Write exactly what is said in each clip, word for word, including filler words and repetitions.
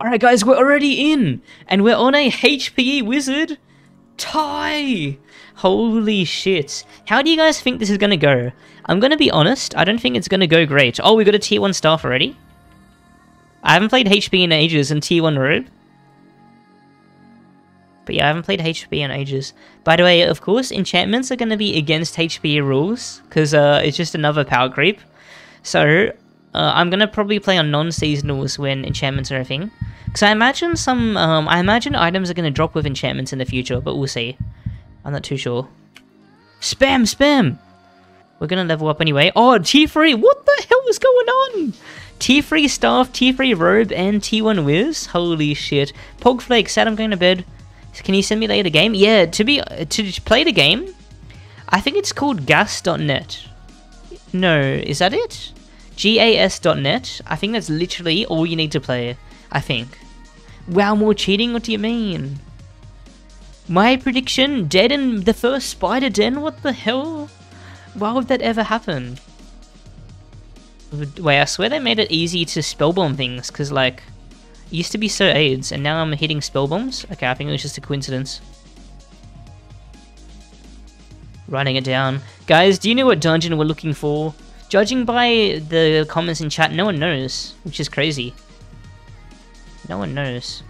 Alright guys, we're already in! And we're on a H P E wizard tie! Holy shit. How do you guys think this is gonna go? I'm gonna be honest, I don't think it's gonna go great. Oh, we got a tier one staff already? I haven't played H P E in ages, and tier one robe. But yeah, I haven't played H P E in ages. By the way, of course, enchantments are gonna be against H P E rules, because uh, it's just another power creep. So, Uh, I'm gonna probably play on non-seasonals when enchantments are a thing, because I imagine some, um, I imagine items are gonna drop with enchantments in the future, but we'll see. I'm not too sure. Spam, spam! We're gonna level up anyway. Oh, tier three! What the hell is going on? tier three staff, tier three robe, and tier one whiz. Holy shit. Pogflake said I'm going to bed. Can you send me later the game? Yeah, to be, uh, to play the game, I think it's called gas dot net. No, is that it? gas dot net. I think that's literally all you need to play, I think. Wow, more cheating? What do you mean? My prediction? Dead in the first spider den? What the hell? Why would that ever happen? Wait, I swear they made it easy to spellbomb things, because, like, it used to be so AIDS, and now I'm hitting spellbombs? Okay, I think it was just a coincidence. Writing it down. Guys, do you know what dungeon we're looking for? Judging by the comments in chat, no one knows, which is crazy. No one knows.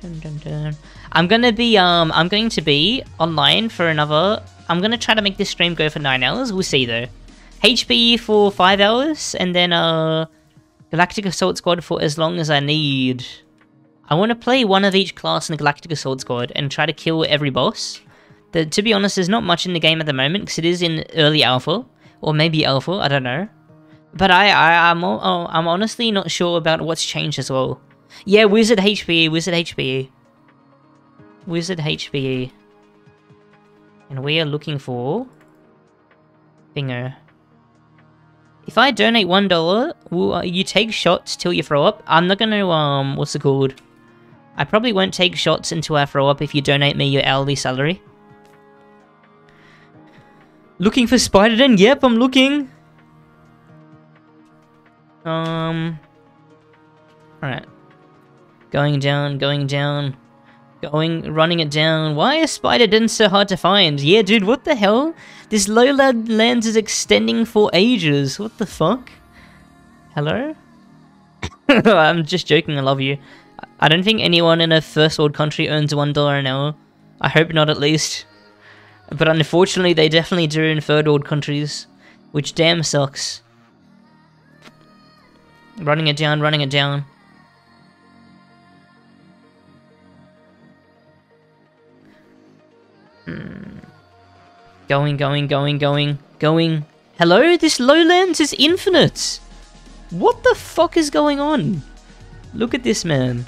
Dun, dun, dun. I'm gonna be, um, I'm going to be online for another. I'm gonna try to make this stream go for nine hours. We'll see though. H P E for five hours, and then uh, Galactic Assault Squad for as long as I need. I want to play one of each class in the Galactic Assault Squad and try to kill every boss. The, to be honest, there's not much in the game at the moment, because it is in early alpha, or maybe alpha, I don't know. But I, I, I'm, oh, I'm honestly not sure about what's changed as well. Yeah, Wizard H P E, Wizard H P E. Wizard H P E. And we are looking for... Bingo. If I donate one dollar, will uh, you take shots till you throw up? I'm not gonna, um, what's it called? I probably won't take shots until I throw up if you donate me your hourly salary. Looking for Spider Den? Yep, I'm looking. Um. Alright. Going down, going down. Going, running it down. Why is Spider Den so hard to find? Yeah, dude, what the hell? This Lowland Lands is extending for ages. What the fuck? Hello? I'm just joking, I love you. I don't think anyone in a first world country earns one dollar an hour. I hope not, at least. But unfortunately, they definitely do in third world countries, which damn sucks. Running it down, running it down. Hmm. Going, going, going, going, going. Hello? This Lowlands is infinite! What the fuck is going on? Look at this, man.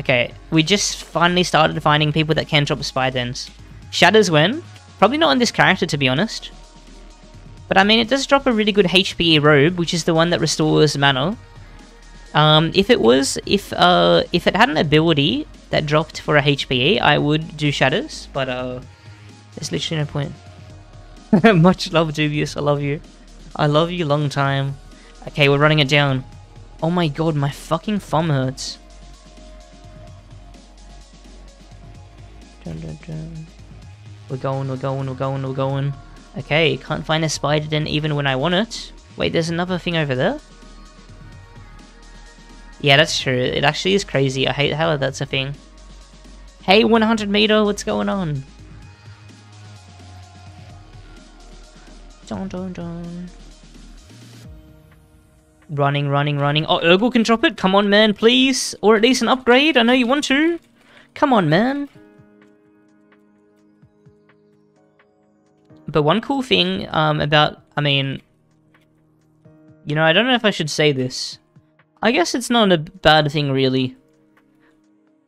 Okay, we just finally started finding people that can drop spider dens. Shadows when? Probably not on this character, to be honest. But I mean, it does drop a really good H P E robe, which is the one that restores mana. Um, if it was, if uh, if it had an ability that dropped for a H P E, I would do Shadows, but uh, there's literally no point. Much love, Dubious, I love you. I love you long time. Okay, we're running it down. Oh my god, my fucking thumb hurts. Dun, dun, dun. We're going, we're going, we're going, we're going. Okay, can't find a spider den even when I want it. Wait, there's another thing over there? Yeah, that's true. It actually is crazy. I hate how that's a thing. Hey, one hundred meter, what's going on? Dun, dun, dun. Running, running, running. Oh, Urgle can drop it? Come on, man, please. Or at least an upgrade. I know you want to. Come on, man. But one cool thing um, about, I mean, you know, I don't know if I should say this. I guess it's not a bad thing, really.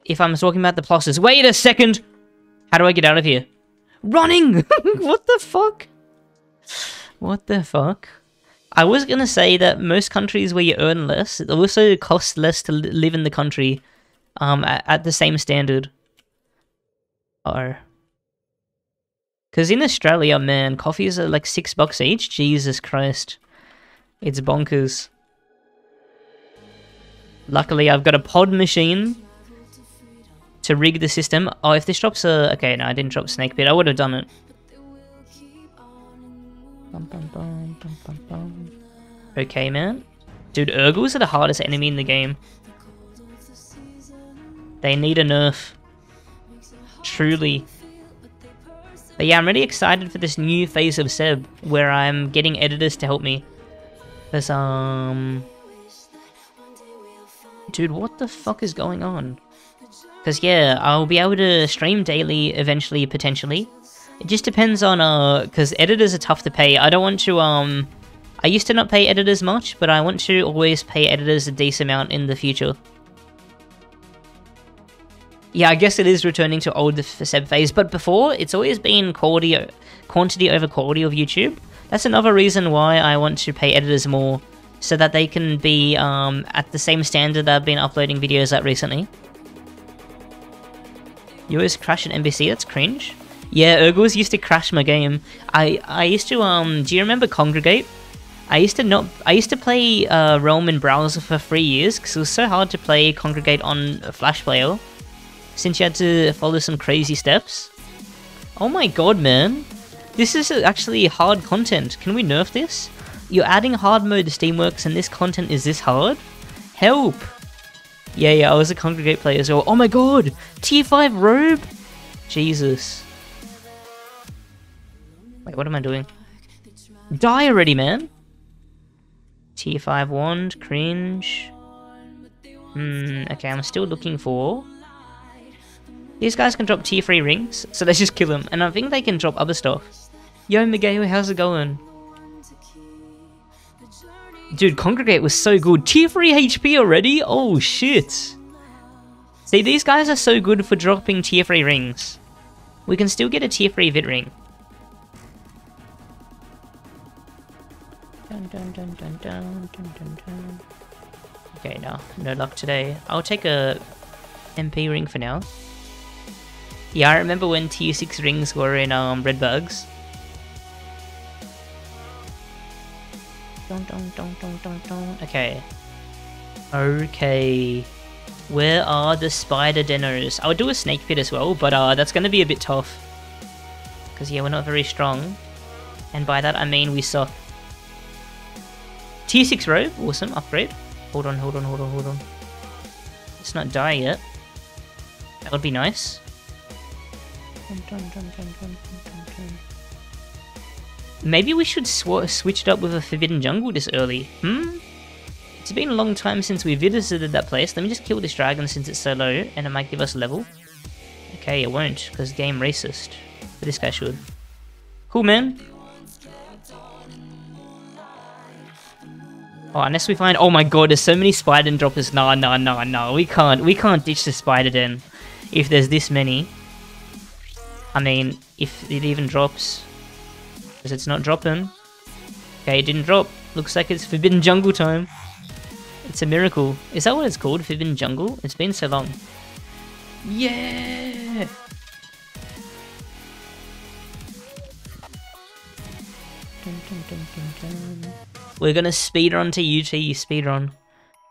If I'm talking about the pluses. Wait a second! How do I get out of here? Running! What the fuck? What the fuck? I was gonna say that most countries where you earn less, it also costs less to live in the country um, at, at the same standard. Uh-oh. Because in Australia, man, coffees are like six bucks each. Jesus Christ. It's bonkers. Luckily, I've got a pod machine to rig the system. Oh, if this drops a... Okay, no, I didn't drop Snake Pit. I would have done it. Bum, bum, bum, bum, bum, bum. Okay, man. Dude, Urgles are the hardest enemy in the game. They need a nerf. Truly. But yeah, I'm really excited for this new phase of Seb, where I'm getting editors to help me. Because, um... dude, what the fuck is going on? Because, yeah, I'll be able to stream daily eventually, potentially. It just depends on, uh... because editors are tough to pay. I don't want to, um... I used to not pay editors much, but I want to always pay editors a decent amount in the future. Yeah, I guess it is returning to old Seb phase, but before, it's always been quality, quantity over quality of YouTube. That's another reason why I want to pay editors more, so that they can be um, at the same standard that I've been uploading videos at recently. You always crash an N P C, that's cringe. Yeah, Urgles used to crash my game. I, I used to, um, do you remember Congregate? I used to not. I used to play uh, Realm in browser for three years because it was so hard to play Congregate on Flash Player, since you had to follow some crazy steps. Oh my god, man! This is actually hard content. Can we nerf this? You're adding hard mode to Steamworks, and this content is this hard? Help! Yeah, yeah. I was a Congregate player as well. Oh my god! tier five robe. Jesus. Wait, what am I doing? Die already, man! tier five wand, cringe. Hmm, okay, I'm still looking for... These guys can drop tier three rings, so let's just kill them. And I think they can drop other stuff. Yo, Miguel, how's it going? Dude, Congregate was so good. tier three H P already? Oh, shit. See, these guys are so good for dropping tier three rings. We can still get a tier three Vit ring. Dun, dun, dun, dun, dun, dun, dun, dun. Okay, no, no luck today. I'll take a M P ring for now. Yeah, I remember when tier six rings were in um Red Bugs. Dun, dun, dun, dun, dun, dun. Okay. Okay. Where are the spider denos? I'll do a Snake Pit as well, but uh, that's gonna be a bit tough. Because yeah, we're not very strong, and by that I mean we suck. tier six robe, awesome, upgrade. Hold on, hold on, hold on, hold on. Let's not die yet. That would be nice. Maybe we should sw switch it up with a Forbidden Jungle this early, hmm? It's been a long time since we visited that place. Let me just kill this dragon since it's so low, and it might give us a level. Okay, it won't, because game racist. But this guy should. Cool, man. Oh, unless we find... Oh my god, there's so many spider den droppers. Nah, nah, nah, nah. We can't, we can't ditch the spider den if there's this many. I mean, if it even drops. Because it's not dropping. Okay, it didn't drop. Looks like it's Forbidden Jungle time. It's a miracle. Is that what it's called? Forbidden Jungle? It's been so long. Yeah! Dun, dun, dun, dun, dun. We're gonna speedrun to U T, speedrun.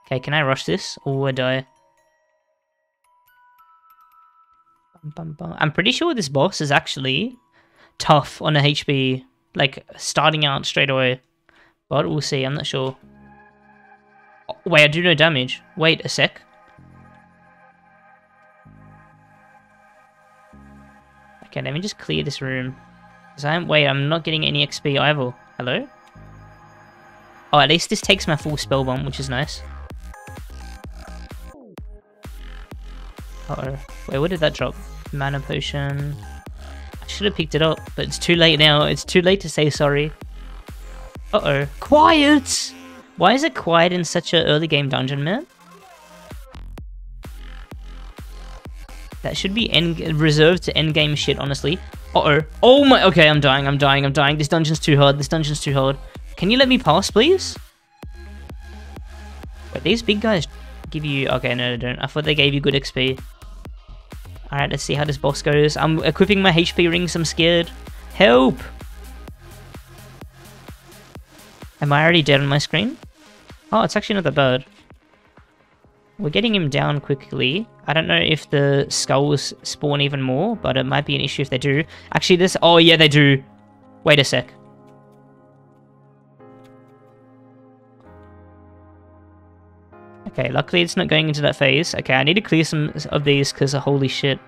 Okay, can I rush this? Or I die? Bum, bum, bum. I'm pretty sure this boss is actually tough on a H P, like starting out straight away. But we'll see, I'm not sure. Oh, wait, I do no damage. Wait a sec. Okay, let me just clear this room. Cause I'm, wait, I'm not getting any X P either. Hello? Oh, at least this takes my full spell bomb, which is nice. Uh-oh. Wait, where did that drop? Mana potion. I should have picked it up, but it's too late now. It's too late to say sorry. Uh-oh. Quiet! Why is it quiet in such an early game dungeon, man? That should be end reserved to end game shit, honestly. Uh-oh. Oh my- Okay, I'm dying, I'm dying, I'm dying. This dungeon's too hard, this dungeon's too hard. Can you let me pass, please? Wait, these big guys give you... Okay, no, they don't. I thought they gave you good X P. Alright, let's see how this boss goes. I'm equipping my H P rings, I'm scared. Help! Am I already dead on my screen? Oh, it's actually not that bad. We're getting him down quickly. I don't know if the skulls spawn even more, but it might be an issue if they do. Actually, this... Oh, yeah, they do. Wait a sec. Okay, luckily it's not going into that phase. Okay, I need to clear some of these because, holy shit.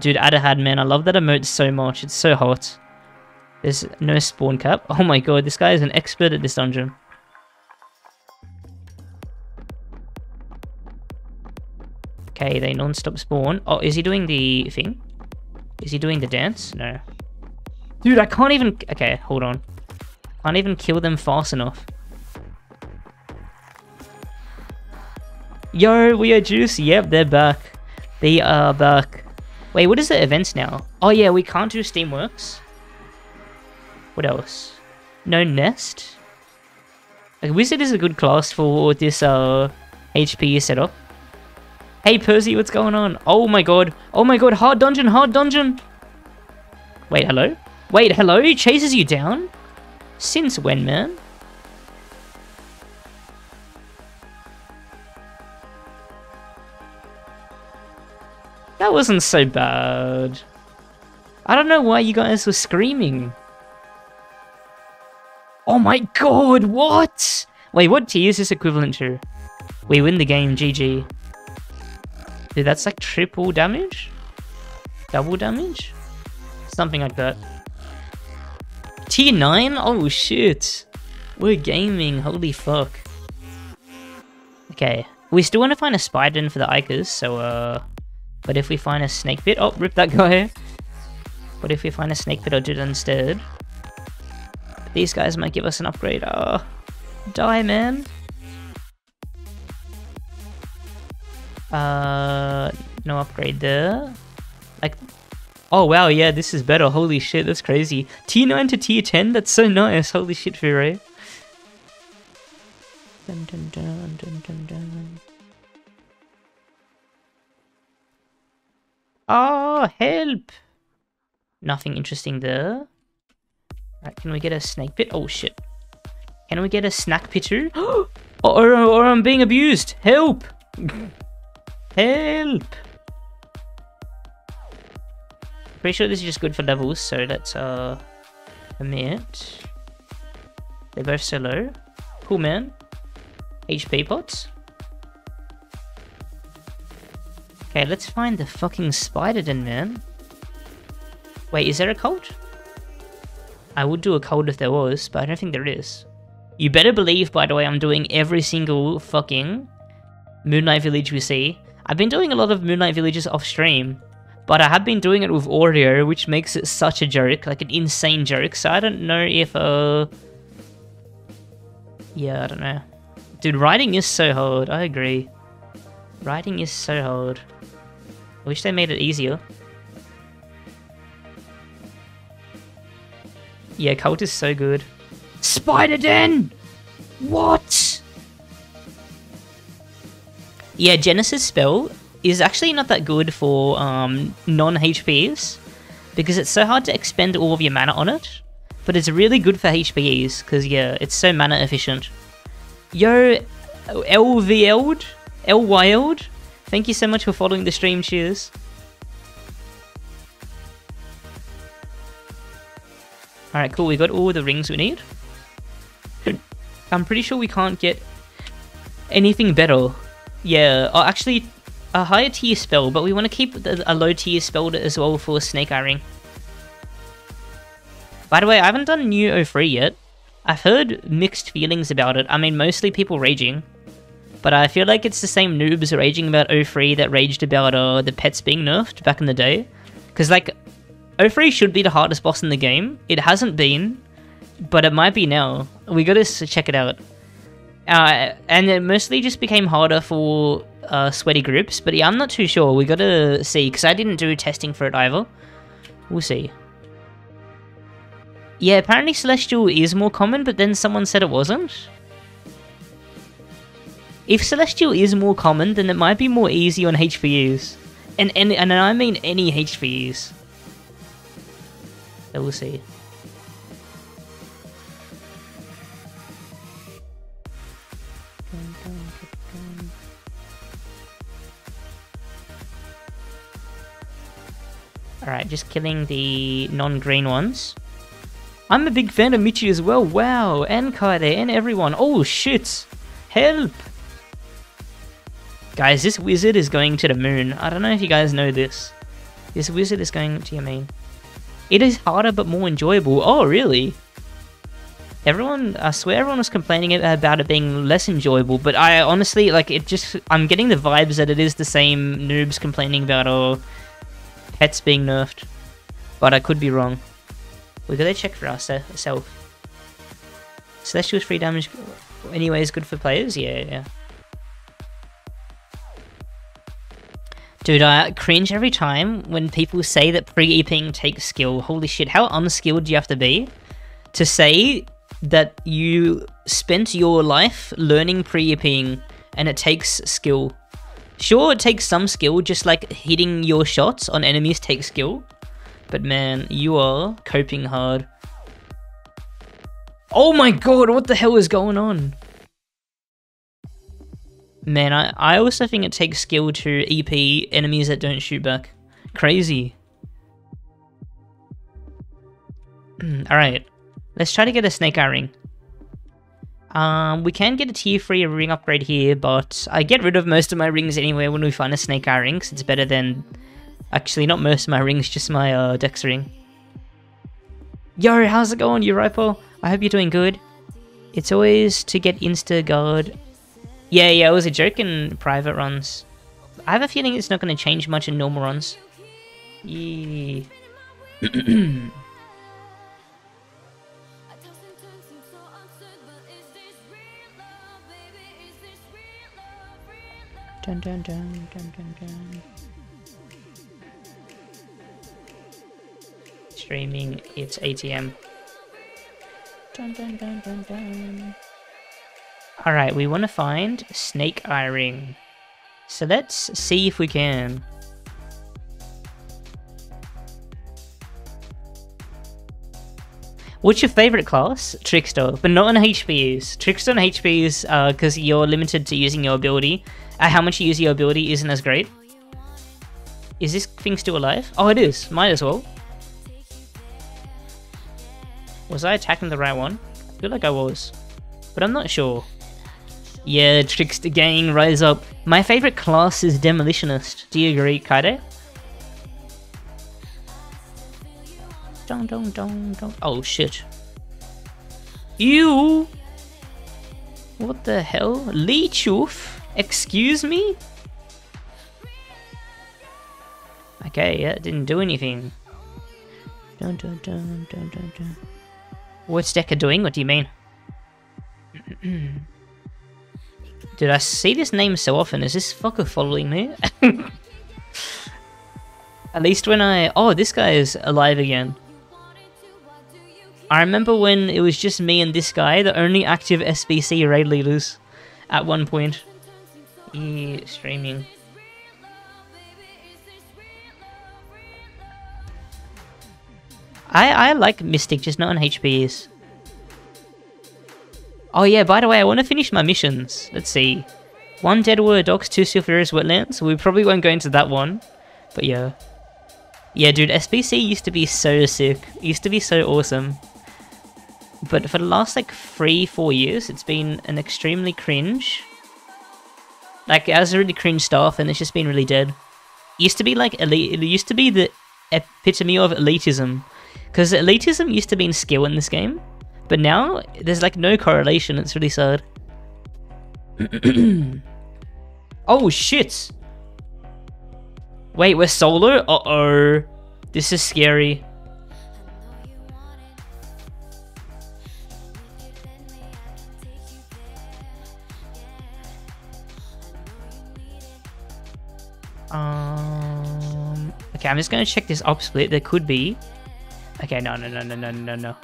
Dude, Atahad, man, I love that emote so much. It's so hot. There's no spawn cap. Oh my god, this guy is an expert at this dungeon. Okay, they non-stop spawn. Oh, is he doing the thing? Is he doing the dance? No. Dude, I can't even... Okay, hold on. Can't even kill them fast enough. Yo, we are juice. Yep, they're back. They are back. Wait, what is the events now? Oh yeah, we can't do Steamworks. What else? No Nest? Like, Wizard is a good class for this uh, H P setup. Hey Percy, what's going on? Oh my god. Oh my god, hard dungeon, hard dungeon. Wait, hello? Wait, hello? He chases you down? Since when, man? That wasn't so bad. I don't know why you guys were screaming. Oh my god, what? Wait, what tier is this equivalent to? We win the game, G G. Dude, that's like triple damage? Double damage? Something like that. Tier nine? Oh shit. We're gaming, holy fuck. Okay. We still want to find a spider in for the Ikers, so uh... But if we find a snake pit... Oh, rip that guy. But if we find a snake pit, I'll do that instead. But these guys might give us an upgrade. Uh, die, man. Uh, no upgrade there. Like, oh wow, yeah, this is better. Holy shit, that's crazy. Tier nine to tier ten, that's so nice. Holy shit, Furey. Dun, dun, dun, dun, dun, dun. Oh, help! Nothing interesting there. Right, can we get a snake pit? Oh shit. Can we get a snack pit too? or, or, or I'm being abused. Help! Help! Pretty sure this is just good for levels, so let's uh commit. They're both so low. Cool, man. H P pots. Okay, let's find the fucking spider den, man. Wait, is there a cult? I would do a cult if there was, but I don't think there is. You better believe, by the way, I'm doing every single fucking Moonlight Village we see. I've been doing a lot of Moonlight Villages off stream, but I have been doing it with audio, which makes it such a joke, like an insane joke. So I don't know if, uh... yeah, I don't know. Dude, writing is so hard, I agree. Writing is so hard. I wish they made it easier. Yeah, cult is so good. Spider Den! What? Yeah, Genesis spell is actually not that good for um, non-H P Es because it's so hard to expend all of your mana on it, but it's really good for H P Es because, yeah, it's so mana efficient. Yo, L V L'd? L-Wild? Thank you so much for following the stream, cheers. Alright, cool, we got all the rings we need. I'm pretty sure we can't get anything better. Yeah, oh, actually, a higher tier spell, but we want to keep the, a low tier spell as well for Snake Eye Ring. By the way, I haven't done New oh three yet. I've heard mixed feelings about it. I mean, mostly people raging. But I feel like it's the same noobs raging about oh three that raged about uh, the pets being nerfed back in the day. Because, like, oh three should be the hardest boss in the game. It hasn't been, but it might be now. We gotta check it out. Uh, and it mostly just became harder for uh, sweaty groups, but yeah, I'm not too sure. We gotta see, because I didn't do testing for it either. We'll see. Yeah, apparently Celestial is more common, but then someone said it wasn't. If Celestial is more common, then it might be more easy on H P Es. And, and, and I mean any H P Es. So we'll see. Alright, just killing the non-green ones. I'm a big fan of Michi as well. Wow, and Kaede and everyone. Oh shit! Help! Guys, this wizard is going to the moon. I don't know if you guys know this. This wizard is going to your main. It is harder but more enjoyable. Oh, really? Everyone, I swear everyone was complaining about it being less enjoyable, but I honestly, like, it just, I'm getting the vibes that it is the same noobs complaining about, oh, pets being nerfed. But I could be wrong. We gotta check for ourselves. Celestial's free damage, anyway, is good for players? Yeah, yeah. Dude, I cringe every time when people say that pre-E Ping takes skill. Holy shit, how unskilled do you have to be to say that you spent your life learning pre-E Ping and it takes skill? Sure, it takes some skill, just like hitting your shots on enemies takes skill. But man, you are coping hard. Oh my god, what the hell is going on? Man, I, I also think it takes skill to E P enemies that don't shoot back. Crazy. Alright, let's try to get a Snake Eye Ring. Um, we can get a tier three ring upgrade here, but I get rid of most of my rings anyway when we find a Snake Eye Ring, so it's better than... Actually, not most of my rings, just my uh, Dex ring. Yo, how's it going, Uripo? I hope you're doing good. It's always to get insta-guard... Yeah, yeah, it was a joke in private runs. I have a feeling it's not going to change much in normal runs. Yeah. Dun, dun, dun, dun, dun, dun. Streaming, it's A T M. Dun, dun, dun, dun, dun. Alright, we want to find Snake Eye Ring. So let's see if we can. What's your favorite class? Trickster, but not on H P Us. Trickster on H P Us, because uh, you're limited to using your ability. Uh, how much you use your ability isn't as great. Is this thing still alive? Oh, it is. Might as well. Was I attacking the right one? I feel like I was, but I'm not sure. Yeah, Trickster gang, rise up. My favorite class is Demolitionist. Do you agree, Kaede? Dong, dong, dong, dong. Oh shit. Ew! What the hell? Lee Choof? Excuse me? Okay, yeah, it didn't do anything. Dun, dun, dun, dun, dun, dun. What's Decker doing? What do you mean? Dude, I see this name so often. Is this fucker following me? At least when I... Oh, this guy is alive again. I remember when it was just me and this guy, the only active S B C raid leaders at one point. Yeah, streaming. I, I like Mystic, just not on H P Us. Oh yeah, by the way, I want to finish my missions. Let's see. One Deadwater Docks, two Silphurus Wetlands. We probably won't go into that one. But yeah. Yeah, dude, S B C used to be so sick. It used to be so awesome. But for the last, like, three, four years, it's been an extremely cringe. Like, it was a really cringe staff, and it's just been really dead. It used to be, like, elite. It used to be the epitome of elitism. Because elitism used to mean skill in this game. But now, there's like no correlation, it's really sad. Oh shit! Wait, we're solo? Uh-oh. This is scary. Um. Okay, I'm just gonna check this op split, there could be. Okay, no, no, no, no, no, no, no.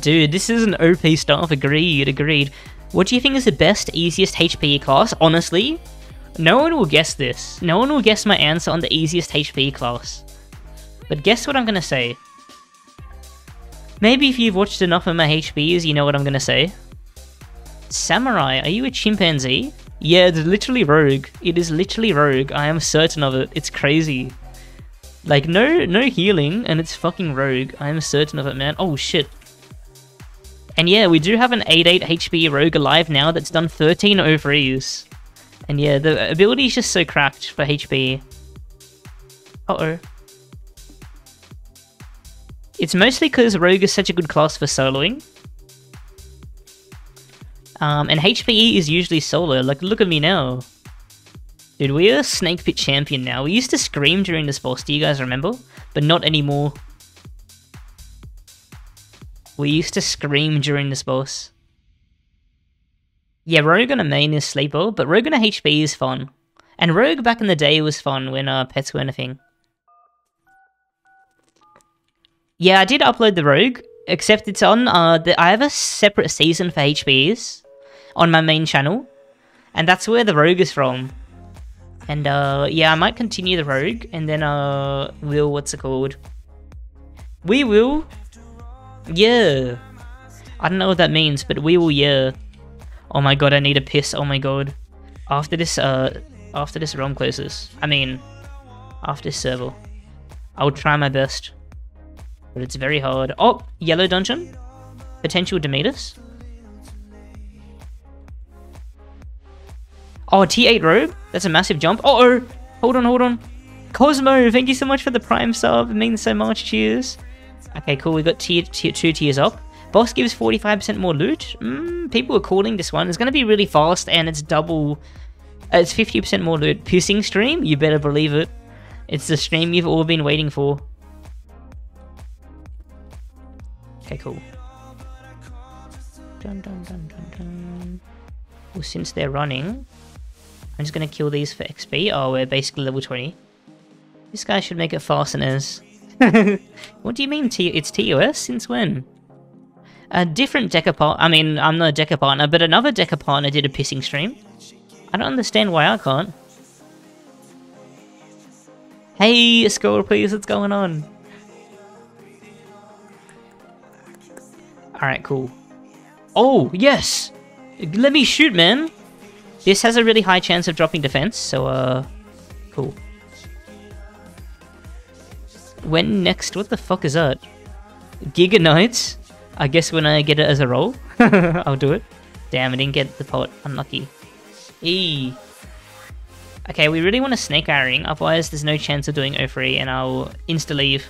Dude, this is an O P staff. Agreed, agreed. What do you think is the best, easiest H P E class? Honestly, no one will guess this. No one will guess my answer on the easiest H P E class. But guess what I'm going to say. Maybe if you've watched enough of my H P Es, you know what I'm going to say. Samurai, are you a chimpanzee? Yeah, it's literally Rogue. It is literally Rogue. I am certain of it. It's crazy. Like, no no healing, and it's fucking Rogue. I am certain of it, man. Oh, shit. And yeah, we do have an eight eight H P Rogue alive now that's done thirteen O-freeze. And yeah, the ability is just so cracked for H P. Uh-oh. It's mostly because Rogue is such a good class for soloing. Um, and H P E is usually solo. Like, look at me now. Dude, we are a Snake Pit champion now. We used to scream during this boss, do you guys remember? But not anymore. We used to scream during this boss. Yeah, Rogue on a main is sleeper, but Rogue on a H P E is fun. And Rogue back in the day was fun when uh, pets weren't a thing. Yeah, I did upload the Rogue, except it's on, uh, the, I have a separate season for H P Es on my main channel, and that's where the Rogue is from. And, uh, yeah, I might continue the Rogue, and then, uh, we'll, what's it called? We will, yeah. I don't know what that means, but we will, yeah. Oh my god, I need a piss, oh my god. After this, uh, after this realm closes, I mean, after this server, I will try my best. But it's very hard. Oh, yellow dungeon. Potential Demetus. Oh, T eight Rogue. That's a massive jump. Uh-oh. Hold on, hold on. Cosmo, thank you so much for the prime sub. It means so much. Cheers. Okay, cool. We got tier, tier, two tiers up. Boss gives forty-five percent more loot. Mm, people are calling this one. It's going to be really fast, and it's double... Uh, it's fifty percent more loot. Pissing stream? You better believe it. It's the stream you've all been waiting for. Okay, cool. Dun, dun, dun, dun, dun. Well, since they're running, I'm just going to kill these for X P. Oh, we're basically level twenty. This guy should make it fasteners. What do you mean T it's T O S? Since when? A different Deca partner... I mean, I'm not a Deca partner, but another Deca partner did a pissing stream. I don't understand why I can't. Hey, scroll please, what's going on? Alright, cool. Oh, yes! Let me shoot, man! This has a really high chance of dropping defense, so, uh... cool. When next? What the fuck is that? Giga Knights? I guess when I get it as a roll, I'll do it. Damn, I didn't get the pot. Unlucky. Eee. Okay, we really want to snake our ring, otherwise there's no chance of doing O three, and I'll insta-leave.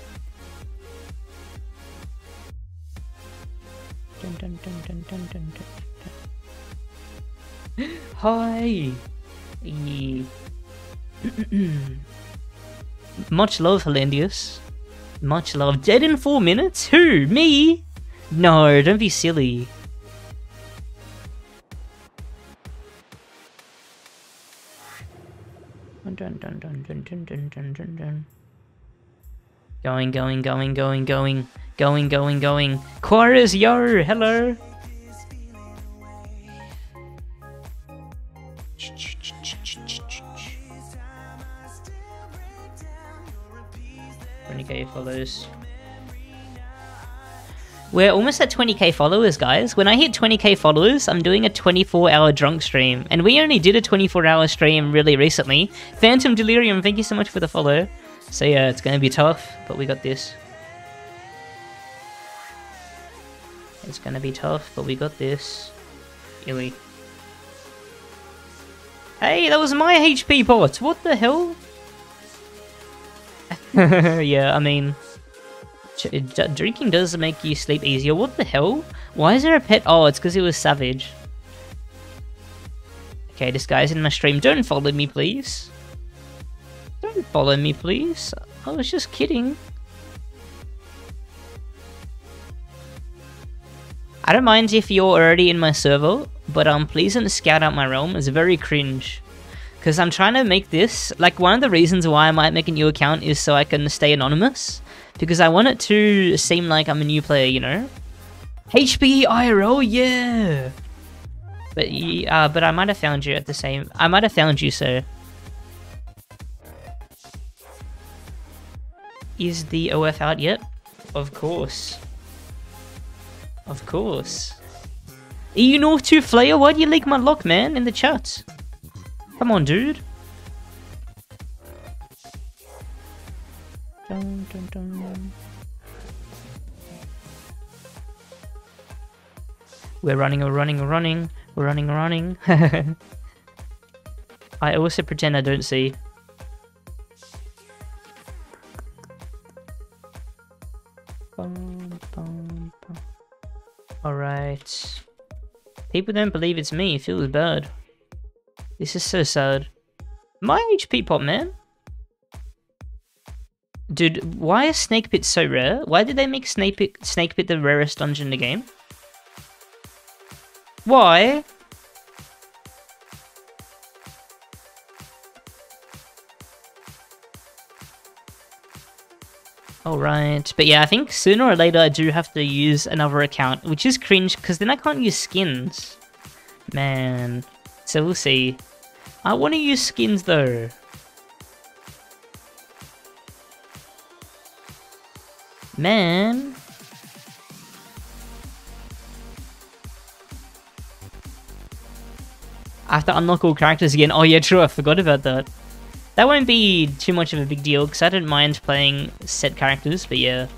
Dun, dun, dun, dun, dun, dun, dun. Hi! Yeah. Much love, Helendius. Much love. Dead in four minutes? Who? Me? No, don't be silly. Dun, dun, dun, dun, dun, dun, dun, dun, dun. Going, going, going, going, going. Going, going, going. Chorus, yo! Hello! twenty K followers. We're almost at twenty K followers, guys. When I hit twenty K followers, I'm doing a twenty-four hour drunk stream. And we only did a twenty-four hour stream really recently. Phantom Delirium, thank you so much for the follow. So yeah, it's gonna be tough, but we got this. It's gonna be tough, but we got this. Illy. Hey, that was my H P bots! What the hell? Yeah, I mean... Drinking does make you sleep easier. What the hell? Why is there a pet? Oh, it's because it was savage. Okay, this guy's in my stream. Don't follow me, please. Don't follow me, please. I was just kidding. I don't mind if you're already in my server, but um, please don't scout out my realm. It's very cringe. Because I'm trying to make this... Like, one of the reasons why I might make a new account is so I can stay anonymous. Because I want it to seem like I'm a new player, you know? H P E I R L, yeah! But, uh, but I might have found you at the same... I might have found you, sir. Is the O F out yet? Of course. Of course. You know two Flyer, why do you like my luck, man, in the chat? Come on, dude. Dun, dun, dun. We're running, we're running, we're running, we're running, we're running. I also pretend I don't see. Alright. People don't believe it's me, it feels bad. This is so sad. My H P pop, man. Dude, why is Snake Pit so rare? Why did they make Snake Pit, Snake Pit the rarest dungeon in the game? Why? Alright, but yeah, I think sooner or later I do have to use another account, which is cringe, because then I can't use skins. Man. So we'll see. I want to use skins though. Man. I have to unlock all characters again. Oh yeah, true, I forgot about that. That won't be too much of a big deal, because I don't mind playing set characters, but yeah.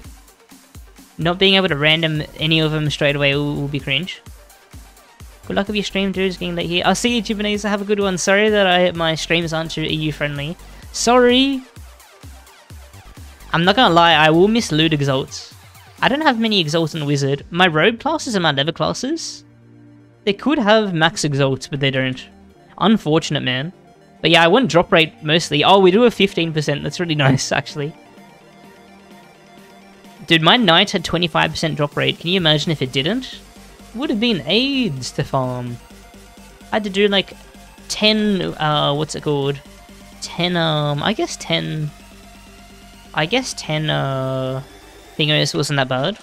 Not being able to random any of them straight away will, will be cringe. Good luck with your stream, dudes, getting late here. I'll see you, Gibonese, have a good one. Sorry that I my streams aren't too E U-friendly. Sorry! I'm not gonna lie, I will miss loot exalts. I don't have many exalts in Wizard. My rogue classes and my lever classes, they could have max exalts, but they don't. Unfortunate, man. But yeah, I want drop rate mostly. Oh, we do a fifteen percent. That's really nice, actually. Dude, my knight had twenty-five percent drop rate. Can you imagine if it didn't? Would have been AIDS to farm. I had to do like ten, uh, what's it called? ten, um, I guess ten. I guess ten, uh, thingos wasn't that bad.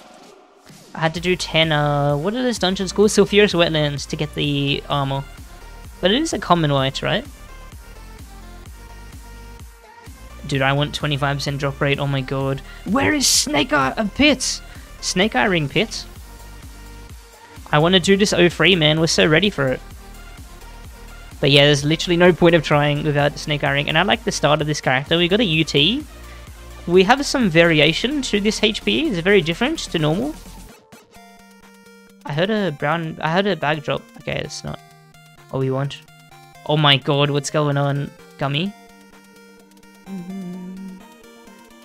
I had to do ten, uh, what are those dungeons called? Sulfurous Wetlands to get the armor. But it is a common white, right? Dude, I want twenty-five percent drop rate, oh my god. Where is Snake Eye of Pits? Snake Eye Ring Pits? I want to do this oh three, man, we're so ready for it. But yeah, there's literally no point of trying without the Snake Eye Ring, and I like the start of this character. We got a U T. We have some variation to this H P, it's very different to normal. I heard a brown, I heard a bag drop. Okay, it's not what we want. Oh my god, what's going on, Gummy?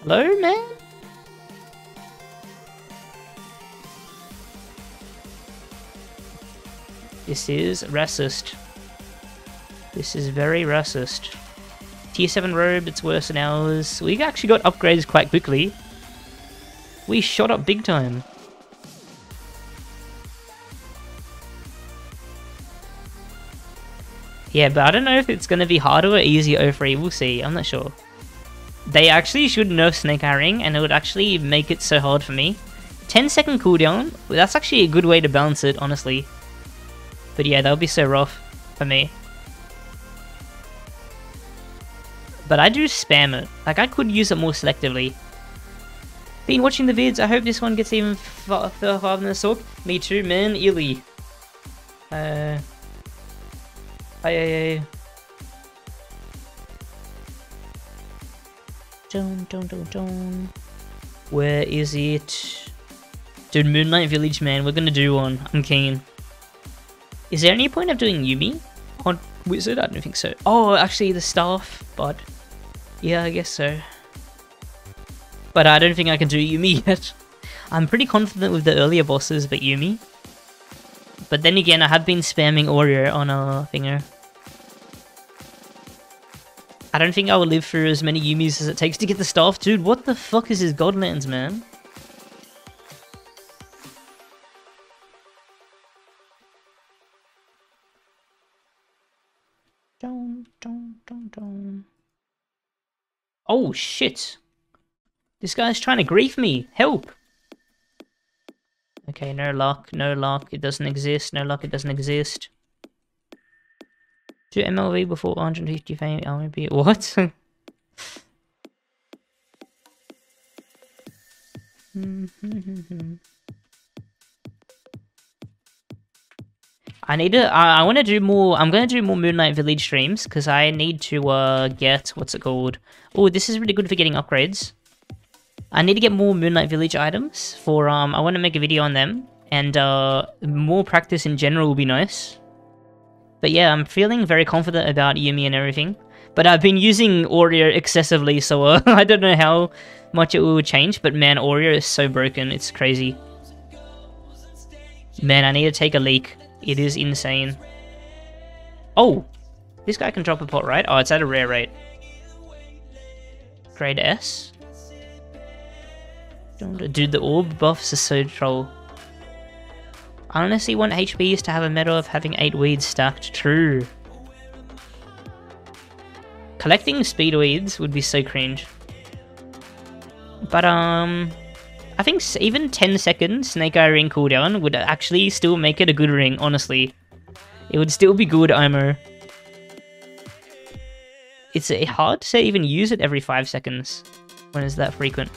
Hello, man? This is racist. This is very racist. tier seven robe, it's worse than ours. We actually got upgrades quite quickly. We shot up big time. Yeah, but I don't know if it's going to be harder or easy oh three, we'll see, I'm not sure. They actually should nerf Snake Eye Ring, and it would actually make it so hard for me. ten second cooldown, that's actually a good way to balance it, honestly. But yeah, that would be so rough for me. But I do spam it, like I could use it more selectively. Been watching the vids, I hope this one gets even further than the sock. Me too, man, illy. Uh, I... Dun, dun, dun, dun. Where is it? Dude, Moonlight Village, man, we're gonna do one. I'm keen. Is there any point of doing Yumi on Wizard? I don't think so. Oh, actually the staff, but yeah, I guess so. But I don't think I can do Yumi yet. I'm pretty confident with the earlier bosses, but Yumi. But then again, I have been spamming Oreo on a finger. I don't think I will live through as many Yumis as it takes to get the staff. Dude, what the fuck is his Godlands, man? Dun, dun, dun, dun. Oh, shit. This guy's trying to grief me. Help. Okay, no luck, no luck. It doesn't exist, no luck, it doesn't exist. Do M L V before one hundred fifty fame, R M B. What? I need to, I, I want to do more, I'm going to do more Moonlight Village streams, because I need to uh, get, what's it called? Oh, this is really good for getting upgrades. I need to get more Moonlight Village items for, um, I want to make a video on them, and uh, more practice in general will be nice. But yeah, I'm feeling very confident about Yuumi and everything. But I've been using Aurea excessively, so uh, I don't know how much it will change, but man, Aurea is so broken, it's crazy. Man, I need to take a leak. It is insane. Oh! This guy can drop a pot, right? Oh, it's at a rare rate. Grade S. Dude, the orb buffs are so troll. I honestly want H Bs to have a medal of having eight weeds stacked. True. Collecting speed weeds would be so cringe. But, um... I think even ten seconds Snake Eye Ring cooldown would actually still make it a good ring, honestly. It would still be good, Imo. It's hard to even use it every five seconds when it's that frequent.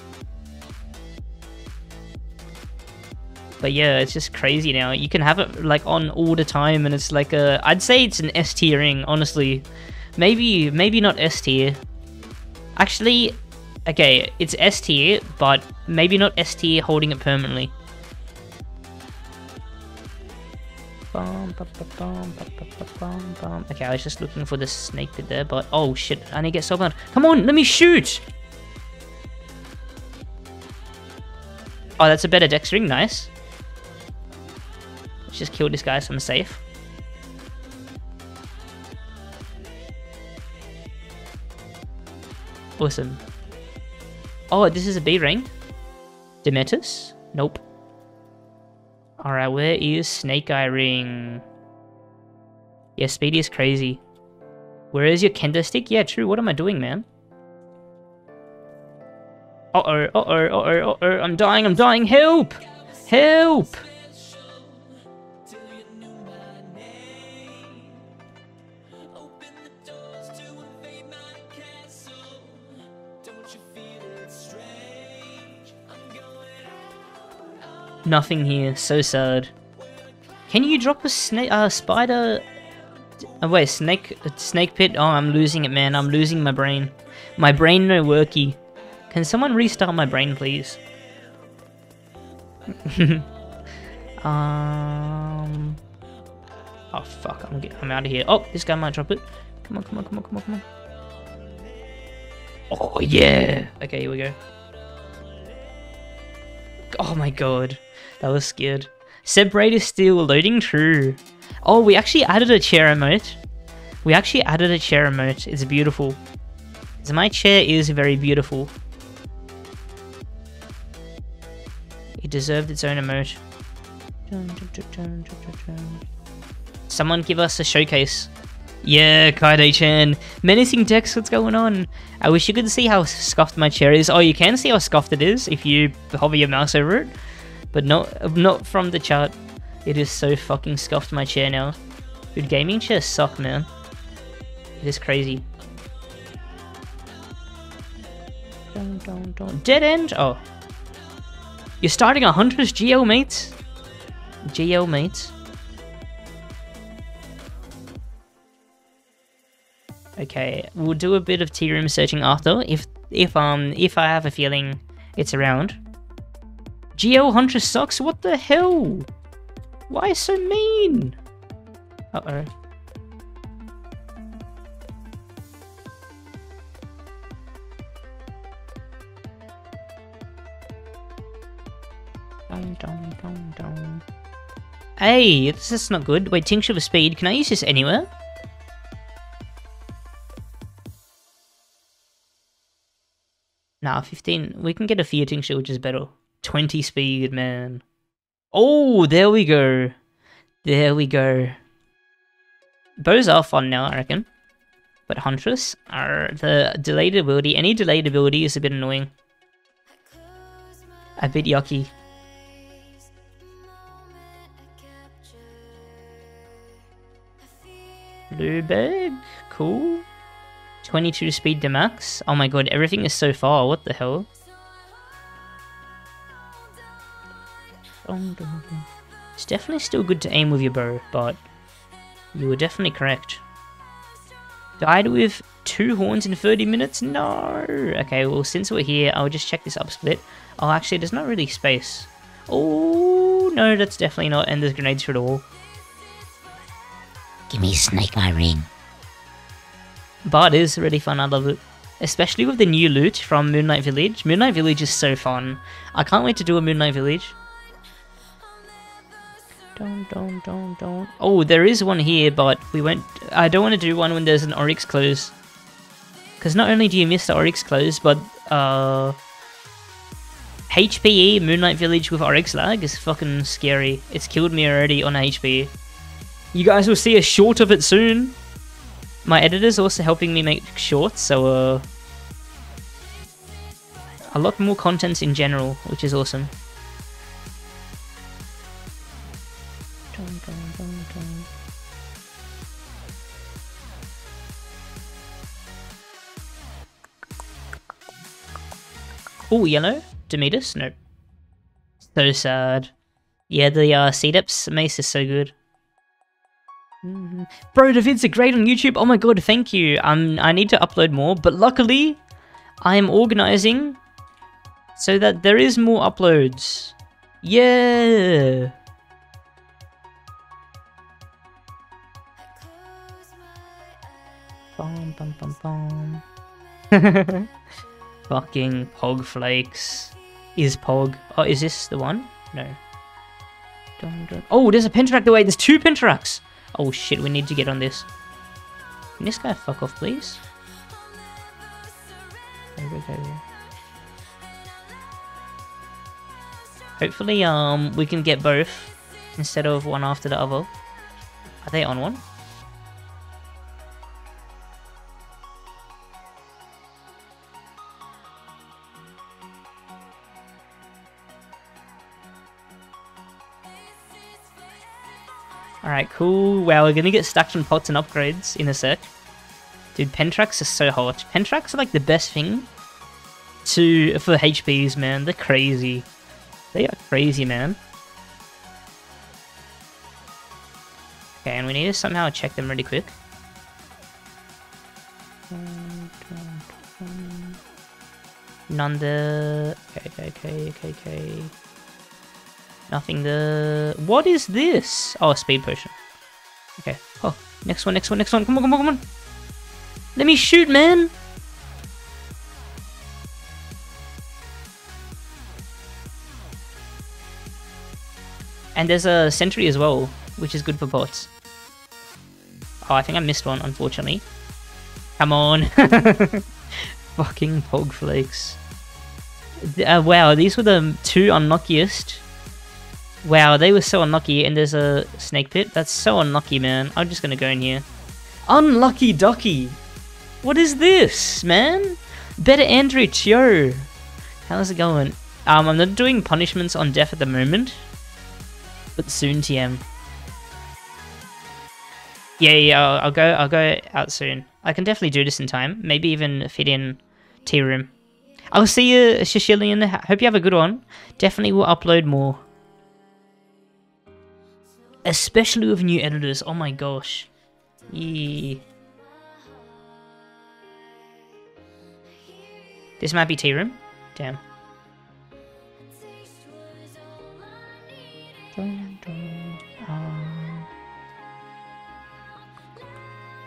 But yeah, it's just crazy now. You can have it like on all the time, and it's like a... I'd say it's an S tier ring, honestly. Maybe, maybe not S tier. Actually... Okay, it's S tier, but maybe not S tier holding it permanently. Okay, I was just looking for the snake pit there, but oh shit, I need to get so bad. Come on, let me shoot! Oh, that's a better dex ring, nice. Let's just kill this guy so I'm safe. Awesome. Oh, this is a B ring. Demetus? Nope. Alright, where is Snake Eye Ring? Yeah, speedy is crazy. Where is your Kendo stick? Yeah, true. What am I doing, man? Uh-oh, uh-oh, uh-oh, uh-oh. I'm dying, I'm dying. Help! Help! Nothing here, so sad. Can you drop a snake, uh, spider? Oh wait, snake, snake pit? Oh, I'm losing it, man. I'm losing my brain. My brain no worky. Can someone restart my brain, please? um. Oh fuck, I'm get, I'm out of here. Oh, this guy might drop it. Come on, come on, come on, come on, come on. Oh yeah. Okay, here we go. Oh my god. That was scared. Sebrate is still loading, true. Oh, we actually added a chair emote. We actually added a chair emote. It's beautiful. So my chair is very beautiful. It deserved its own emote. Someone give us a showcase. Yeah, Kaide-chan. Menacing Dex, what's going on? I wish you could see how scuffed my chair is. Oh, you can see how scuffed it is if you hover your mouse over it. But not not from the chart. It is so fucking scuffed, my chair now. Dude, gaming chairs suck, man. It is crazy. Dun, dun, dun. Dead end? Oh. You're starting a Hunter's Geo, mate? Geo, mate. Okay, we'll do a bit of tea room searching after, if if um if I have a feeling it's around. Geo Hunter sucks. What the hell? Why so mean? Uh oh. Dun, dun, dun, dun. Hey, this is not good. Wait, tincture of speed. Can I use this anywhere? Nah, fifteen. We can get a fear tincture, which is better. twenty speed, man. Oh, there we go. There we go. Bows are fun now, I reckon. But Huntress, are the delayed ability, any delayed ability is a bit annoying. A bit yucky. Blue bag, cool. twenty-two speed to max. Oh my god, everything is so far. What the hell? It's definitely still good to aim with your bow, but You were definitely correct. Died with two horns in thirty minutes? No! Okay, well, since we're here, I'll just check this up split. Oh, actually, there's not really space. Oh, no, that's definitely not. And there's grenades through the wall. Give me Snake Eye Ring. But it is really fun. I love it. Especially with the new loot from Moonlight Village. Moonlight Village is so fun. I can't wait to do a Moonlight Village. Don't, don't, don't, don't. Oh, there is one here, but we went. I don't want to do one when there's an Oryx close. Because not only do you miss the Oryx close, but uh, H P E Moonlight Village with Oryx lag is fucking scary. It's killed me already on H P E. You guys will see a short of it soon. My editor's also helping me make shorts, so uh, a lot more contents in general, which is awesome. Oh, yellow? Demetus? Nope. So sad. Yeah, the uh, C D E P S mace is so good. Mm-hmm. Bro, the vids are great on YouTube. Oh my god, thank you. Um, I need to upload more, but luckily, I am organizing so that there is more uploads. Yeah. Bum, bum, bum, bum. Fucking Pog Flakes. Is Pog. Oh, is this the one? No. Dun, dun. Oh, there's a Penteract away. There's two Pentaracts. Oh shit, we need to get on this. Can this guy fuck off, please? Over, over. Hopefully, um, we can get both instead of one after the other. Are they on one? Alright, cool. Wow, we're gonna get stacks on pots and upgrades in a sec. Dude, Pentaracts are so hot. Pentaracts are like the best thing to for H Ps, man. They're crazy. They are crazy, man. Okay, and we need to somehow check them really quick. None there. Okay, okay, okay, okay, okay. Nothing there. What is this? Oh, a speed potion. Okay. Oh, next one, next one, next one. Come on, come on, come on. Let me shoot, man. And there's a sentry as well, which is good for bots. Oh, I think I missed one, unfortunately. Come on. Fucking Pog Flakes. Uh, wow, these were the two unluckiest. Wow, they were so unlucky, and there's a snake pit. That's so unlucky, man. I'm just gonna go in here. Unlucky Ducky! What is this, man? Better Andrich, yo! How's it going? Um, I'm not doing punishments on death at the moment. But soon, T M. Yeah, yeah, I'll, I'll go I'll go out soon. I can definitely do this in time. Maybe even fit in tea room. I'll see you, Shishilian. Hope you have a good one. Definitely will upload more. Especially with new editors, oh my gosh. Yeah. This might be tea room. Damn.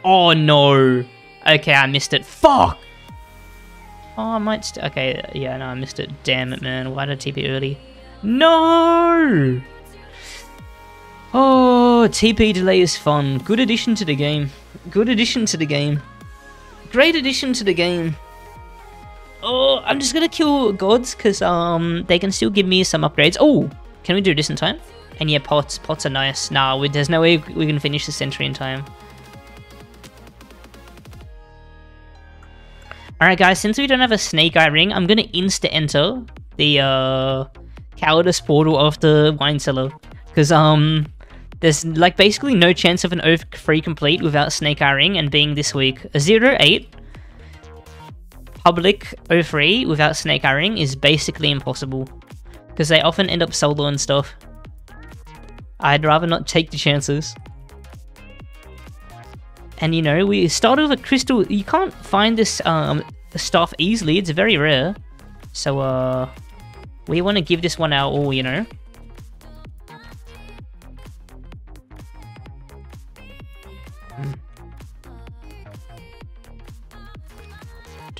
Oh no! Okay, I missed it. Fuck! Oh, I might st- Okay, yeah, no, I missed it. Damn it, man. Why did I T P early? No! Oh, T P delay is fun. Good addition to the game. Good addition to the game. Great addition to the game. Oh, I'm just gonna kill gods because um they can still give me some upgrades. Oh, can we do this in time? And yeah, pots. Pots are nice. Nah, we, there's no way we can finish the sentry in time. Alright guys, since we don't have a Snake Eye Ring, I'm gonna insta-enter the uh, Cowardice Portal of the Wine Cellar. Because, um... there's, like, basically no chance of an O three complete without Snake Eye Ring and being this week. A zero eight public O three without Snake Eye Ring is basically impossible. Because they often end up solo and stuff. I'd rather not take the chances. And you know, we start with a crystal. You can't find this um, stuff easily. It's very rare. So uh, we want to give this one our all, you know.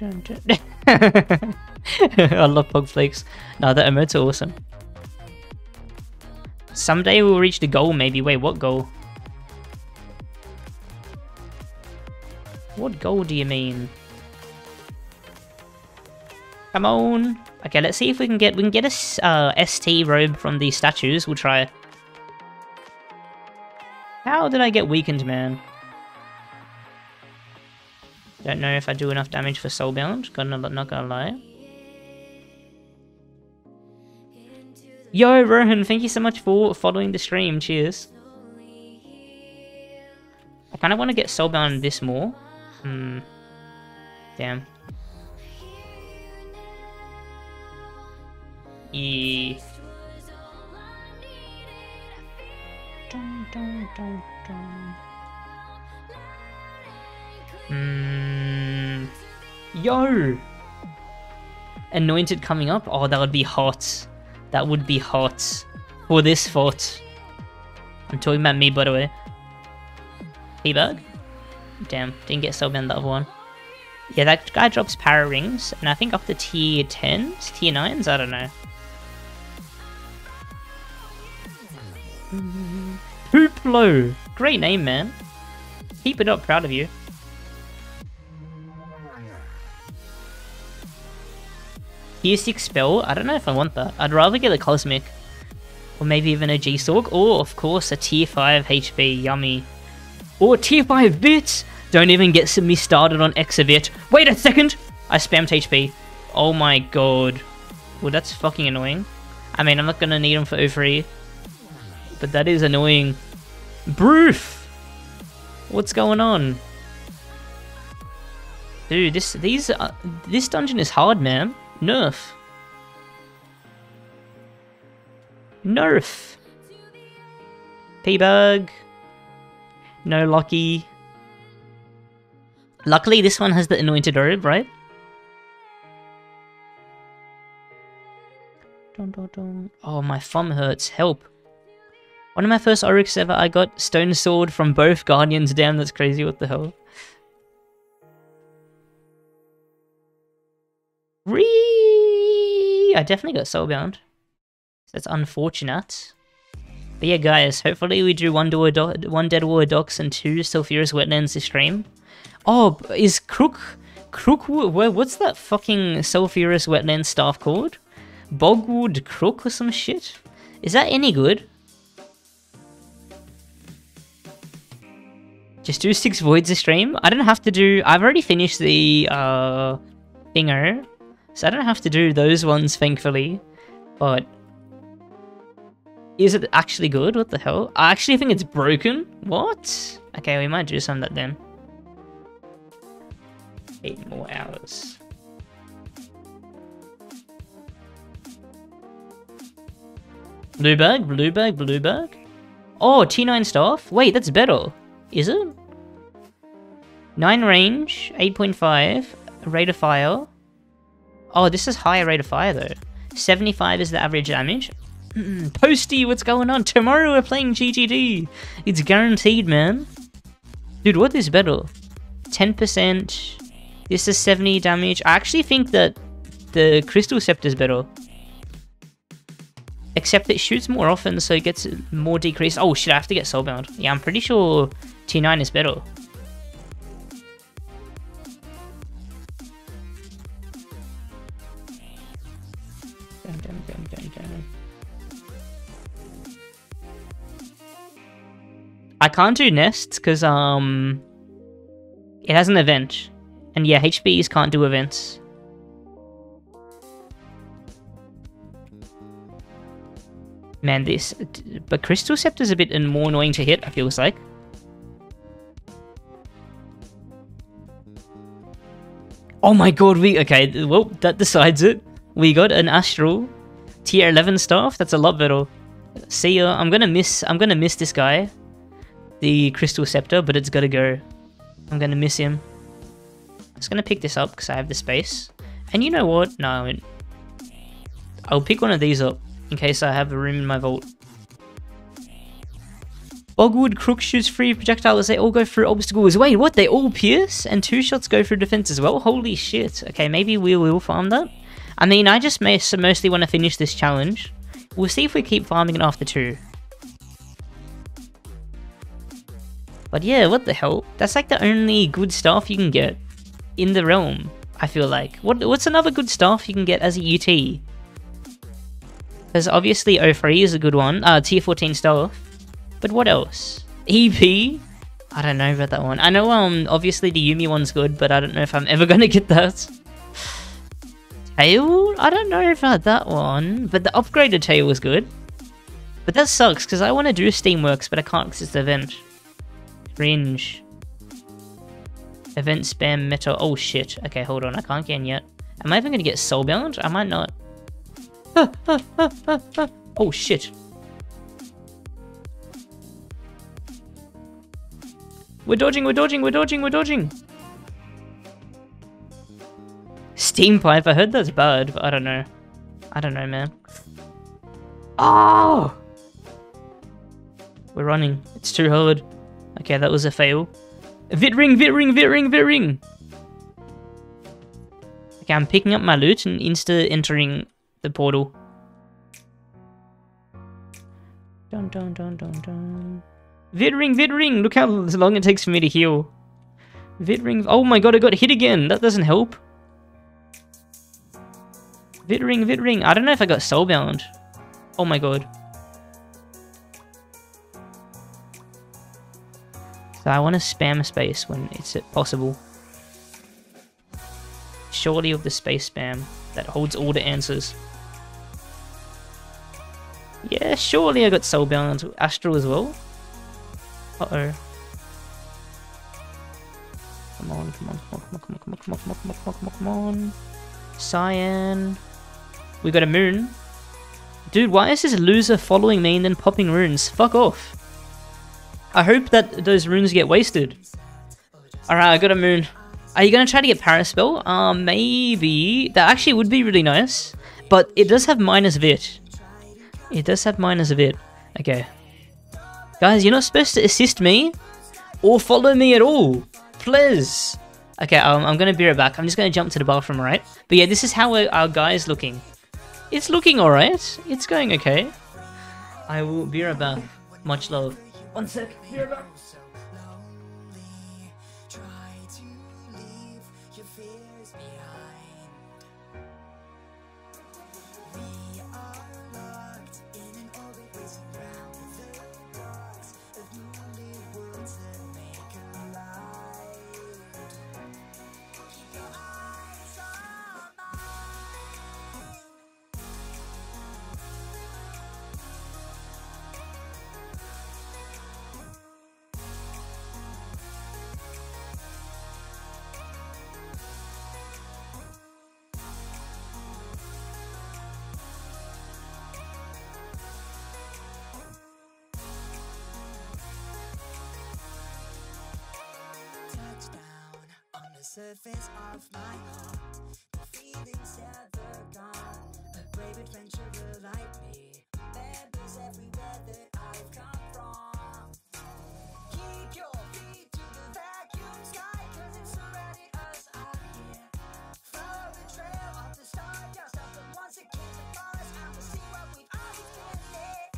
I love Pog Flakes. No, the emotes are awesome. Someday we'll reach the goal, maybe. Wait, what goal? What goal do you mean? Come on. Okay, let's see if we can get we can get a uh, S T robe from these statues. We'll try it. How did I get weakened, man? Don't know if I do enough damage for Soulbound. God, I'm not gonna lie. Yo, Rohan, thank you so much for following the stream. Cheers. I kind of want to get Soulbound this more. Hmm. Damn. Yeah. Dun, dun, dun, dun. Mm. Yo! Anointed coming up? Oh, that would be hot. That would be hot. For this fight. I'm talking about me, by the way. P-Bug? Damn, didn't get Soulbound the other one. Yeah, that guy drops power rings, and I think up to tier tens? Tier nines? I don't know. Hooplo! Great name, man. Keep it up, proud of you. Tier six spell? I don't know if I want that. I'd rather get a Cosmic. Or maybe even a G-Sorg. Or, of course, a tier five H P. Yummy. Or tier five bits! Don't even get me started on Exavit. Wait a second! I spammed H P. Oh my god. Well, that's fucking annoying. I mean, I'm not gonna need them for O three. But that is annoying. Broof! What's going on? Dude, this, these, uh, this dungeon is hard, man. Nerf. Nerf. P-Bug. No Lucky. Luckily, this one has the anointed robe, right? Dun, dun, dun. Oh, my thumb hurts. Help. One of my first Oryx ever, I got Stone Sword from both Guardians. Damn, that's crazy. What the hell? Ree! I definitely got Soulbound. That's unfortunate. But yeah, guys, hopefully we do one, door do one Dead War Docks and two Sulfurous Wetlands this stream. Oh, is Crook... Crook... What's that fucking Sulfurous Wetlands staff called? Bogwood Crook or some shit? Is that any good? Just do six voids a stream? I don't have to do... I've already finished the, uh... thingo. So I don't have to do those ones, thankfully. But... is it actually good? What the hell? I actually think it's broken. What? Okay, we might do some of that then. Eight more hours. Bluebag, Bluebag, Bluebag. Oh, T nine staff. Wait, that's better. Is it? nine range, eight point five, rate of fire. Oh, this is higher rate of fire though. seventy-five is the average damage. Posty, what's going on? Tomorrow we're playing G G D. It's guaranteed, man. Dude, what is better? ten percent. This is seventy damage. I actually think that the Crystal Scepter is better. Except it shoots more often, so it gets more decreased. Oh shit, I have to get Soulbound. Yeah, I'm pretty sure T nine is better. I can't do nests because um, it has an event, and yeah, H Bs can't do events. Man, this but Crystal Scepter is a bit more annoying to hit. I feel like. Oh my god, we okay. Well, that decides it. We got an Astral, tier eleven staff. That's a lot better. See ya. I'm gonna miss. I'm gonna miss this guy. The Crystal Scepter, but it's gotta go. I'm gonna miss him. I'm just gonna pick this up because I have the space. And you know what? No, I'll pick one of these up in case I have a room in my vault. Bogwood, Crookshoes, free projectiles, they all go through obstacles. Wait, what? They all pierce? And two shots go through defense as well? Holy shit. Okay, maybe we will farm that. I mean, I just mostly want to finish this challenge. We'll see if we keep farming it after two. But yeah, what the hell? That's like the only good staff you can get in the realm, I feel like. What? What's another good staff you can get as a U T? Because obviously oh three is a good one. Uh, tier fourteen staff. But what else? E P? I don't know about that one. I know um obviously the Yumi one's good, but I don't know if I'm ever gonna get that. Tail? I don't know about that one. But the upgraded tail was good. But that sucks, because I want to do Steamworks, but I can't because it's the event. Fringe. Event spam metal. Oh shit. Okay, hold on. I can't get in yet. Am I even gonna get soulbound? I might not. Ah, ah, ah, ah, ah. Oh shit. We're dodging, we're dodging, we're dodging, we're dodging! Steam pipe, I heard that's bad, but I don't know. I don't know, man. Oh! We're running. It's too hard. Okay, that was a fail. Vit ring, vit ring, vit ring, vit ring! Okay, I'm picking up my loot and insta entering the portal. Dun dun dun dun dun. Vit ring, vit ring! Look how long it takes for me to heal. Vit ring. Oh my god, I got hit again! That doesn't help. Vit ring, vit ring. I don't know if I got soulbound. Oh my god. So I want to spam space when it's possible. Surely of the space spam that holds all the answers. Yeah, surely I got soulbound. Astral as well. Uh-oh. Come on, come on, come on, come on, come on, come on, come on, come on, come on, come on. Cyan. We got a moon. Dude, why is this loser following me and then popping runes? Fuck off. I hope that those runes get wasted. Alright, I got a moon. Are you going to try to get Paraspell? Uh, maybe. That actually would be really nice. But it does have minus Vit. It does have minus Vit. Okay. Guys, you're not supposed to assist me or follow me at all. Please. Okay, um, I'm going to be right back. I'm just going to jump to the bathroom, alright? But yeah, this is how our guy's looking. It's looking alright. It's going okay. I will be right back. Much love. One sec. Be right back. Surface of my heart, the feelings ever gone. A brave adventurer like me, feathers everywhere that I've come from. Kick your feet to the vacuum sky, cause it's already us out here. Follow the trail of the stardust of the ones that came before us. I will see what we always can live.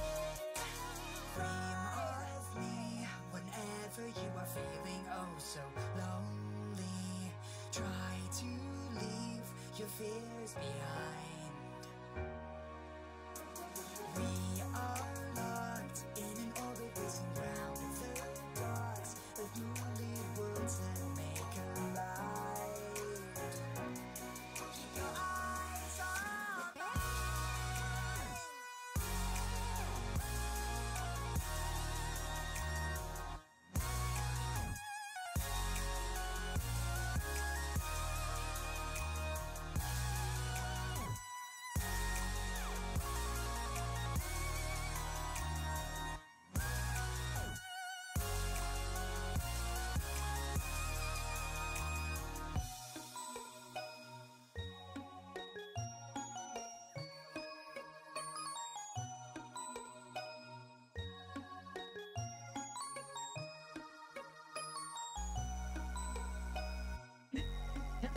Dream of me whenever you are feeling oh so lonely. Try to leave your fears behind. We are locked in an orbit racing round the dots of newly worlds that make a light. Keep your eyes on.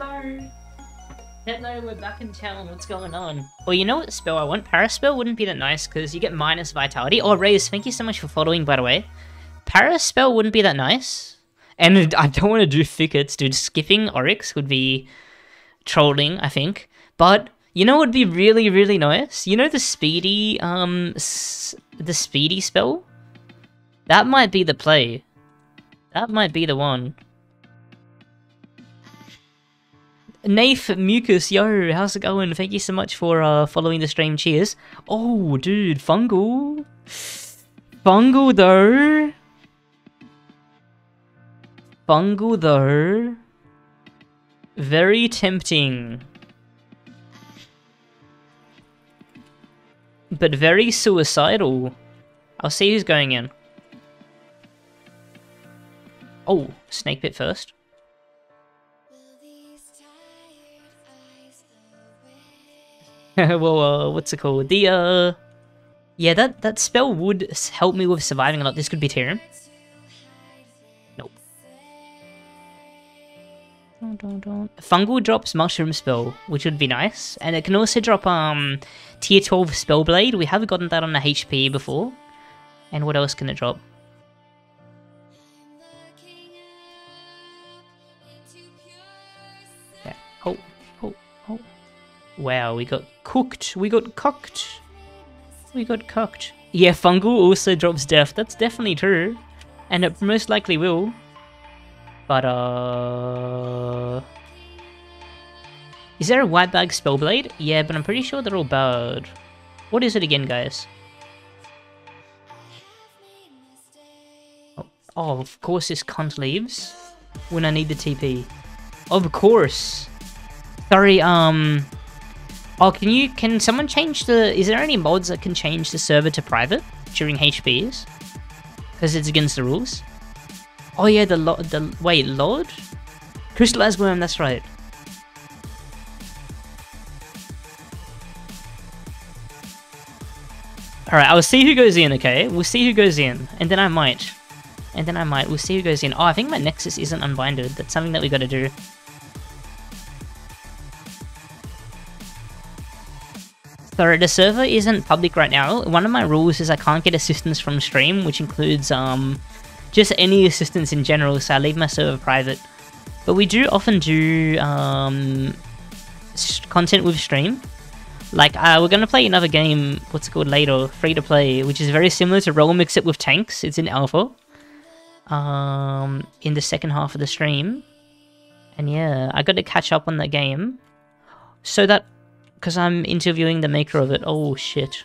Hetto! Hetto, we're back in town, what's going on? Well, you know what spell I want? Paraspell wouldn't be that nice, because you get minus vitality. Oh, Raze, thank you so much for following, by the way. Paraspell wouldn't be that nice. And I don't want to do thickets, dude. Skipping Oryx would be trolling, I think. But, you know what would be really, really nice? You know the speedy, um, s the speedy spell? That might be the play. That might be the one. Nath Mucus, yo, how's it going? Thank you so much for uh, following the stream, cheers. Oh, dude, Fungal. Fungal, though. Fungal, though. Very tempting. But very suicidal. I'll see who's going in. Oh, Snake Pit first. well, uh, what's it called? The, uh... Yeah, that, that spell would help me with surviving a lot. This could be Tyrion. Nope. Dun, dun, dun. Fungal drops Mushroom Spell, which would be nice. And it can also drop, um... tier twelve Spellblade. We haven't gotten that on the H P before. And what else can it drop? Yeah. Oh, oh, oh. Wow, we got cooked. We got cocked. We got cocked. Yeah, Fungal also drops death. That's definitely true. And it most likely will. But, uh... is there a white bag Spellblade? Yeah, but I'm pretty sure they're all bad. What is it again, guys? Oh, oh of course this cunt leaves. When I need the T P. Of course. Sorry, um... Oh, can you, can someone change the, is there any mods that can change the server to private during H Ps? Because it's against the rules. Oh yeah, the, lo the wait, Lord? Crystallized Worm, that's right. Alright, I'll see who goes in, okay? We'll see who goes in, and then I might. And then I might, we'll see who goes in. Oh, I think my Nexus isn't unbinded, that's something that we gotta do. So the server isn't public right now. One of my rules is I can't get assistance from stream, which includes um, just any assistance in general, so I leave my server private. But we do often do um, content with stream. Like, uh, we're going to play another game, what's it called later, free to play, which is very similar to Realm except with tanks. It's in alpha um, in the second half of the stream. And yeah, I got to catch up on that game. So that... because I'm interviewing the maker of it. Oh, shit.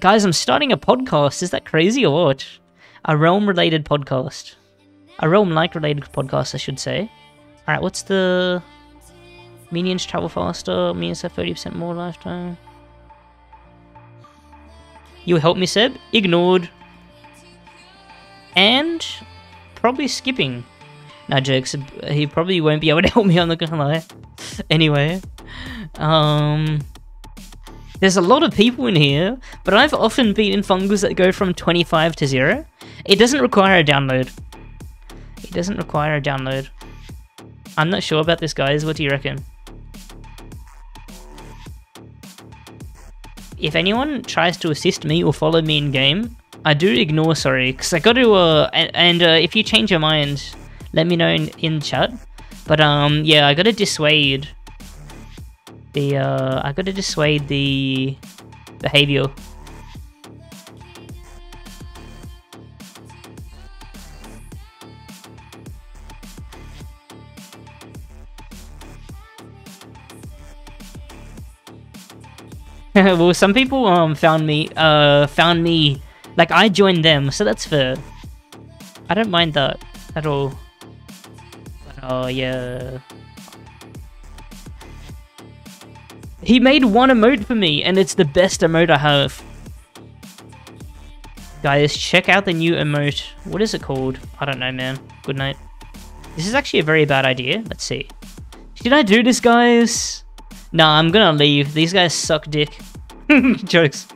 Guys, I'm starting a podcast. Is that crazy or what? A Realm-related podcast. A Realm-like related podcast, I should say. Alright, what's the... minions travel faster. Minions have thirty percent more lifetime. You help me, Seb? Ignored. And... probably skipping. No, jokes. He probably won't be able to help me, I'm not gonna lie. Anyway, um, there's a lot of people in here, but I've often beaten Fungals that go from twenty-five to zero. It doesn't require a download. It doesn't require a download. I'm not sure about this, guys. What do you reckon? If anyone tries to assist me or follow me in game, I do ignore, sorry, because I got to, uh, and, and uh, if you change your mind, let me know in, in chat. But, um, yeah, I gotta dissuade the, uh, I gotta dissuade the behavior. Well, some people, um, found me, uh, found me, like, I joined them, so that's fair. I don't mind that at all. Oh, yeah. He made one emote for me, and it's the best emote I have. Guys, check out the new emote. What is it called? I don't know, man. Good night. This is actually a very bad idea. Let's see. Should I do this, guys? Nah, I'm gonna leave. These guys suck dick. Jokes.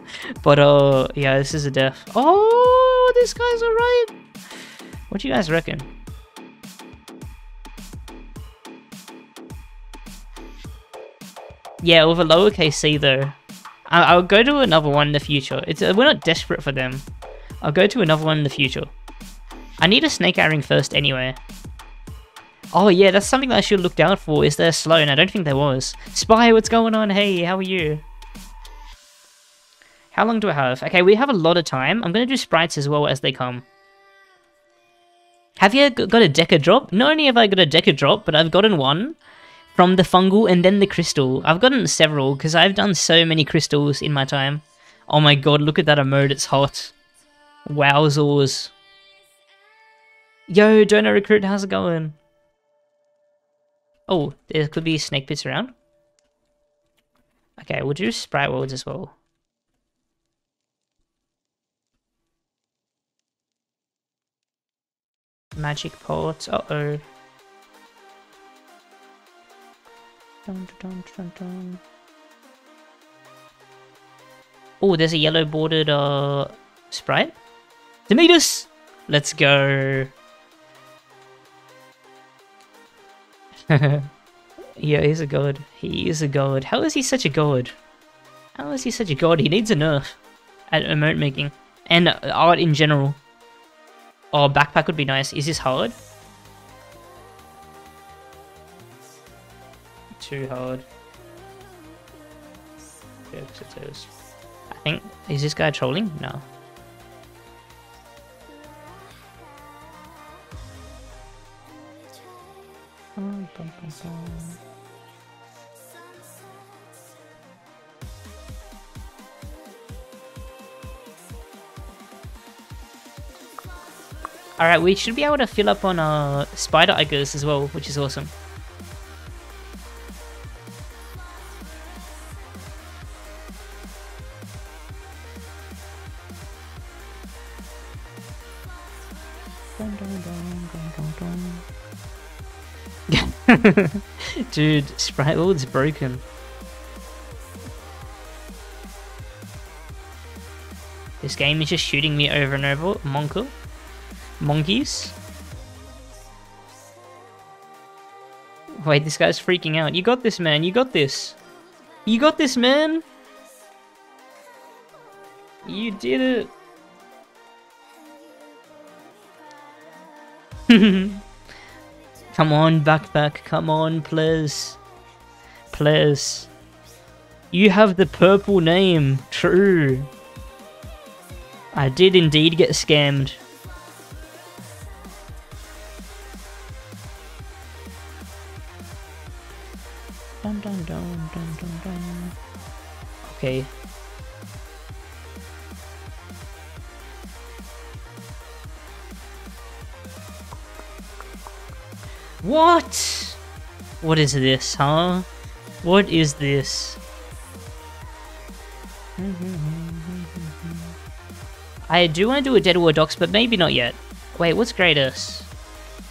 But, uh, yeah, this is a death. Oh, this guy's alright. What do you guys reckon? Yeah, with a lowercase c though. I I'll go to another one in the future. It's uh, we're not desperate for them. I'll go to another one in the future. I need a snake eye ring first anyway. Oh yeah, that's something that I should look down for, is they're slow, and I don't think there was. Spy, what's going on? Hey, how are you? How long do I have? Okay, we have a lot of time. I'm going to do sprites as well as they come. Have you got a Deca drop? Not only have I got a Deca drop, but I've gotten one from the fungal and then the crystal. I've gotten several because I've done so many crystals in my time. Oh my god, look at that emote, it's hot. Wowzers. Yo, Donor Recruit, how's it going? Oh, there could be snake pits around. Okay, we'll do sprite worlds as well. Magic ports, uh-oh. Oh, there's a yellow bordered uh, sprite. Demetus! Let's go. Yeah, he's a god. He is a god. How is he such a god? How is he such a god? He needs a nerf at emote making and art in general. Oh, backpack would be nice. Is this hard? Too hard. I think, is this guy trolling? No. Alright, we should be able to fill up on uh, spider eggers as well, which is awesome. Dude, Sprite World's broken. This game is just shooting me over and over. Monko. Monkeys. Wait, this guy's freaking out. You got this, man. You got this. You got this, man. You did it. Come on, backpack. Come on, please. Please. You have the purple name. True. I did indeed get scammed. Dun, dun, dun, dun, dun, dun. Okay. What? What is this, huh? What is this? I do want to do a Dead War Docs, but maybe not yet. Wait, what's Grade S?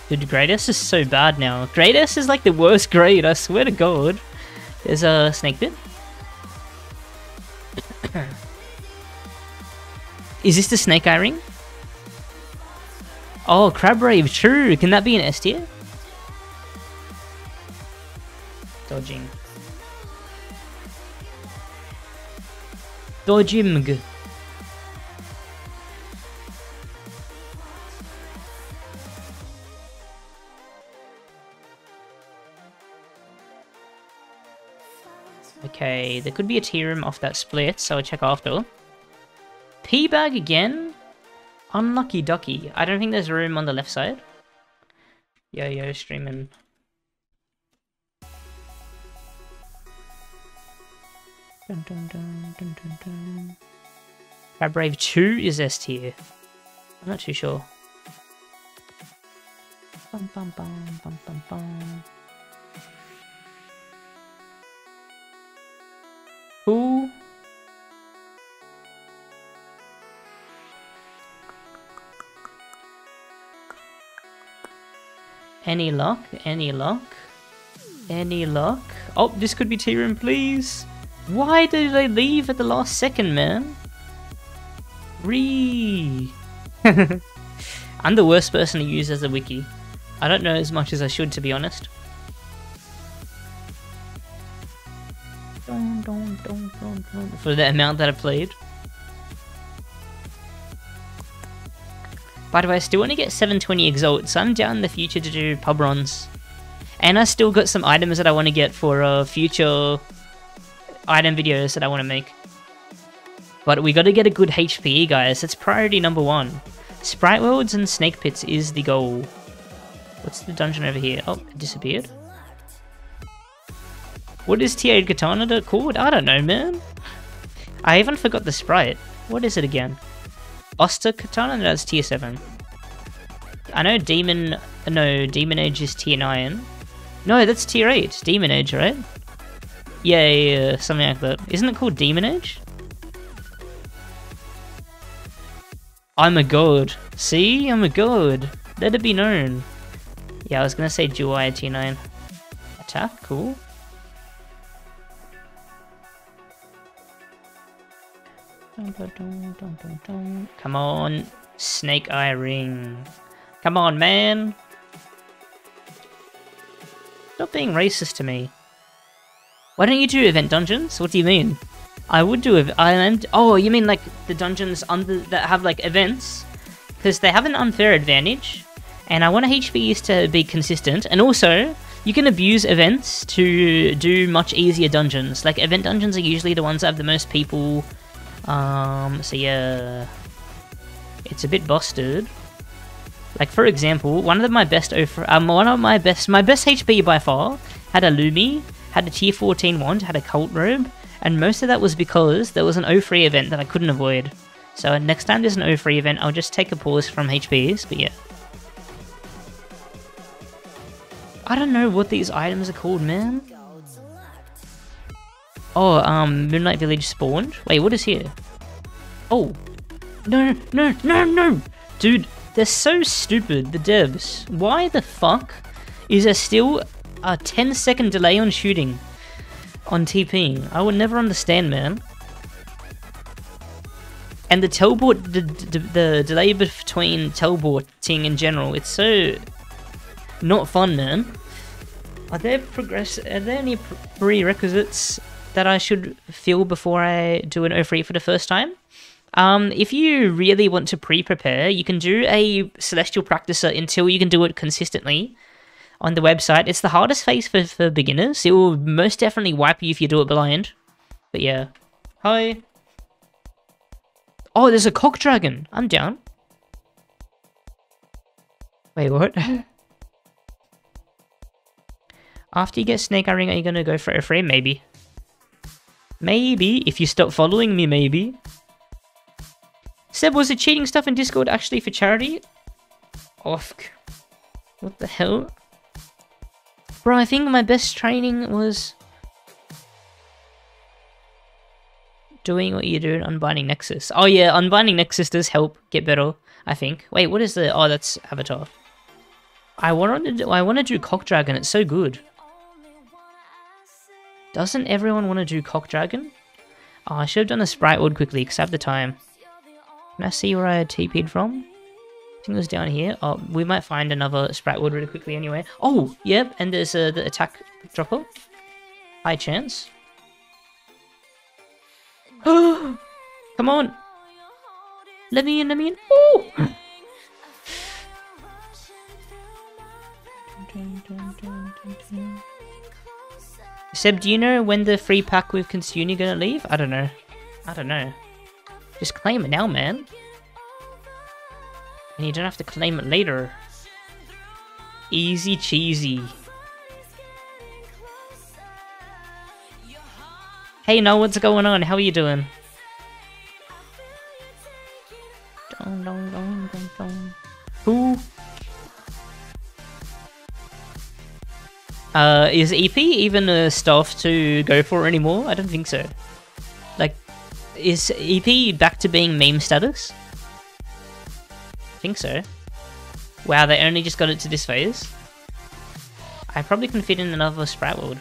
Dude, Grade S is so bad now. Grade S is like the worst grade, I swear to god. There's a snake bit. Is this the snake eye ring? Oh, Crab Rave, true. Can that be an S tier? Dodging. Dodging. Okay, there could be a tier room off that split, so I'll check after. P-bag again? Unlucky ducky. I don't think there's room on the left side. Yo, yo, streaming. Dun, dun, dun, dun, dun, dun. Crab Brave two is S tier. I'm not too sure. Bum, bum, bum, bum, bum, bum. Who? Any luck? Any luck? Any luck? Oh, this could be tier room, please. Why did they leave at the last second, man? Ree. I'm the worst person to use as a wiki. I don't know as much as I should, to be honest. for the amount that I played. By the way, I still want to get seven twenty Exalt, so I'm down in the future to do pub runs. And I still got some items that I want to get for uh, future item videos that I want to make. But we got to get a good H P E, guys. That's priority number one. Sprite Worlds and Snake Pits is the goal. What's the dungeon over here? Oh, it disappeared. What is T eight Katana called? I don't know, man. I even forgot the sprite. What is it again? Oster Katana? No, that's tier seven. I know Demon... No, Demon Edge is tier nine. No, that's tier eight. Demon Edge, right? Yeah, yeah, yeah, something like that. Isn't it called Demon Edge? I'm a god. See? I'm a god. Let it be known. Yeah, I was gonna say Juwai tier nine. Attack? Cool. Come on, Snake Eye Ring. Come on, man. Stop being racist to me. Why don't you do event dungeons? What do you mean? I would do ev- I am- Oh, you mean like the dungeons under that have like events? Because they have an unfair advantage, and I want H P Es to be consistent, and also you can abuse events to do much easier dungeons. Like event dungeons are usually the ones that have the most people. Um, so yeah, it's a bit busted. Like for example, one of my best, um, one of my best, my best H P by far had a Lumi, had a tier fourteen wand, had a cult robe, and most of that was because there was an O three event that I couldn't avoid. So next time there's an O three event, I'll just take a pause from H Ps, but yeah. I don't know what these items are called, man. Oh, um, Moonlight Village spawned. Wait, what is here? Oh. No, no, no, no! Dude, they're so stupid, the devs. Why the fuck is there still a ten second delay on shooting? On TPing? I would never understand, man. And the teleport, the, the, the delay between teleporting in general, it's so not fun, man. Are there progress, are there any prerequisites that I should feel before I do an O three for the first time? Um, if you really want to pre-prepare, you can do a Celestial Practicer until you can do it consistently on the website. It's the hardest phase for, for beginners. It will most definitely wipe you if you do it blind. But yeah. Hi. Oh, there's a Cock Dragon. I'm down. Wait, what? After you get Snake Eye Ring, are you going to go for O three? Maybe. Maybe, if you stop following me, maybe. Seb, was the cheating stuff in Discord actually for charity? Ofk. What the hell? Bro, I think my best training was doing what you do in Unbinding Nexus. Oh yeah, Unbinding Nexus does help get better, I think. Wait, what is the... Oh, that's Avatar. I want to do, I want to do Cock Dragon, it's so good. Doesn't everyone want to do Cock Dragon? Oh, I should have done the Sprite Ward quickly because I have the time. Can I see where I T P'd from? I think it was down here. Oh, we might find another Sprite Ward really quickly anyway. Oh, yep, and there's uh, the attack dropper. High chance. Oh, come on. Let me in, let me in. Oh! Seb, do you know when the free pack with Consume you're gonna leave? I don't know. I don't know. Just claim it now, man. And you don't have to claim it later. Easy cheesy. Hey, no, what's going on? How are you doing? Dun, dun, dun, dun, dun. Who? Uh, is E P even a stuff to go for anymore? I don't think so. Like, is E P back to being meme status? I think so. Wow, they only just got it to this phase. I probably can fit in another Sprite World.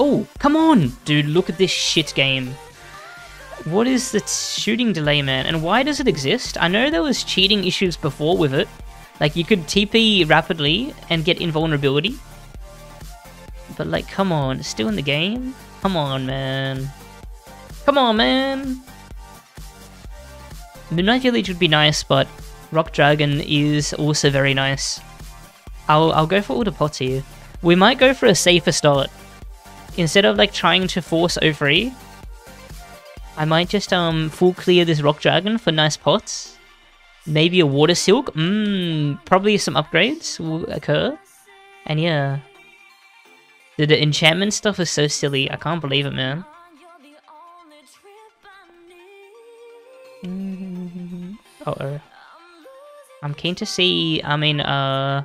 Oh, come on! Dude, look at this shit game. What is the shooting delay, man? And why does it exist? I know there was cheating issues before with it. Like, you could T P rapidly and get invulnerability. But like, come on, it's still in the game? Come on, man. Come on, man! Midnight Village would be nice, but Rock Dragon is also very nice. I'll, I'll go for Autopots here. We might go for a safer start. Instead of like trying to force O three, I might just um full clear this Rock Dragon for nice pots. Maybe a Water Silk. Mmm, probably some upgrades will occur. And yeah. The, the enchantment stuff is so silly. I can't believe it, man. Uh-oh. I'm keen to see, I mean, uh...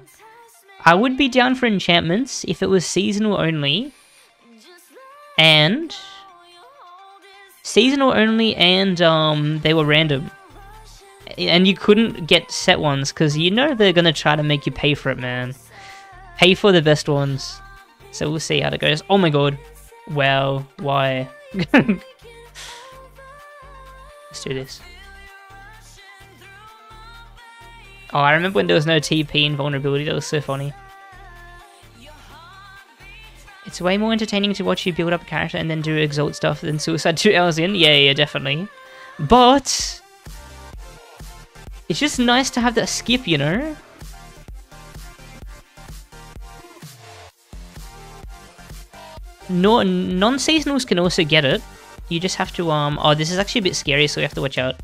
I would be down for enchantments if it was seasonal only. And... Seasonal only and, um, they were random. And you couldn't get set ones, because you know they're gonna try to make you pay for it, man. Pay for the best ones. So we'll see how that goes. Oh my god. Wow. Why? Let's do this. Oh, I remember when there was no T P in Vulnerability, that was so funny. It's way more entertaining to watch you build up a character and then do Exalt stuff than Suicide two hours in. Yeah, yeah, definitely. But... it's just nice to have that skip, you know? No, non-seasonals can also get it. You just have to, um... oh, this is actually a bit scary, so we have to watch out.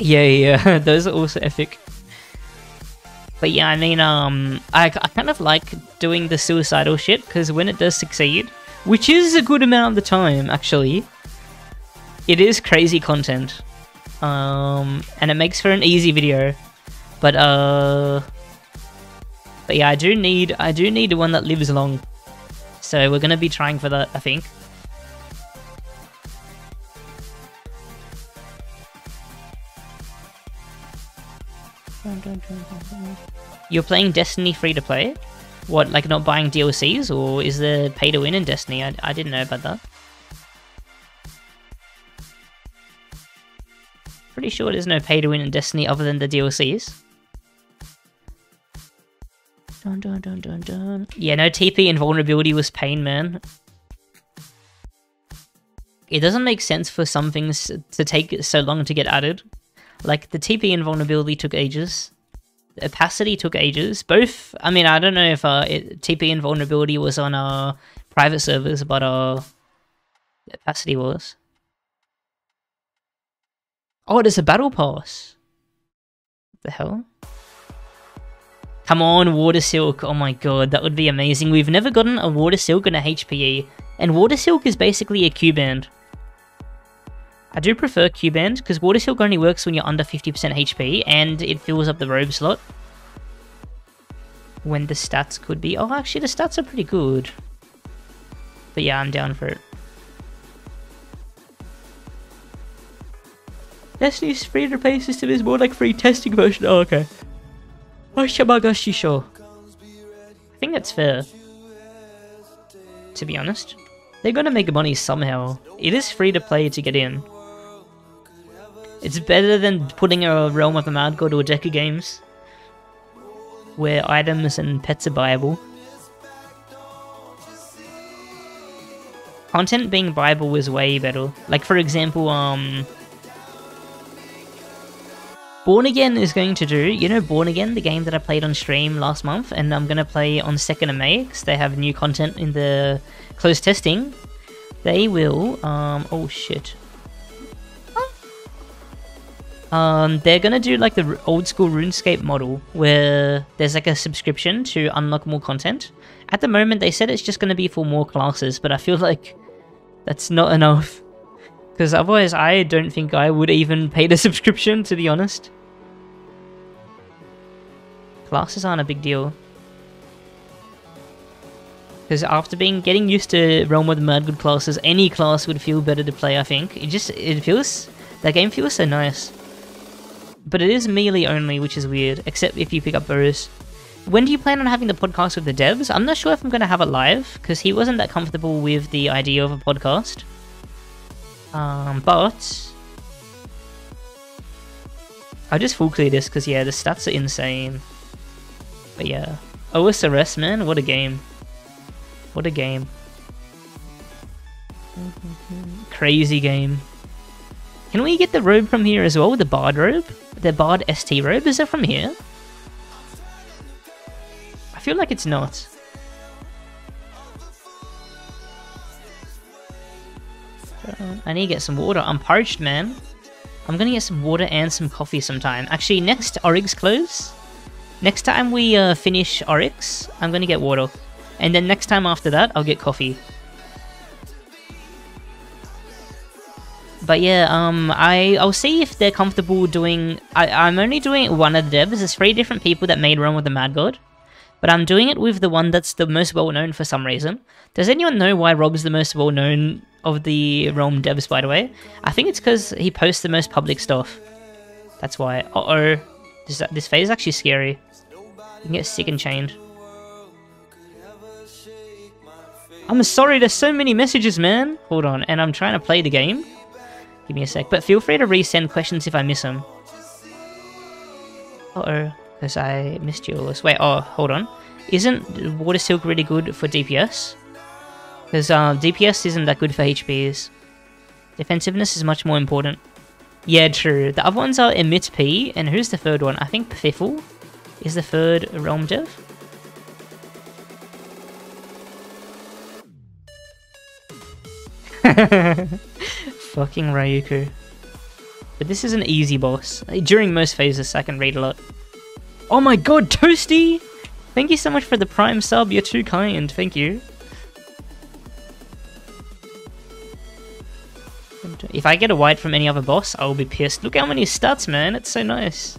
Yeah, yeah, those are also epic. But yeah, I mean, um, I, I kind of like doing the suicidal shit, because when it does succeed, which is a good amount of the time, actually, it is crazy content. Um, and it makes for an easy video. But, uh... But yeah, I do need, I do need one that lives long. So we're gonna be trying for that, I think. You're playing Destiny free to play? What, like not buying D L Cs? Or is there pay to win in Destiny? I, I didn't know about that. Pretty sure there's no pay to win in Destiny other than the D L Cs. Dun, dun, dun, dun, dun. Yeah, no T P and Vulnerability was pain, man. It doesn't make sense for some things to take so long to get added. Like, the T P and Vulnerability took ages. The Opacity took ages. Both, I mean, I don't know if uh, it, T P and Vulnerability was on our uh, private servers, but uh, Opacity was. Oh, there's a Battle Pass. What the hell? Come on, Water Silk. Oh my god, that would be amazing. We've never gotten a Water Silk and a H P E. And Water Silk is basically a Q-Band. I do prefer Q-Band, because Water Silk only works when you're under fifty percent H P, and it fills up the robe slot. When the stats could be... oh, actually, the stats are pretty good. But yeah, I'm down for it. Destiny's free to play system is more like free testing version. Oh, okay. Oshamagashishou. I think that's fair. To be honest. They're gonna make money somehow. It is free to play to get in. It's better than putting a Realm of the Mad God or Deca games, where items and pets are buyable. Content being buyable is way better. Like, for example, um... Born Again is going to do, you know Born Again, the game that I played on stream last month, and I'm going to play on second of May, because they have new content in the closed testing. They will, um, oh shit. Um, they're going to do like the old school RuneScape model, where there's like a subscription to unlock more content. At the moment, they said it's just going to be for more classes, but I feel like that's not enough. Because otherwise, I don't think I would even pay the subscription, to be honest. Classes aren't a big deal. Because after being getting used to Realm of the Mad God classes, any class would feel better to play, I think. It just, it feels, that game feels so nice. But it is melee only, which is weird, except if you pick up Burris. When do you plan on having the podcast with the devs? I'm not sure if I'm going to have it live, because he wasn't that comfortable with the idea of a podcast. Um, but I'll just full clear this because yeah, the stats are insane. But yeah. Oh, it's Arrest, man. What a game. What a game. Crazy game. Can we get the robe from here as well? With the Bard robe? The Bard S T robe? Is it from here? I feel like it's not. I need to get some water. I'm parched, man. I'm gonna get some water and some coffee sometime. Actually, next Oryx close. Next time we uh, finish Oryx, I'm gonna get water. And then next time after that, I'll get coffee. But yeah, um, I, I'll see if they're comfortable doing... I, I'm only doing one of the devs. There's three different people that made Run with the Mad God. But I'm doing it with the one that's the most well-known for some reason. Does anyone know why Rob's the most well-known of the Realm devs, by the way? I think it's because he posts the most public stuff. That's why. Uh-oh. This, this phase is actually scary. You can get sick and chained. I'm sorry, there's so many messages, man. Hold on, and I'm trying to play the game. Give me a sec, but feel free to resend questions if I miss them. Uh-oh. Because I missed yours. Wait, oh, hold on. Isn't Water Silk really good for D P S? Because uh, D P S isn't that good for H Ps. Defensiveness is much more important. Yeah, true. The other ones are Emit P, and who's the third one? I think Piffle is the third Realm dev. Fucking Ryuku. But this is an easy boss. During most phases, I can read a lot. Oh my god, Toasty! Thank you so much for the Prime sub, you're too kind, thank you. If I get a wide from any other boss, I'll be pissed. Look how many stats, man, it's so nice.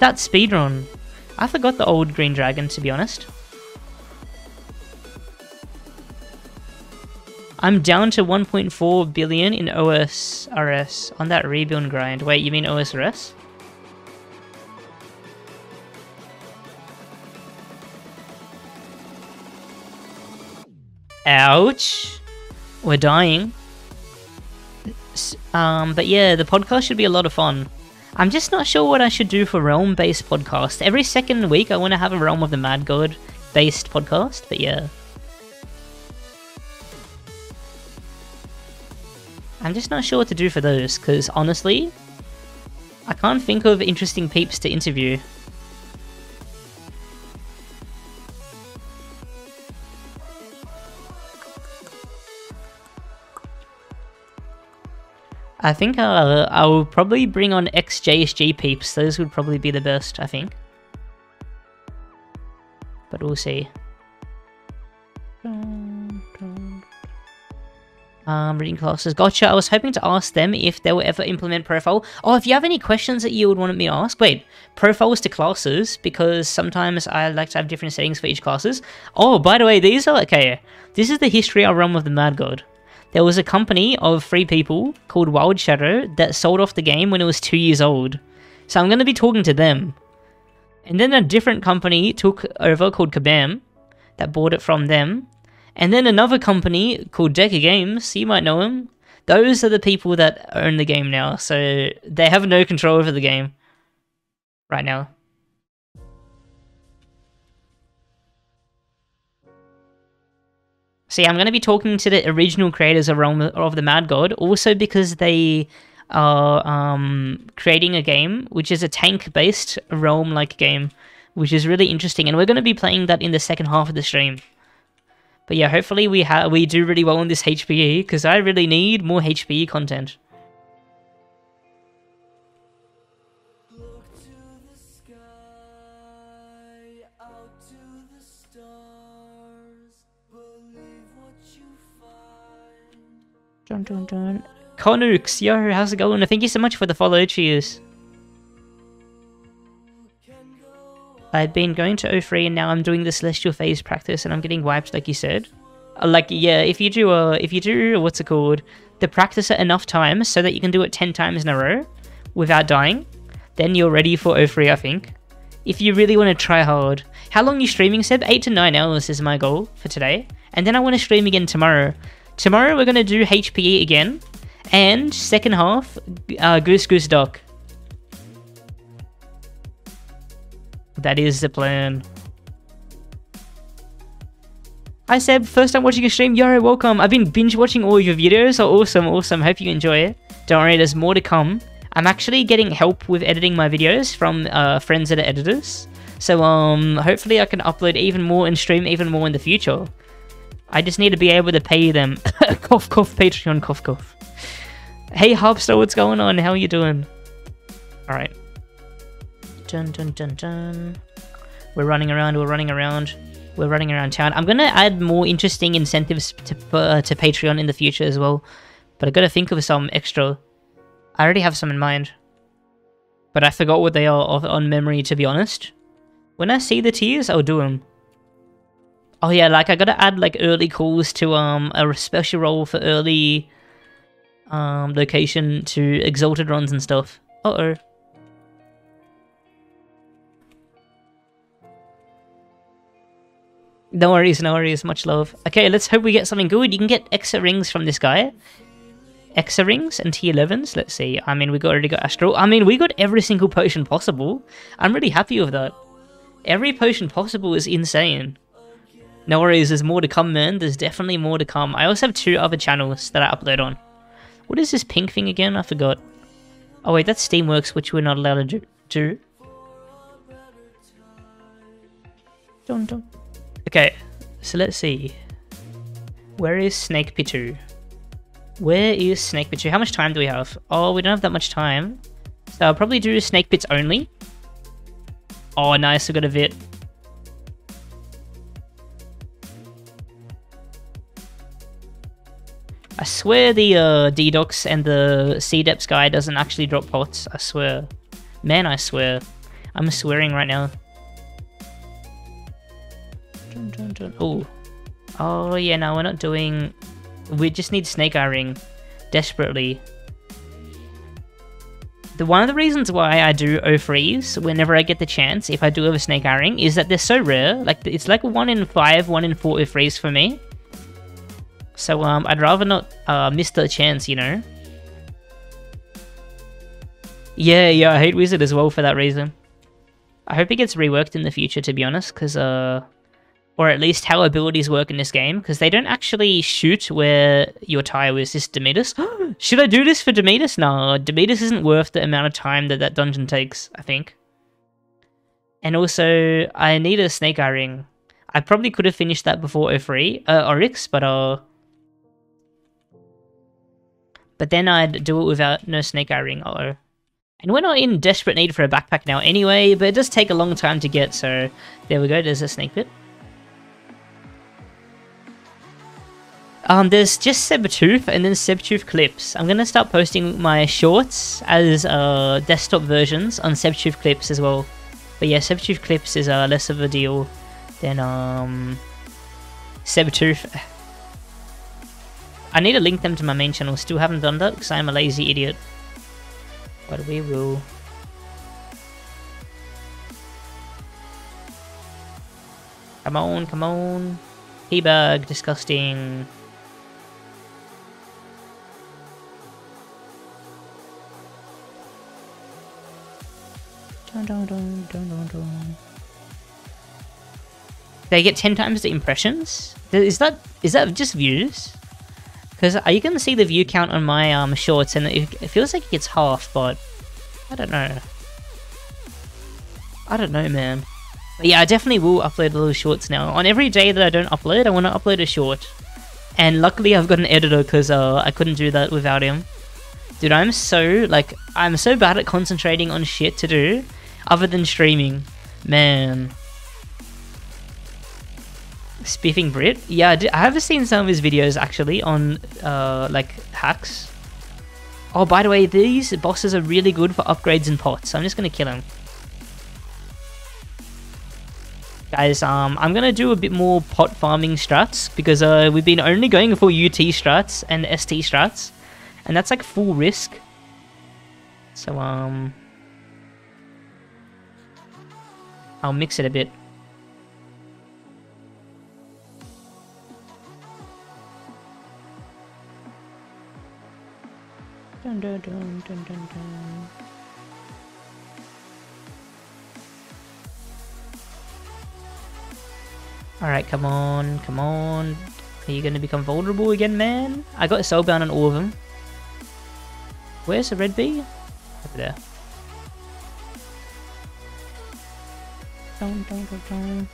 That speedrun. I forgot the old Green Dragon, to be honest. I'm down to one point four billion in O S R S on that rebuild grind. Wait, you mean O S R S? Ouch! We're dying. Um, but yeah, the podcast should be a lot of fun. I'm just not sure what I should do for Realm-based podcast. Every second week I want to have a Realm of the Mad God-based podcast, but yeah. I'm just not sure what to do for those, because honestly, I can't think of interesting peeps to interview. I think I'll, I'll probably bring on ex-J S G peeps. Those would probably be the best, I think. But we'll see. Um, reading classes. Gotcha. I was hoping to ask them if they will ever implement profile. Oh, if you have any questions that you would want me to ask. Wait, profiles to classes, because sometimes I like to have different settings for each classes. Oh, by the way, these are... Okay, this is the history of Realm of the Mad God. There was a company of three people called Wild Shadow that sold off the game when it was two years old. So I'm going to be talking to them. And then a different company took over called Kabam that bought it from them. And then another company called Deca Games, you might know them. Those are the people that own the game now. So they have no control over the game right now. See, I'm going to be talking to the original creators of Realm of the Mad God, also because they are um, creating a game, which is a tank-based Realm-like game, which is really interesting, and we're going to be playing that in the second half of the stream. But yeah, hopefully we ha we do really well on this H P E, because I really need more H P E content. Dun, dun, dun. Conux, yo, how's it going? Thank you so much for the follow, cheers. I've been going to O three and now I'm doing the Celestial Phase practice and I'm getting wiped like you said. Like, yeah, if you do, uh, if you do, what's it called? The practice at enough times so that you can do it ten times in a row without dying, then you're ready for O three, I think. If you really want to try hard. How long are you streaming, Seb? eight to nine hours is my goal for today. And then I want to stream again tomorrow. Tomorrow we're going to do H P E again, and second half, uh, Goose Goose Doc. That is the plan. Hi Seb, first time watching a stream. Yaro, welcome. I've been binge watching all of your videos. So awesome, awesome. Hope you enjoy it. Don't worry, there's more to come. I'm actually getting help with editing my videos from uh, friends that are editors. So um, hopefully I can upload even more and stream even more in the future. I just need to be able to pay them. Cough, cough, Patreon, cough, cough. Hey, Hubster, what's going on? How are you doing? All right. Dun, dun, dun, dun. We're running around, we're running around. We're running around town. I'm going to add more interesting incentives to, uh, to Patreon in the future as well. But I got to think of some extra. I already have some in mind. But I forgot what they are on memory, to be honest. When I see the tiers, I'll do them. Oh yeah, like I gotta add like early calls to um a special role for early um location to exalted runs and stuff. Uh-oh. No worries, no worries, much love. Okay, let's hope we get something good. You can get Exa rings from this guy. Exa rings and T elevens, let's see. I mean, we got, already got Astral. I mean, we got every single potion possible. I'm really happy with that. Every potion possible is insane. No worries, there's more to come, man. There's definitely more to come. I also have two other channels that I upload on. What is this pink thing again? I forgot. Oh wait, that's Steamworks, which we're not allowed to do. Dun, dun. Okay, so let's see. Where is Snake Pitu? Where is Snake Pitu? How much time do we have? Oh, we don't have that much time. So I'll probably do Snake Pits only. Oh, nice, I got a Vit. I swear the uh, D-Docs and the C DEPS guy doesn't actually drop pots, I swear. Man, I swear. I'm swearing right now. Dun, dun, dun. Ooh. Oh, yeah, no, we're not doing... We just need Snake Eye Ring. Desperately. The One of the reasons why I do O-Freeze whenever I get the chance, if I do have a Snake Eye Ring, is that they're so rare. Like, it's like one in five, one in four O-Freeze for me. So um, I'd rather not uh, miss the chance, you know? Yeah, yeah, I hate Wizard as well for that reason. I hope it gets reworked in the future, to be honest, because... Uh, or at least how abilities work in this game, because they don't actually shoot where your tile is. This Demetus? Should I do this for Demetus? No, Demetus isn't worth the amount of time that that dungeon takes, I think. And also, I need a Snake Eye Ring. I probably could have finished that before O three, uh, Oryx, but... uh. But then I'd do it without no Snake Eye Ring, uh-oh. And we're not in desperate need for a backpack now anyway, but it does take a long time to get, so... There we go, there's a snake pit. Um, there's just Sebtooth and then Sebtooth Clips. I'm gonna start posting my shorts as, uh, desktop versions on Sebtooth Clips as well. But yeah, Sebtooth Clips is, uh, less of a deal than, um... Sebtooth. I need to link them to my main channel. Still haven't done that because I'm a lazy idiot. But we will. Come on, come on. Teabag, disgusting. Dun, dun, dun, dun, dun, dun. They get ten times the impressions. Is that is that just views? Because you can see the view count on my um, shorts, and it, it feels like it gets half, but I don't know. I don't know, man. But yeah, I definitely will upload little shorts now. On every day that I don't upload, I want to upload a short. And luckily I've got an editor, because uh, I couldn't do that without him. Dude, I'm so, like, I'm so bad at concentrating on shit to do, other than streaming. Man. Spiffing Brit? Yeah, I have seen some of his videos, actually, on, uh, like, hacks. Oh, by the way, these bosses are really good for upgrades and pots, so I'm just gonna kill him. Guys, um, I'm gonna do a bit more pot farming strats, because, uh, we've been only going for U T strats and S T strats, and that's, like, full risk. So, um... I'll mix it a bit. Dun, dun, dun, dun, dun, dun. Alright, come on, come on. Are you going to become vulnerable again, man? I got a soulbound on all of them. Where's the red bee? Over there. Dun, dun, dun, dun.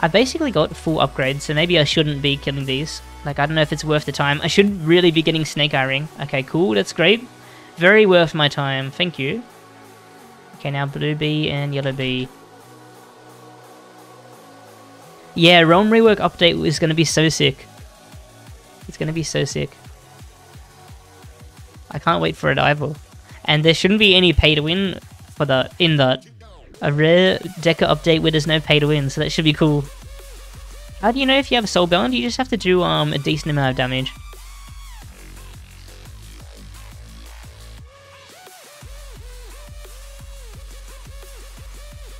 I basically got full upgrades, so maybe I shouldn't be killing these. Like, I don't know if it's worth the time. I should really be getting Snake Eye Ring. Okay, cool, that's great. Very worth my time, thank you. Okay, now blue bee and yellow bee. Yeah, Realm Rework update is going to be so sick. It's going to be so sick. I can't wait for it either. And there shouldn't be any pay to win for the in the a rare Deca update where there's no pay to win, so that should be cool. How do you know if you have a soulbound? You just have to do um a decent amount of damage.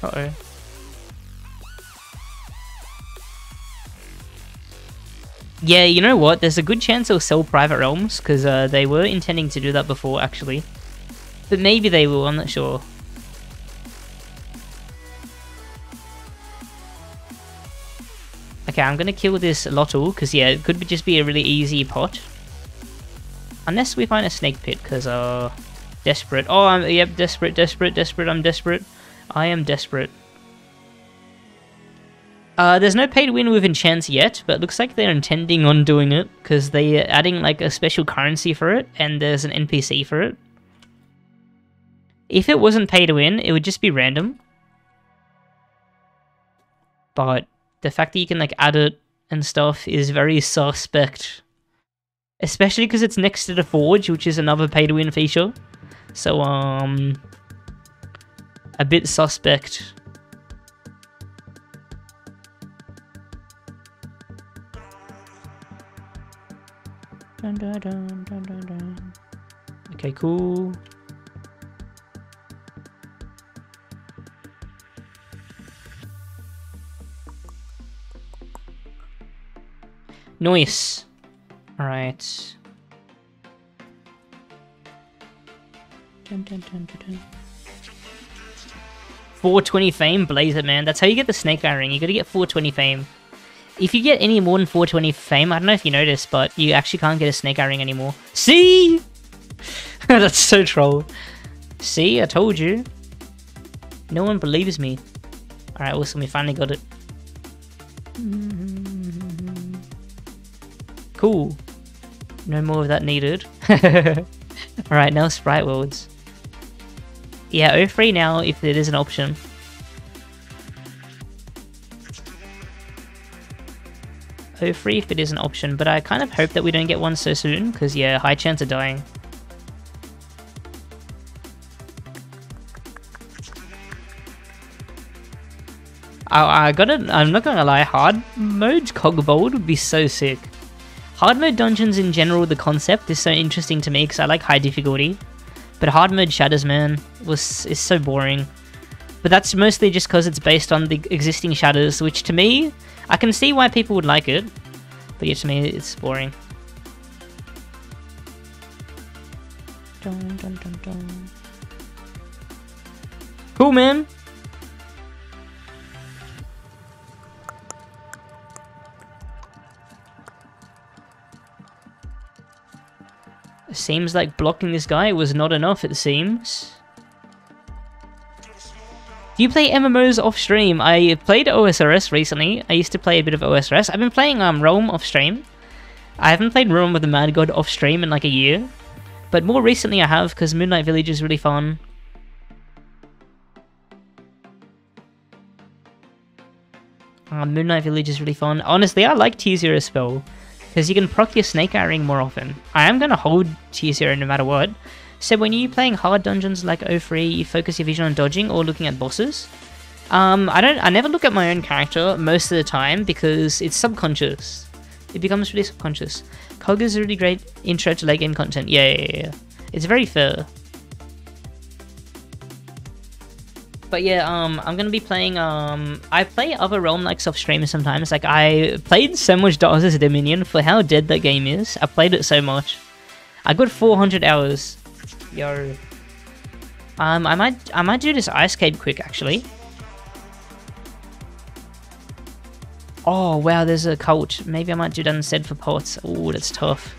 Uh oh. Yeah, you know what? There's a good chance they'll sell Private Realms, because uh, they were intending to do that before, actually. But maybe they will, I'm not sure. Okay, I'm going to kill this Lottle, because yeah, it could just be a really easy pot. Unless we find a Snake Pit, because uh... desperate. Oh, I'm, yep, desperate, desperate, desperate, I'm desperate. I am desperate. Uh, there's no pay to win with enchants yet, but it looks like they're intending on doing it, because they're adding like a special currency for it, and there's an N P C for it. If it wasn't pay to win, it would just be random. But the fact that you can like add it and stuff is very suspect. Especially because it's next to the Forge, which is another pay to win feature. So, um... a bit suspect. Dun, dun, dun, dun, dun, dun. Okay, cool. Nice. All right. Dun, dun, dun, dun, dun. four twenty fame, blaze it, man. That's how you get the Snake Eye Ring. You gotta get four twenty fame. If you get any more than four twenty fame, I don't know if you noticed, but you actually can't get a Snake Eye Ring anymore. See? That's so troll. See? I told you. No one believes me. Alright, awesome. We finally got it. Cool. No more of that needed. Alright, now Sprite Worlds. Yeah, O three now if it is an option. O three if it is an option, but I kind of hope that we don't get one so soon, because yeah, high chance of dying. I, I got it. I'm not gonna lie, hard mode Cogbold would be so sick. Hard mode dungeons in general, the concept is so interesting to me because I like high difficulty, but hard mode shatters, man, was is so boring. But that's mostly just because it's based on the existing shatters, which to me, I can see why people would like it, but yeah, to me, it's boring. Dun, dun, dun, dun. Cool, man! Seems like blocking this guy was not enough, it seems. Do you play M M Os off stream? I played O S R S recently. I used to play a bit of O S R S. I've been playing um, Realm off stream. I haven't played Realm with the Mad God off stream in like a year. But more recently I have, because Moonlight Village is really fun. Uh, Moonlight Village is really fun. Honestly, I like T zero Spell, because you can proc your Snake Eye Ring more often. I am going to hold T zero no matter what. So when you're playing hard dungeons like O three, you focus your vision on dodging or looking at bosses. Um, I don't. I never look at my own character most of the time because it's subconscious. It becomes really subconscious. Cog is a really great intro to late game content. Yeah, yeah, yeah. It's very fair. But yeah, um, I'm gonna be playing. Um, I play other Realm likes off stream sometimes. Like I played so much Darkseid's Dominion for how dead that game is. I played it so much. I got four hundred hours. Yo, um, I might, I might do this Ice Cave quick actually. Oh, wow, there's a cult. Maybe I might do that instead for pots. Oh, that's tough.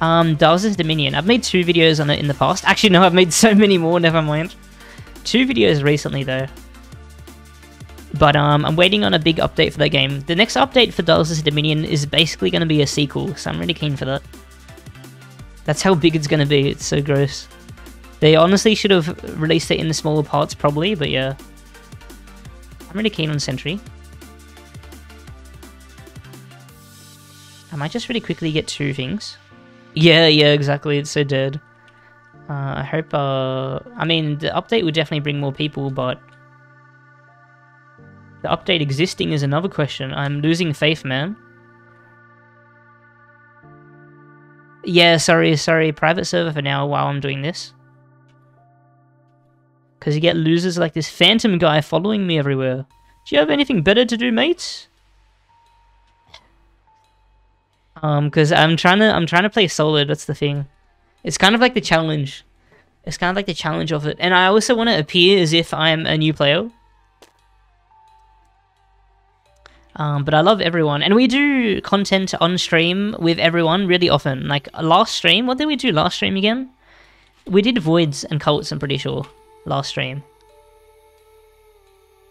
Um, Dales's Dominion. I've made two videos on it in the past. Actually, no, I've made so many more, never mind. Two videos recently, though. But um, I'm waiting on a big update for that game. The next update for Dales's Dominion is basically going to be a sequel, so I'm really keen for that. That's how big it's going to be. It's so gross. They honestly should have released it in the smaller parts, probably, but yeah. I'm really keen on Sentry. I might just really quickly get two things. Yeah, yeah, exactly. It's so dead. Uh, I hope... Uh, I mean, the update would definitely bring more people, but... The update existing is another question. I'm losing faith, man. Yeah, sorry, sorry. Private server for now while I'm doing this. Because you get losers like this phantom guy following me everywhere. Do you have anything better to do, mate? Um, because I'm trying to I'm trying to play solo. That's the thing. It's kind of like the challenge. It's kind of like the challenge of it. And I also want to appear as if I'm a new player. Um, but I love everyone, and we do content on stream with everyone really often. Like last stream, what did we do last stream again? We did voids and cults. I'm pretty sure. Last stream.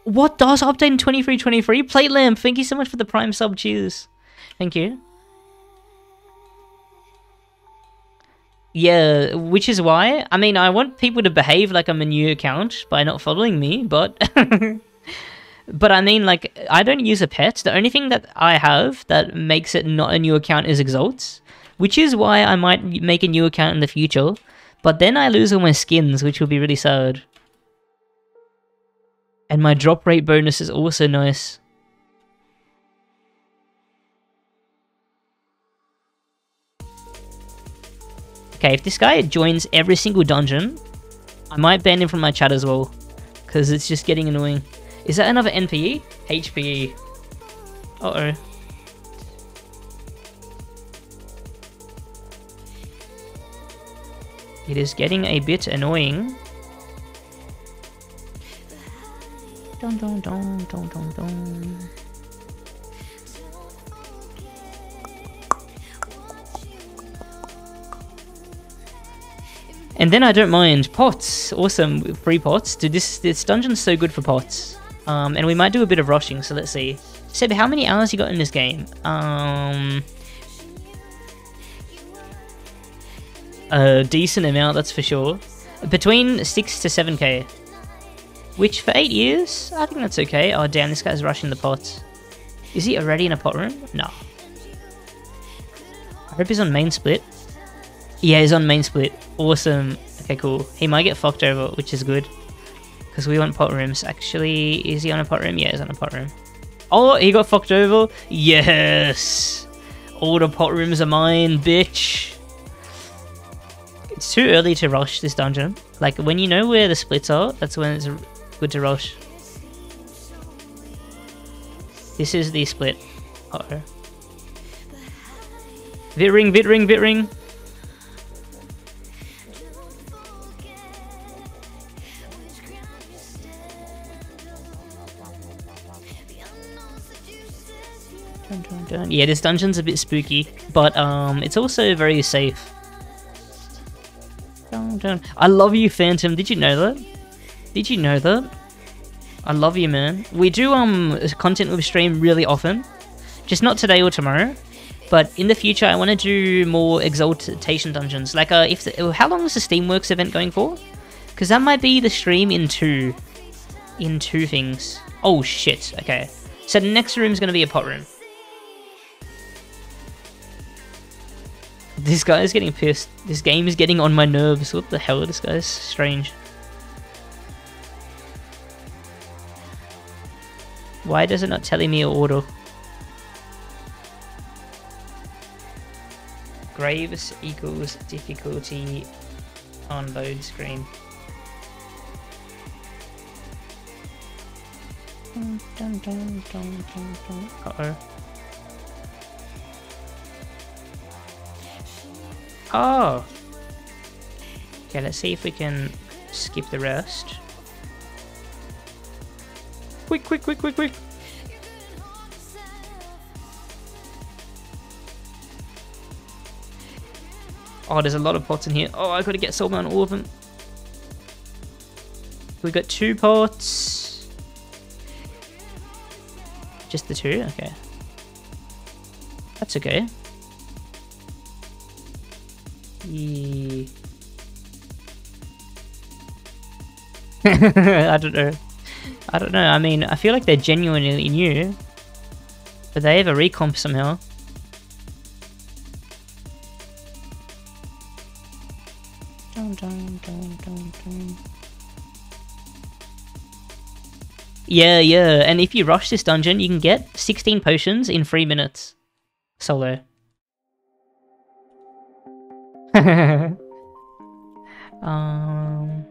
What does update in twenty-three twenty-three? Plate Lamp, thank you so much for the prime sub. Cheers. Thank you. Yeah, which is why, I mean, I want people to behave like I'm a new account by not following me, but... but I mean, like, I don't use a pet. The only thing that I have that makes it not a new account is Exalts, which is why I might make a new account in the future. But then I lose all my skins, which will be really sad. And my drop rate bonus is also nice. Okay, if this guy joins every single dungeon, I might ban him from my chat as well. Because it's just getting annoying. Is that another N P E? H P E. Uh-oh. It is getting a bit annoying. Dun, dun, dun, dun, dun, dun. And then I don't mind. Pots. Awesome. Free pots. Dude, this, this dungeon's so good for pots. Um, and we might do a bit of rushing, so let's see. Seb, how many hours you got in this game? Um, a decent amount, that's for sure. Between six to seven K. Which, for eight years, I think that's okay. Oh, damn, this guy's rushing the pots. Is he already in a pot room? No. I hope he's on main split. Yeah, he's on main split. Awesome. Okay, cool. He might get fucked over, which is good. Because we want pot rooms. Actually, is he on a pot room? Yeah, he's on a pot room. Oh, he got fucked over. Yes! All the pot rooms are mine, bitch. It's too early to rush this dungeon. Like, when you know where the splits are, that's when it's good to rush. This is the split. Uh-oh. Bit ring, bit ring, bit ring. Yeah, this dungeon's a bit spooky, but um, it's also very safe. I love you, Phantom. Did you know that? Did you know that? I love you, man. We do um content with stream really often, just not today or tomorrow. But in the future, I want to do more exaltation dungeons. Like, uh, if the, how long is the Steamworks event going for? Because that might be the stream in two, in two things. Oh shit. Okay. So the next room is going to be a pot room. This guy is getting pissed. This game is getting on my nerves. What the hell? This guy is strange. Why does it not tell me your order? Graves equals difficulty on load screen. Uh-oh. Oh! Okay, let's see if we can skip the rest. Quick, quick, quick, quick, quick. Oh, there's a lot of pots in here. Oh, I gotta get Soulbound on all of them. We got two pots. Just the two? Okay. That's okay. Yeah. I don't know. I don't know. I mean, I feel like they're genuinely new. But they have a recomp somehow. Dun, dun, dun, dun, dun. Yeah, yeah. And if you rush this dungeon, you can get sixteen potions in three minutes. Solo. um...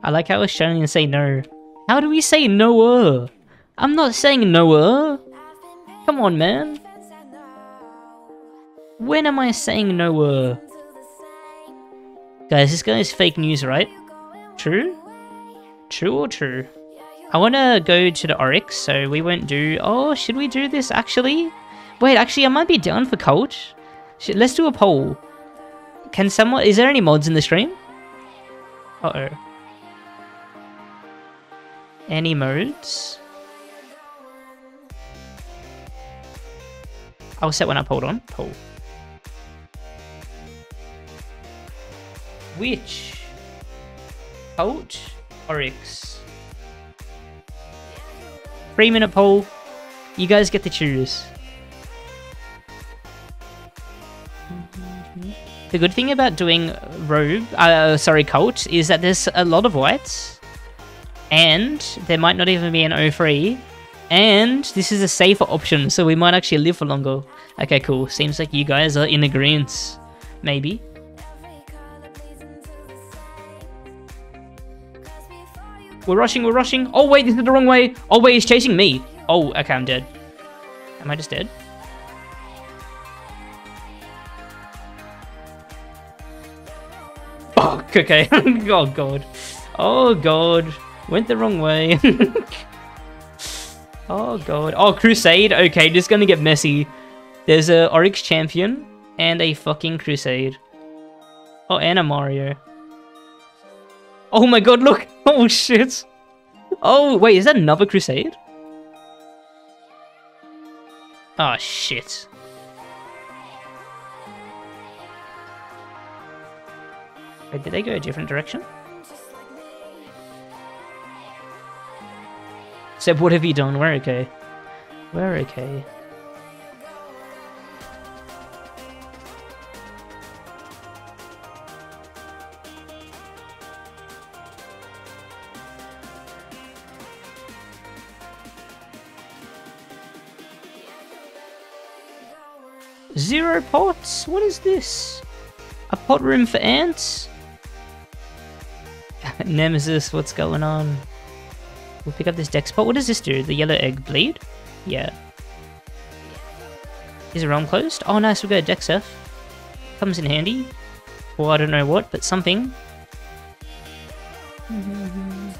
I like how Australians say no. How do we say no-er? I'm not saying no-er. Come on, man. When am I saying no-er? Guys, this guy is fake news, right? True? True or true? I want to go to the Oryx, so we won't do... Oh, should we do this, actually? Wait, actually, I might be down for cult. Should... Let's do a poll. Can someone... Is there any mods in the stream? Uh-oh. Any modes? I'll set one up, hold on. Poll. Which? Cult? Oryx? Three minute poll. You guys get to choose. The good thing about doing robe, uh, sorry, cult, is that there's a lot of whites. And there might not even be an O three. And this is a safer option, so we might actually live for longer. Okay, cool. Seems like you guys are in agreement. Maybe. We're rushing, we're rushing. Oh, wait, this is the wrong way. Oh, wait, he's chasing me. Oh, okay, I'm dead. Am I just dead? Oh, okay. Oh, God. Oh, God. Went the wrong way. Oh, God. Oh, Crusade. Okay, just gonna get messy. There's a Oryx champion and a fucking Crusade. Oh, and a Mario. Oh my god, look! Oh shit! Oh, wait, is that another Crusade? Oh shit. Wait, did they go a different direction? Seb, what have you done? We're okay. We're okay. Zero pots? What is this? A pot room for ants? Nemesis, what's going on? We'll pick up this dex pot. What does this do? The yellow egg bleed? Yeah. Is the realm closed? Oh, nice. We'll go dex F. Comes in handy. Well, I don't know what, but something. Don't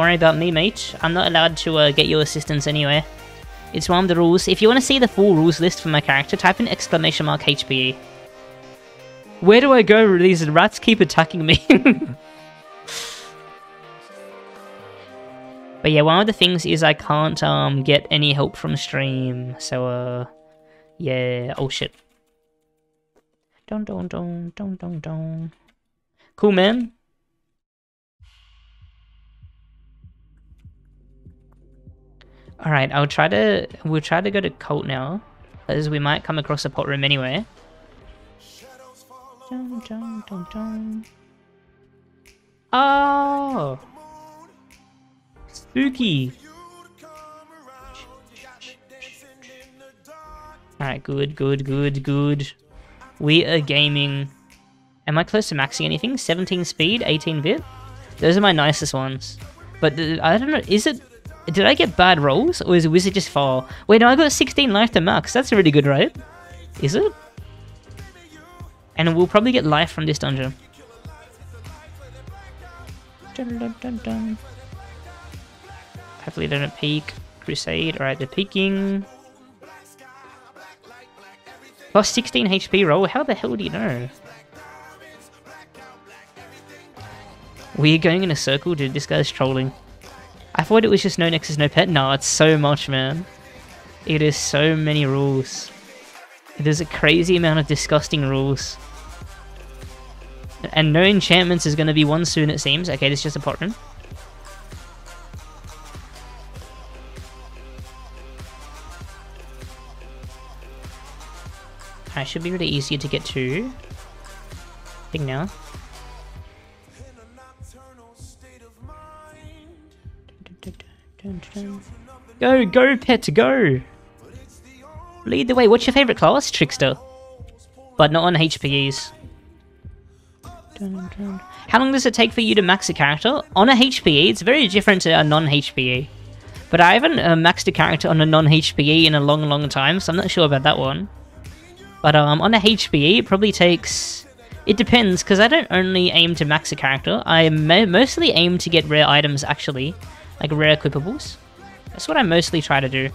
worry about me, mate. I'm not allowed to uh, get your assistance anywhere. It's one of the rules. If you want to see the full rules list for my character, type in exclamation mark H P E. Where do I go? These rats keep attacking me. But yeah, one of the things is I can't um, get any help from stream. So, uh, yeah. Oh, shit. Dun, dun, dun, dun, dun, dun. Cool, man. Alright, I'll try to... We'll try to go to cult now, because we might come across a pot room anyway. Dun, dun, dun, dun. Oh! Spooky! Alright, good, good, good, good. We are gaming. Am I close to maxing anything? seventeen speed, eighteen bit? Those are my nicest ones. But I don't know, is it... Did I get bad rolls, or is it, was it just far? Wait, no, I got sixteen life to max. That's really good, right? Is it? And we'll probably get life from this dungeon. Dun, dun, dun, dun. Hopefully they don't peak. Crusade, alright, they're peaking. Plus sixteen H P roll, how the hell do you know? We're going in a circle, dude, this guy's trolling. I thought it was just no Nexus, no pet. Nah, it's so much, man. It is so many rules. It is a crazy amount of disgusting rules. And no enchantments is going to be one soon, it seems. Okay, this is just a pot room. I should be really easier to get to. I think now. Go, go, pet, go! Lead the way. What's your favorite class? Trickster. But not on H P Es. How long does it take for you to max a character? On a H P E, it's very different to a non-H P E. But I haven't uh, maxed a character on a non-H P E in a long, long time, so I'm not sure about that one. But um, on a H P E, it probably takes... It depends, because I don't only aim to max a character. I mo mostly aim to get rare items, actually. Like rare equipables. That's what I mostly try to do.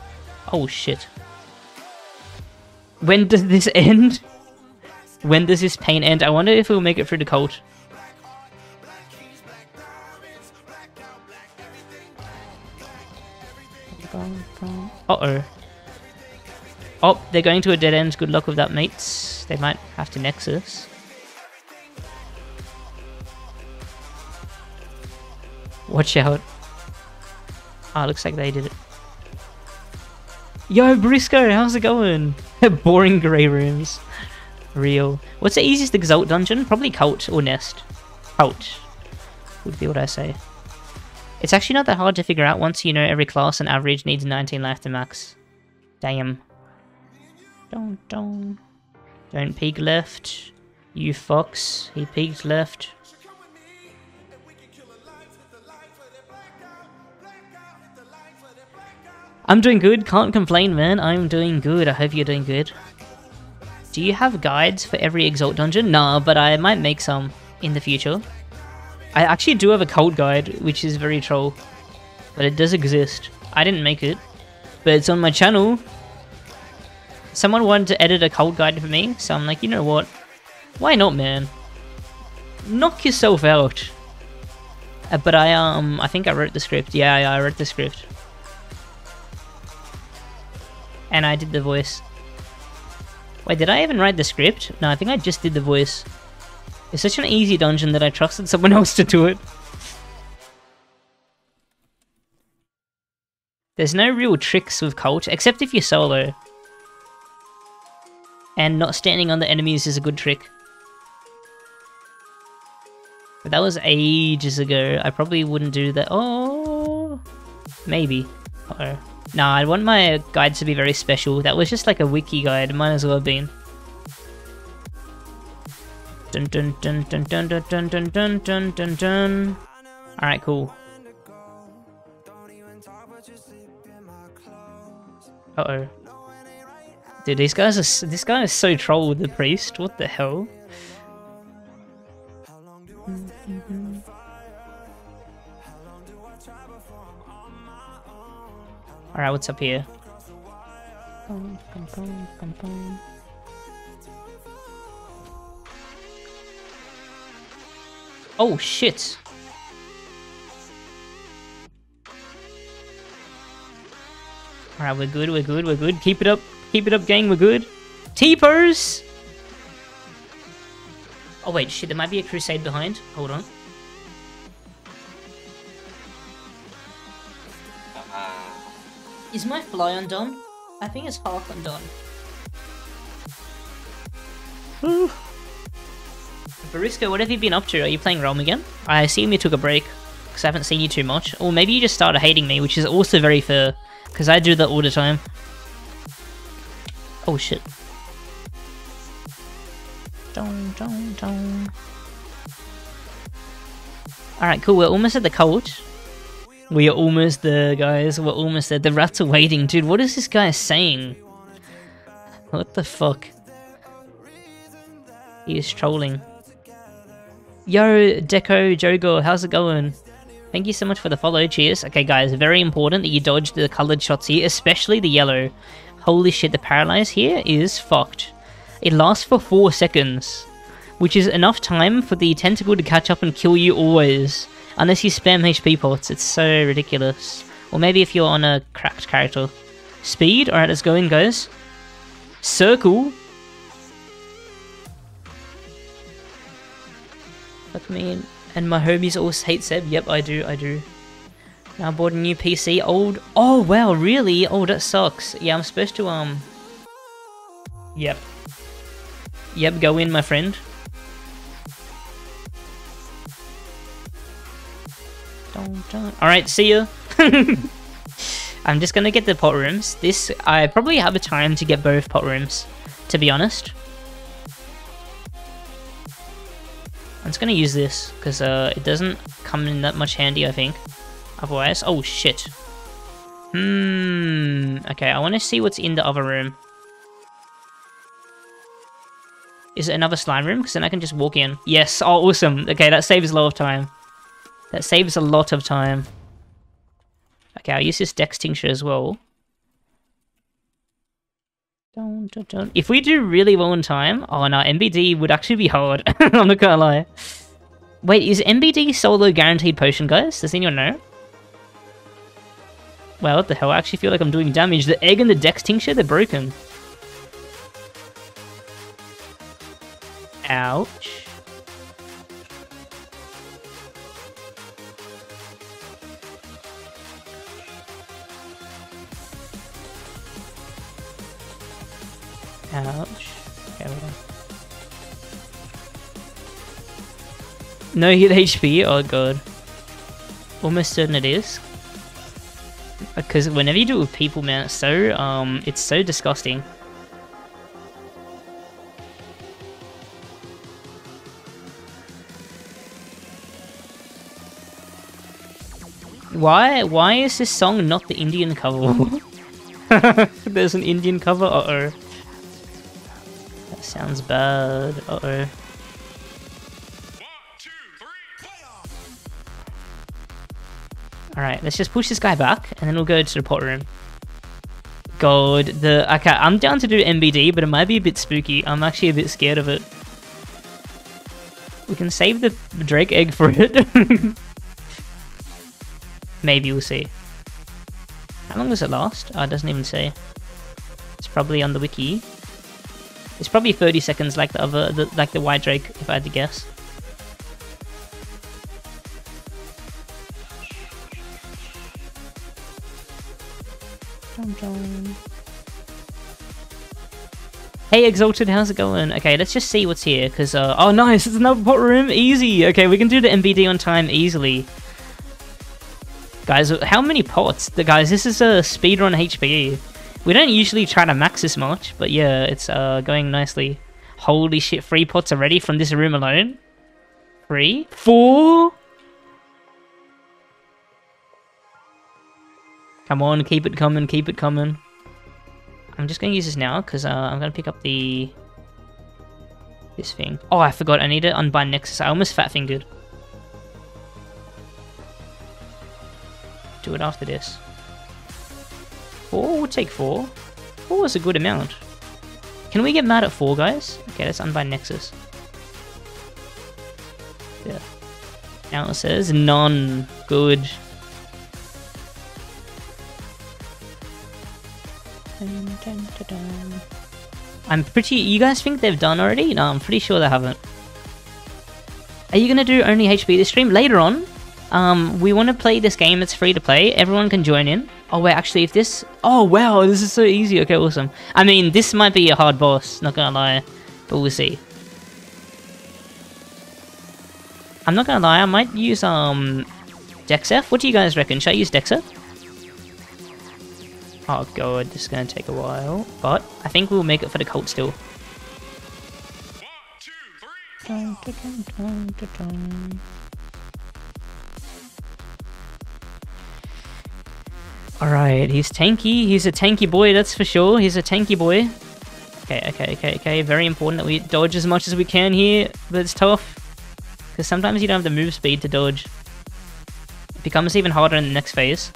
Oh, shit. When does this end? When does this pain end? I wonder if we'll make it through the cult. Uh-oh. Oh, they're going to a dead end. Good luck with that, mates. They might have to Nexus. Watch out. Ah, oh, looks like they did it. Yo, Brisco, how's it going? Boring grey rooms. Real. What's the easiest Exalt dungeon? Probably Cult or Nest. Cult would be what I say. It's actually not that hard to figure out once you know every class on average needs nineteen life to max. Damn. Don't, don't. Don't peek left. You fox. He peeked left. I'm doing good. Can't complain, man. I'm doing good. I hope you're doing good. Do you have guides for every Exalt dungeon? Nah, but I might make some in the future. I actually do have a cult guide, which is very troll. But it does exist. I didn't make it. But it's on my channel. Someone wanted to edit a cult guide for me, so I'm like, you know what? Why not, man? Knock yourself out. Uh, but I, um, I think I wrote the script. Yeah, yeah, I wrote the script. And I did the voice. Wait, did I even write the script? No, I think I just did the voice. It's such an easy dungeon that I trusted someone else to do it. There's no real tricks with Cult, except if you're solo. And not standing on the enemies is a good trick. But that was ages ago. I probably wouldn't do that. Oh, maybe. Uh-oh. Nah, I want my guides to be very special. That was just like a wiki guide, might as well have been. Dun dun dun dun dun dun dun dun dun dun dun dun. Alright, cool. Uh-oh. Dude, these guys are this guy is so troll with the priest, what the hell? Mm-hmm. Alright, what's up here? Oh shit! Alright, we're good, we're good, we're good. Keep it up, keep it up, gang, we're good. T-pose! Oh wait, shit, there might be a crusade behind. Hold on. Is my fly undone? I think it's half undone. Whew. Barisco, what have you been up to? Are you playing Realm again? I assume you took a break, because I haven't seen you too much. Or maybe you just started hating me, which is also very fair, because I do that all the time. Oh shit. Dong, dong, dong. Alright, cool, we're almost at the cult. We are almost there, guys. We're almost there. The rats are waiting. Dude, what is this guy saying? What the fuck? He is trolling. Yo, Deco Jogo, how's it going? Thank you so much for the follow, cheers. Okay guys, very important that you dodge the coloured shots here, especially the yellow. Holy shit, the paralyze here is fucked. It lasts for four seconds, which is enough time for the tentacle to catch up and kill you always. Unless you spam H P pots, it's so ridiculous. Or maybe if you're on a cracked character. Speed, alright, let's go in, guys. Circle. Fuck me, and my homies all hate Seb, yep, I do, I do. Now I bought a new P C, old, oh wow, really? Oh, that sucks. Yeah, I'm supposed to, um, yep. Yep, go in, my friend. Don't, don't. Alright, see ya. I'm just gonna get the pot rooms. This, I probably have a time to get both pot rooms, to be honest. I'm just gonna use this, because uh, it doesn't come in that much handy, I think. Otherwise, oh shit. Hmm, okay, I wanna see what's in the other room. Is it another slime room? Because then I can just walk in. Yes, oh awesome. Okay, that saves a lot of time. That saves a lot of time. Okay, I'll use this Dex Tincture as well. Don't, don't, don't. If we do really well in time... Oh no, M B D would actually be hard. I'm not gonna lie. Wait, is M B D solo guaranteed potion, guys? Does anyone know? Wow, what the hell? I actually feel like I'm doing damage. The egg and the Dex Tincture, they're broken. Ouch. Ouch. Okay, no hit H P? Oh god. Almost certain it is. Because whenever you do it with people, man, it's so, um, it's so disgusting. Why, why is this song not the Indian cover? There's an Indian cover? Uh-oh. That sounds bad. Uh-oh. One, two, three, play. Alright, let's just push this guy back, and then we'll go to the pot room. God, the... Okay, I'm down to do M B D, but it might be a bit spooky. I'm actually a bit scared of it. We can save the Drake egg for it. Maybe, we'll see. How long does it last? Oh, it doesn't even say. It's probably on the wiki. It's probably thirty seconds, like the other, the, like the white drake, if I had to guess. Hey, Exalted, how's it going? Okay, let's just see what's here, because uh, oh, nice, it's another pot room, easy. Okay, we can do the M B D on time easily, guys. How many pots? The guys, this is a speedrun H P E. We don't usually try to max this much, but yeah, it's uh, going nicely. Holy shit, three pots already from this room alone. Three, four. Come on, keep it coming, keep it coming. I'm just going to use this now, because uh, I'm going to pick up the... this thing. Oh, I forgot, I need to unbind Nexus. I almost fat-fingered. Do it after this. Four, we'll take four. Four is a good amount. Can we get mad at four, guys? Okay, let's unbind Nexus. Yeah. Now it says none. Good. Dun, dun, dun, dun. I'm pretty... You guys think they've done already? No, I'm pretty sure they haven't. Are you going to do only H P this stream? Later on, um, we want to play this game. It's free to play. Everyone can join in. Oh wait, actually if this... Oh wow, this is so easy. Okay, awesome. I mean, this might be a hard boss, not gonna lie. But we'll see. I'm not gonna lie, I might use, um... Dexef? What do you guys reckon? Should I use Dexef? Oh god, this is gonna take a while. But, I think we'll make it for the cult still. One, two, three. Alright, he's tanky. He's a tanky boy, that's for sure. He's a tanky boy. Okay, okay, okay, okay. Very important that we dodge as much as we can here, but it's tough. Because sometimes you don't have the move speed to dodge. It becomes even harder in the next phase.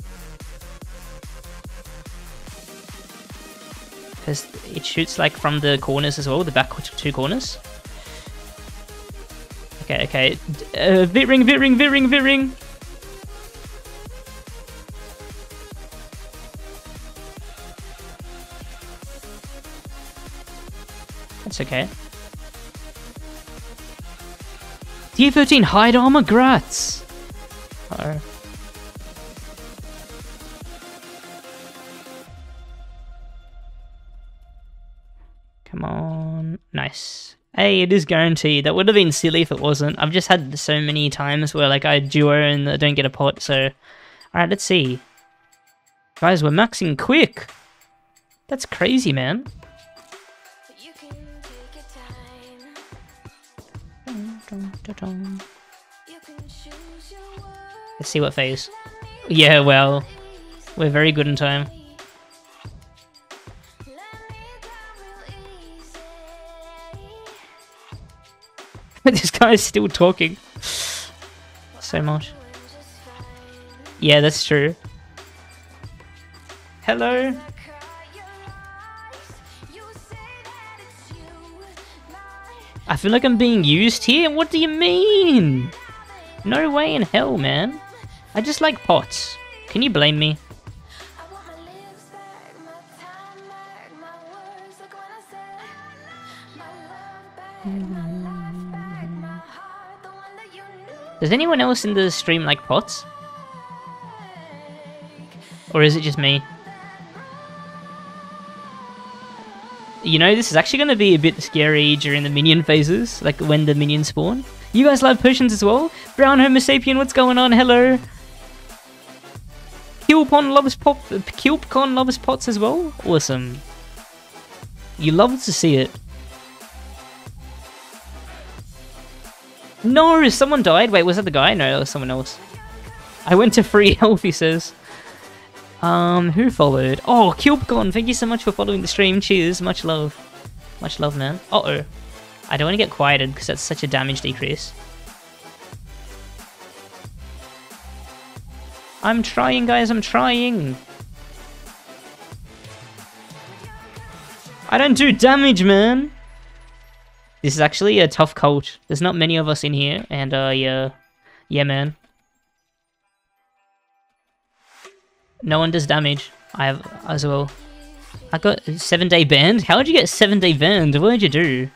Because it shoots like from the corners as well, the back two corners. Okay, okay. Uh, Vit Ring, Vit Ring, Vit Ring, Vit Ring! That's okay. Tier thirteen, hide armor, grats! Uh oh. Come on. Nice. Hey, it is guaranteed. That would have been silly if it wasn't. I've just had so many times where like I duo and I don't get a pot, so... Alright, let's see. Guys, we're maxing quick! That's crazy, man. Let's see what phase. Yeah, well, we're very good in time. But this guy's still talking so much. Yeah, that's true. Hello. I feel like I'm being used here. What do you mean? No way in hell, man. I just like pots. Can you blame me? Does anyone else in the stream like pots? Or is it just me? You know, this is actually going to be a bit scary during the minion phases, like when the minions spawn. You guys love potions as well? Brown Homo Sapien, what's going on? Hello! Kilpon loves pop. Kilpcon loves pots as well? Awesome. You love to see it. No! Someone died? Wait, was that the guy? No, that was someone else. I went to free health, he says. Um, who followed? Oh, Kilpcon, thank you so much for following the stream. Cheers, much love. Much love, man. Uh-oh. I don't want to get quieted, because that's such a damage decrease. I'm trying, guys, I'm trying! I don't do damage, man! This is actually a tough cult. There's not many of us in here, and, uh, yeah. Yeah, man. No one does damage. I have as well. I got seven day banned. How did you get seven day banned? What did you do,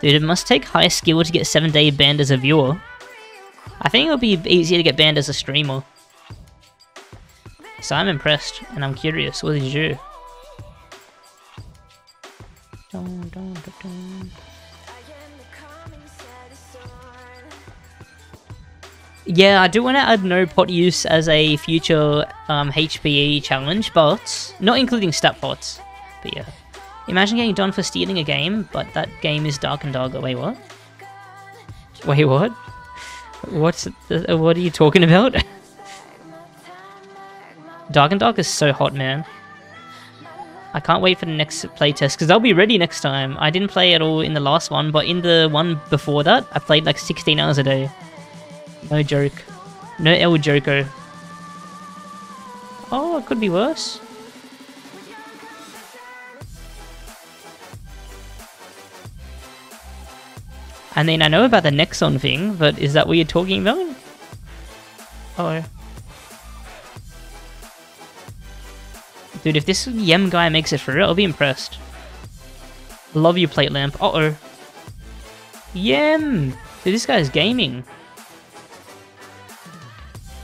dude? It must take high skill to get seven day banned as a viewer. I think it would be easier to get banned as a streamer. So I'm impressed, and I'm curious. What did you do? Dun, dun, dun, dun. Yeah, I do want to add no pot use as a future um, H P E challenge, but not including stat pots. But yeah. Imagine getting done for stealing a game, but that game is Dark and Darker. Wait, what? Wait, what? What's the, what are you talking about? Dark and Dark is so hot, man. I can't wait for the next playtest, because they'll be ready next time. I didn't play at all in the last one, but in the one before that, I played like sixteen hours a day. No joke. No El Joko. Oh, it could be worse. I mean, I know about the Nexon thing, but is that what you're talking about? Oh. Dude, if this Yem guy makes it through, I'll be impressed. Love you, plate lamp. Uh-oh. Yem! Dude, this guy's gaming.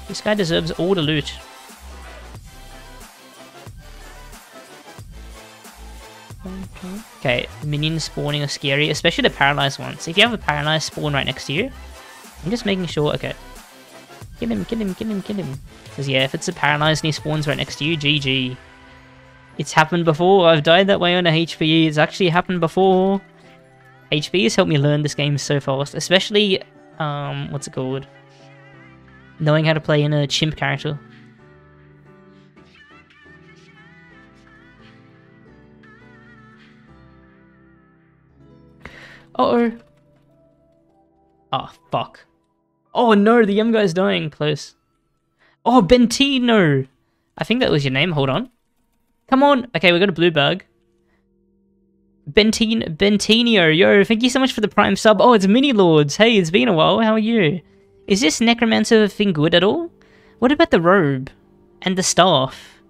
This guy deserves all the loot. Okay, minions spawning are scary, especially the paralyzed ones. If you have a paralyzed spawn right next to you, I'm just making sure, okay. Kill him, kill him, kill him, kill him. Because yeah, if it's a paralyzed and he spawns right next to you, G G. It's happened before, I've died that way on a H P E, it's actually happened before. H P E has helped me learn this game so fast, especially, um, what's it called? Knowing how to play in a chimp character. Fuck. Oh no, the young guy's dying. Close. Oh, Bentino! I think that was your name. Hold on. Come on. Okay, we got a blue bug. Bentin Bentinio. Yo, thank you so much for the prime sub. Oh, it's Mini Lords. Hey, it's been a while. How are you? Is this necromancer thing good at all? What about the robe? And the staff?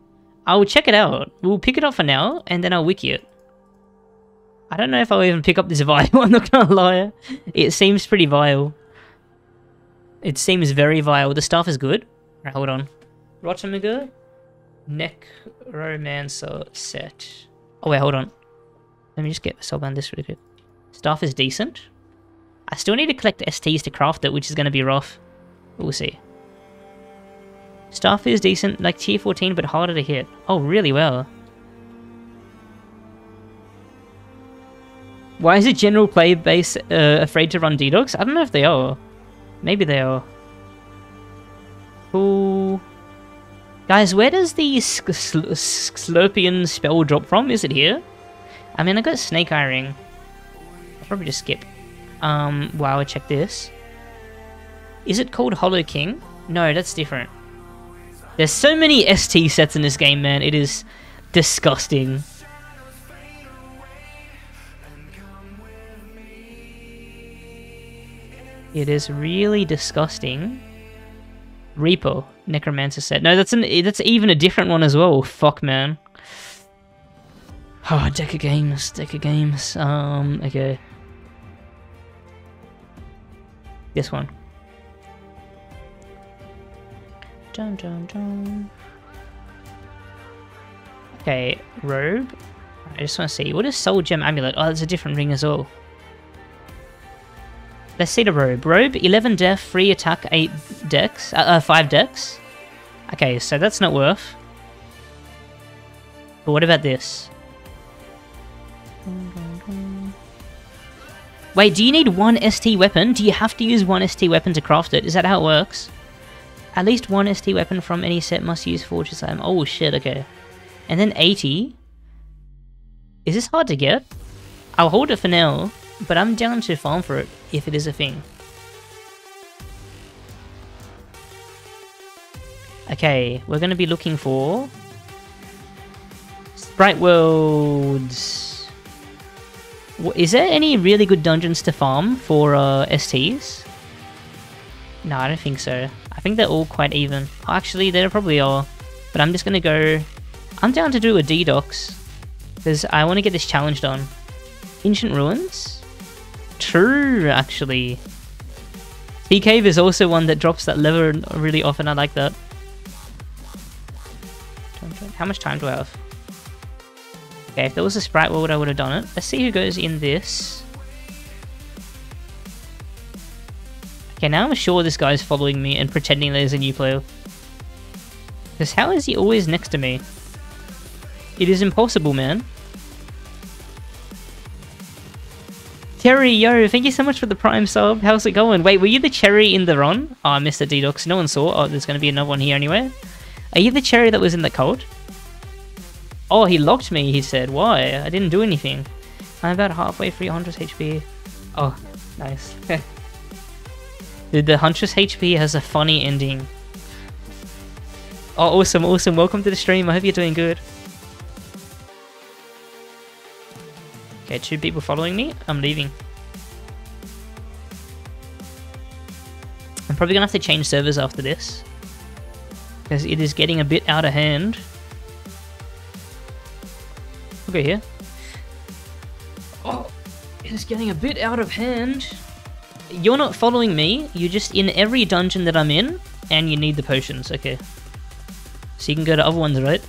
I'll check it out. We'll pick it up for now, and then I'll wiki it. I don't know if I'll even pick up this vial, I'm not gonna lie. It seems pretty vile. It seems very vile. The staff is good. Alright, hold on. Rotamiga? Necromancer set. Oh wait, hold on. Let me just get soulbound this really quick. Staff is decent. I still need to collect S Ts to craft it, which is gonna be rough. We'll see. Staff is decent, like tier fourteen, but harder to hit. Oh, really well. Why is the general player base uh, afraid to run D-Dogs? I don't know if they are. Maybe they are. Cool. Guys, where does the sc sl Slurpian spell drop from? Is it here? I mean, I got Snake Eye Ring. I'll probably just skip. Um, wow, check this. Is it called Hollow King? No, that's different. There's so many S T sets in this game, man. It is disgusting. It is really disgusting. Reaper necromancer set. No, that's an that's even a different one as well. Fuck, man. Oh, deck of games, deck of games. Um, okay. This one. Dun, dun, dun. Okay, robe. I just want to see. What is Soul Gem Amulet? Oh, there's a different ring as well. Let's see the robe. Robe, eleven def, three attack, eight dex, uh, uh, five dex. Okay, so that's not worth. But what about this? Wait, do you need one S T weapon? Do you have to use one S T weapon to craft it? Is that how it works? At least one S T weapon from any set must use fortress item. Oh shit, okay. And then eighty. Is this hard to get? I'll hold it for now, but I'm down to farm for it, if it is a thing. Okay, we're gonna be looking for... Sprite Worlds! Is there any really good dungeons to farm for uh, S Ts? No, I don't think so. I think they're all quite even. Actually, there probably are. But I'm just gonna go... I'm down to do a D-Docs, because I want to get this challenge done. Ancient Ruins? True, actually. Tea Cave is also one that drops that lever really often. I like that. How much time do I have? Okay, if there was a sprite world, I would have done it. Let's see who goes in this. Okay, now I'm sure this guy's following me and pretending there's a new player. Because how is he always next to me? It is impossible, man. Cherry, yo, thank you so much for the prime sub. How's it going? Wait, were you the cherry in the run? Oh, I missed the D-Docs. No one saw. Oh, there's going to be another one here anyway. Are you the cherry that was in the cult? Oh, he locked me, he said. Why? I didn't do anything. I'm about halfway through Huntress H P. Oh, nice. Dude, the Huntress H P has a funny ending. Oh, awesome, awesome. Welcome to the stream. I hope you're doing good. Okay, two people following me. I'm leaving. I'm probably gonna have to change servers after this, because it is getting a bit out of hand. I'll go here. Oh, it is getting a bit out of hand. You're not following me. You're just in every dungeon that I'm in, and you need the potions. Okay. So you can go to other ones, right?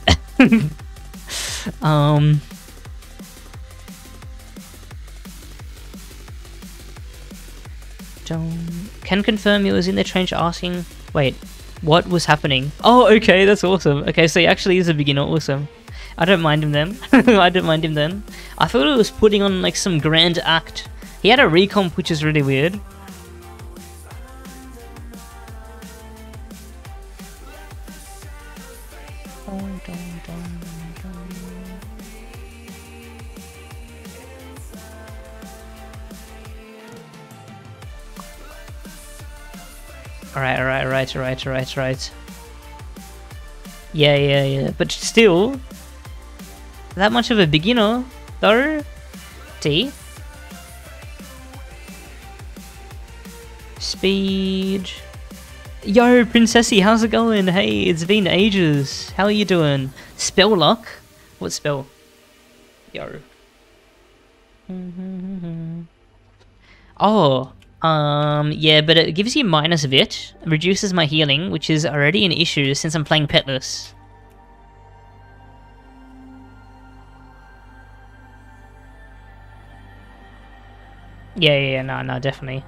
um... Can confirm it was in the trench asking... Wait, what was happening? Oh, okay, that's awesome. Okay, so he actually is a beginner, awesome. I don't mind him then. I don't mind him then. I thought it was putting on like some grand act. He had a recomp, which is really weird. Alright, alright, alright, alright, alright, alright. Yeah, yeah, yeah. But still, that much of a beginner, though. T. Speed. Yo, Princessy, how's it going? Hey, it's been ages. How are you doing? Spell luck? What spell? Yo. Oh. Um, yeah, but it gives you minus of it. Reduces my healing, which is already an issue since I'm playing Petless. Yeah, yeah, yeah, no, no, definitely.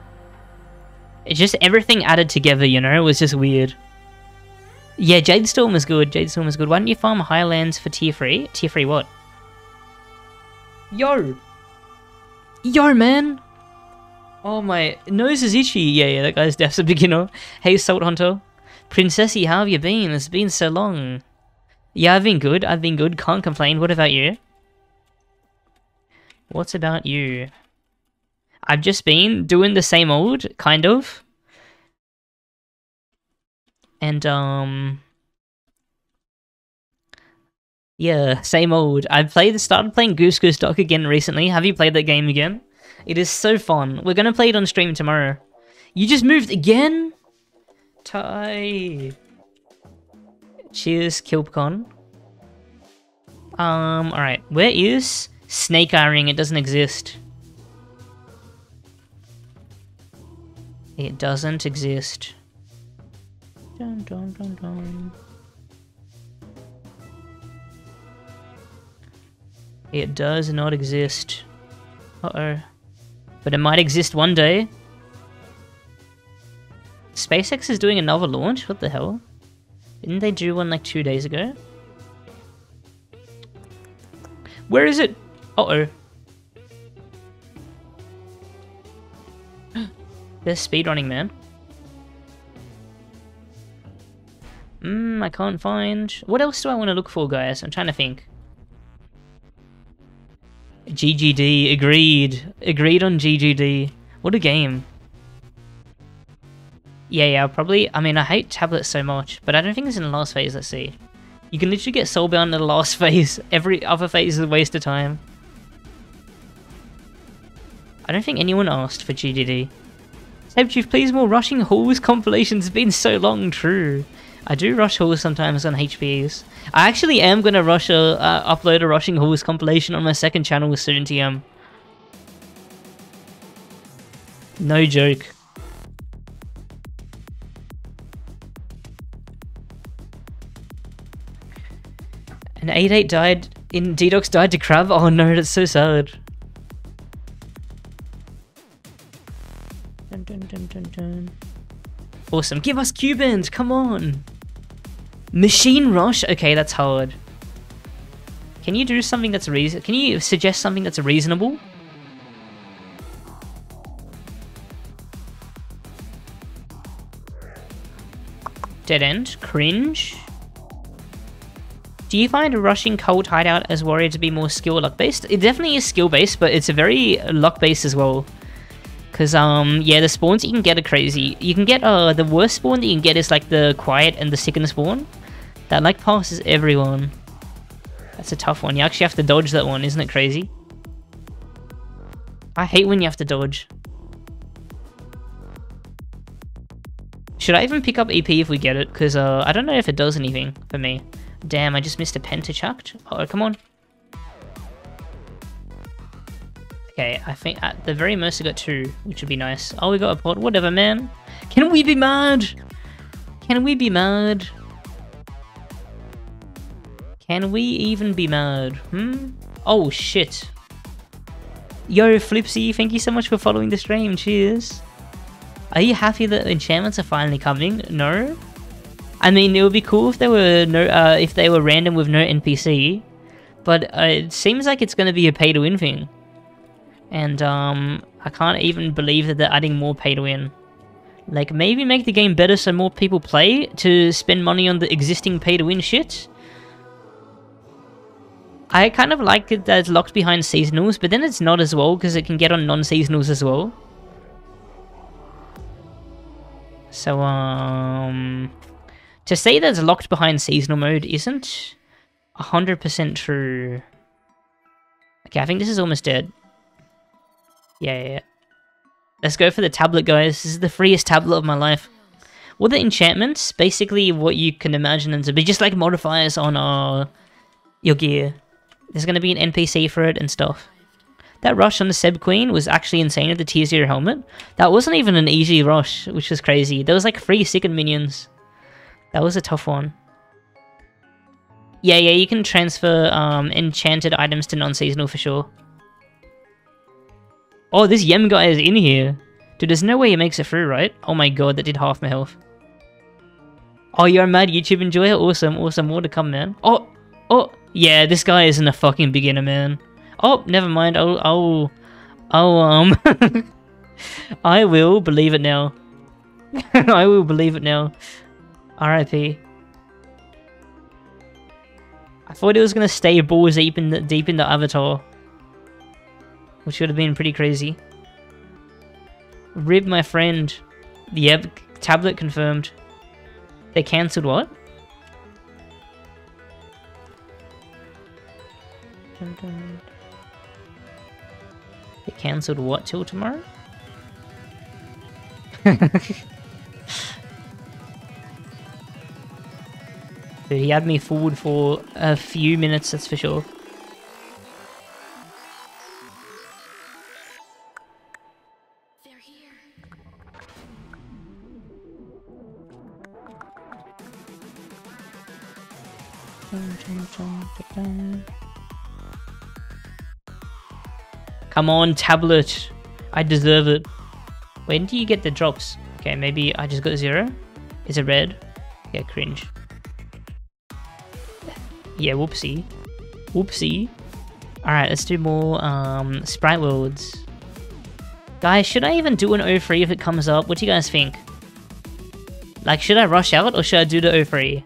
It's just everything added together, you know? It was just weird. Yeah, Jadestorm is good. Jadestorm is good. Why don't you farm Highlands for tier three? Tier three what? Yo! Yo, man! Oh, my nose is itchy. Yeah, yeah, that guy's deaf's a beginner. Hey, Salt Hunter. Princessy, how have you been? It's been so long. Yeah, I've been good. I've been good. Can't complain. What about you? What's about you? I've just been doing the same old, kind of. And, um... yeah, same old. I've played, started playing Goose Goose Duck again recently. Have you played that game again? It is so fun. We're gonna play it on stream tomorrow. You just moved again? Ty. Cheers, Kilpcon. Um, alright. Where is Snake Eye Ring? It doesn't exist. It doesn't exist. Dun, dun, dun, dun. It does not exist. Uh-oh. But it might exist one day. SpaceX is doing another launch? What the hell? Didn't they do one like two days ago? Where is it? Uh-oh. They're speedrunning, man. Mmm, I can't find... What else do I want to look for, guys? I'm trying to think. G G D, agreed. Agreed on G G D. What a game. Yeah, yeah, probably... I mean, I hate tablets so much, but I don't think it's in the last phase, let's see. You can literally get soulbound in the last phase. Every other phase is a waste of time. I don't think anyone asked for G G D. Seb Chief, please more rushing hauls compilations. It's been so long, true. I do rush hauls sometimes on H P Es. I actually am going to rush a, uh, upload a rushing hauls compilation on my second channel with soon, T M. No joke. An eight eight died in D-Dox died to crab? Oh no, that's so sad. Dun, dun, dun, dun. Awesome. Give us Cubans, come on. Machine Rush? Okay, that's hard. Can you do something that's reason? Can you suggest something that's reasonable? Dead End. Cringe. Do you find rushing Cold Hideout as Warrior to be more skill luck based? It definitely is skill based, but it's a very luck based as well. Cause um yeah, the spawns you can get are crazy. You can get uh the worst spawn that you can get is like the Quiet and the Sickened spawn. That like passes everyone. That's a tough one. You actually have to dodge that one, isn't it crazy? I hate when you have to dodge. Should I even pick up E P if we get it? Cause uh I don't know if it does anything for me. Damn, I just missed a pentachucked. Oh come on. Okay, I think at the very most I got two, which would be nice. Oh, we got a pod. Whatever, man. Can we be mad? Can we be mad? Can we even be mad? Hmm? Oh, shit. Yo, Flipsy, thank you so much for following the stream. Cheers. Are you happy that enchantments are finally coming? No? I mean, it would be cool if they were no, uh, if they were random with no N P C, but uh, it seems like it's going to be a pay-to-win thing. And, um, I can't even believe that they're adding more pay to win. Like, maybe make the game better so more people play to spend money on the existing pay to win shit. I kind of like it that it's locked behind seasonals, but then it's not as well, because it can get on non-seasonals as well. So, um... to say that it's locked behind seasonal mode isn't one hundred percent true. Okay, I think this is almost dead. Yeah, yeah, yeah. Let's go for the tablet, guys. This is the freest tablet of my life. Well, the enchantments, basically what you can imagine them to be, just like modifiers on uh, your gear. There's going to be an N P C for it and stuff. That rush on the Seb Queen was actually insane with the tier zero helmet. That wasn't even an easy rush, which was crazy. There was like three second minions. That was a tough one. Yeah, yeah, you can transfer um, enchanted items to non-seasonal for sure. Oh, this Yem guy is in here. Dude, there's no way he makes it through, right? Oh my god, that did half my health. Oh, you're a mad YouTube enjoyer? Awesome, awesome. More to come, man. Oh, oh, yeah, this guy isn't a fucking beginner, man. Oh, never mind. I'll, I'll, I'll, um... I will believe it now. I will believe it now. R I P. I thought it was going to stay balls deep in, the, deep in the avatar. Which would have been pretty crazy. Rib my friend. Yep, tablet confirmed. They cancelled what? They cancelled what till tomorrow? Dude, he had me forward for a few minutes, that's for sure. Come on, tablet. I deserve it. When do you get the drops? Okay, maybe I just got zero. Is it red? Yeah, cringe. Yeah, whoopsie. Whoopsie. Alright, let's do more um, Sprite Worlds. Guys, should I even do an oh three if it comes up? What do you guys think? Like, should I rush out or should I do the oh three?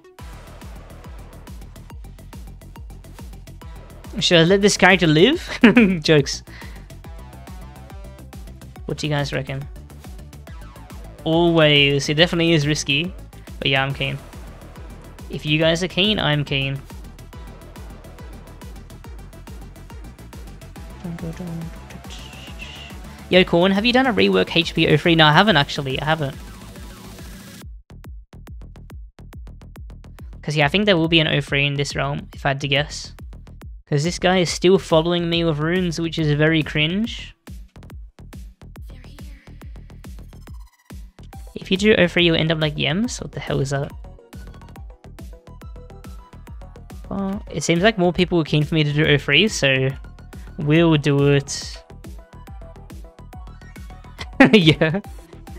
Should I let this character live? Jokes. What do you guys reckon? Always. It definitely is risky. But yeah, I'm keen. If you guys are keen, I'm keen. Yo, Korn, have you done a rework H P oh three? No, I haven't actually. I haven't. Because yeah, I think there will be an oh three in this realm, if I had to guess. Because this guy is still following me with runes, which is very cringe. If you do oh three, you'll end up like Yems. What the hell is that? Well, it seems like more people were keen for me to do oh three, so we'll do it. Yeah.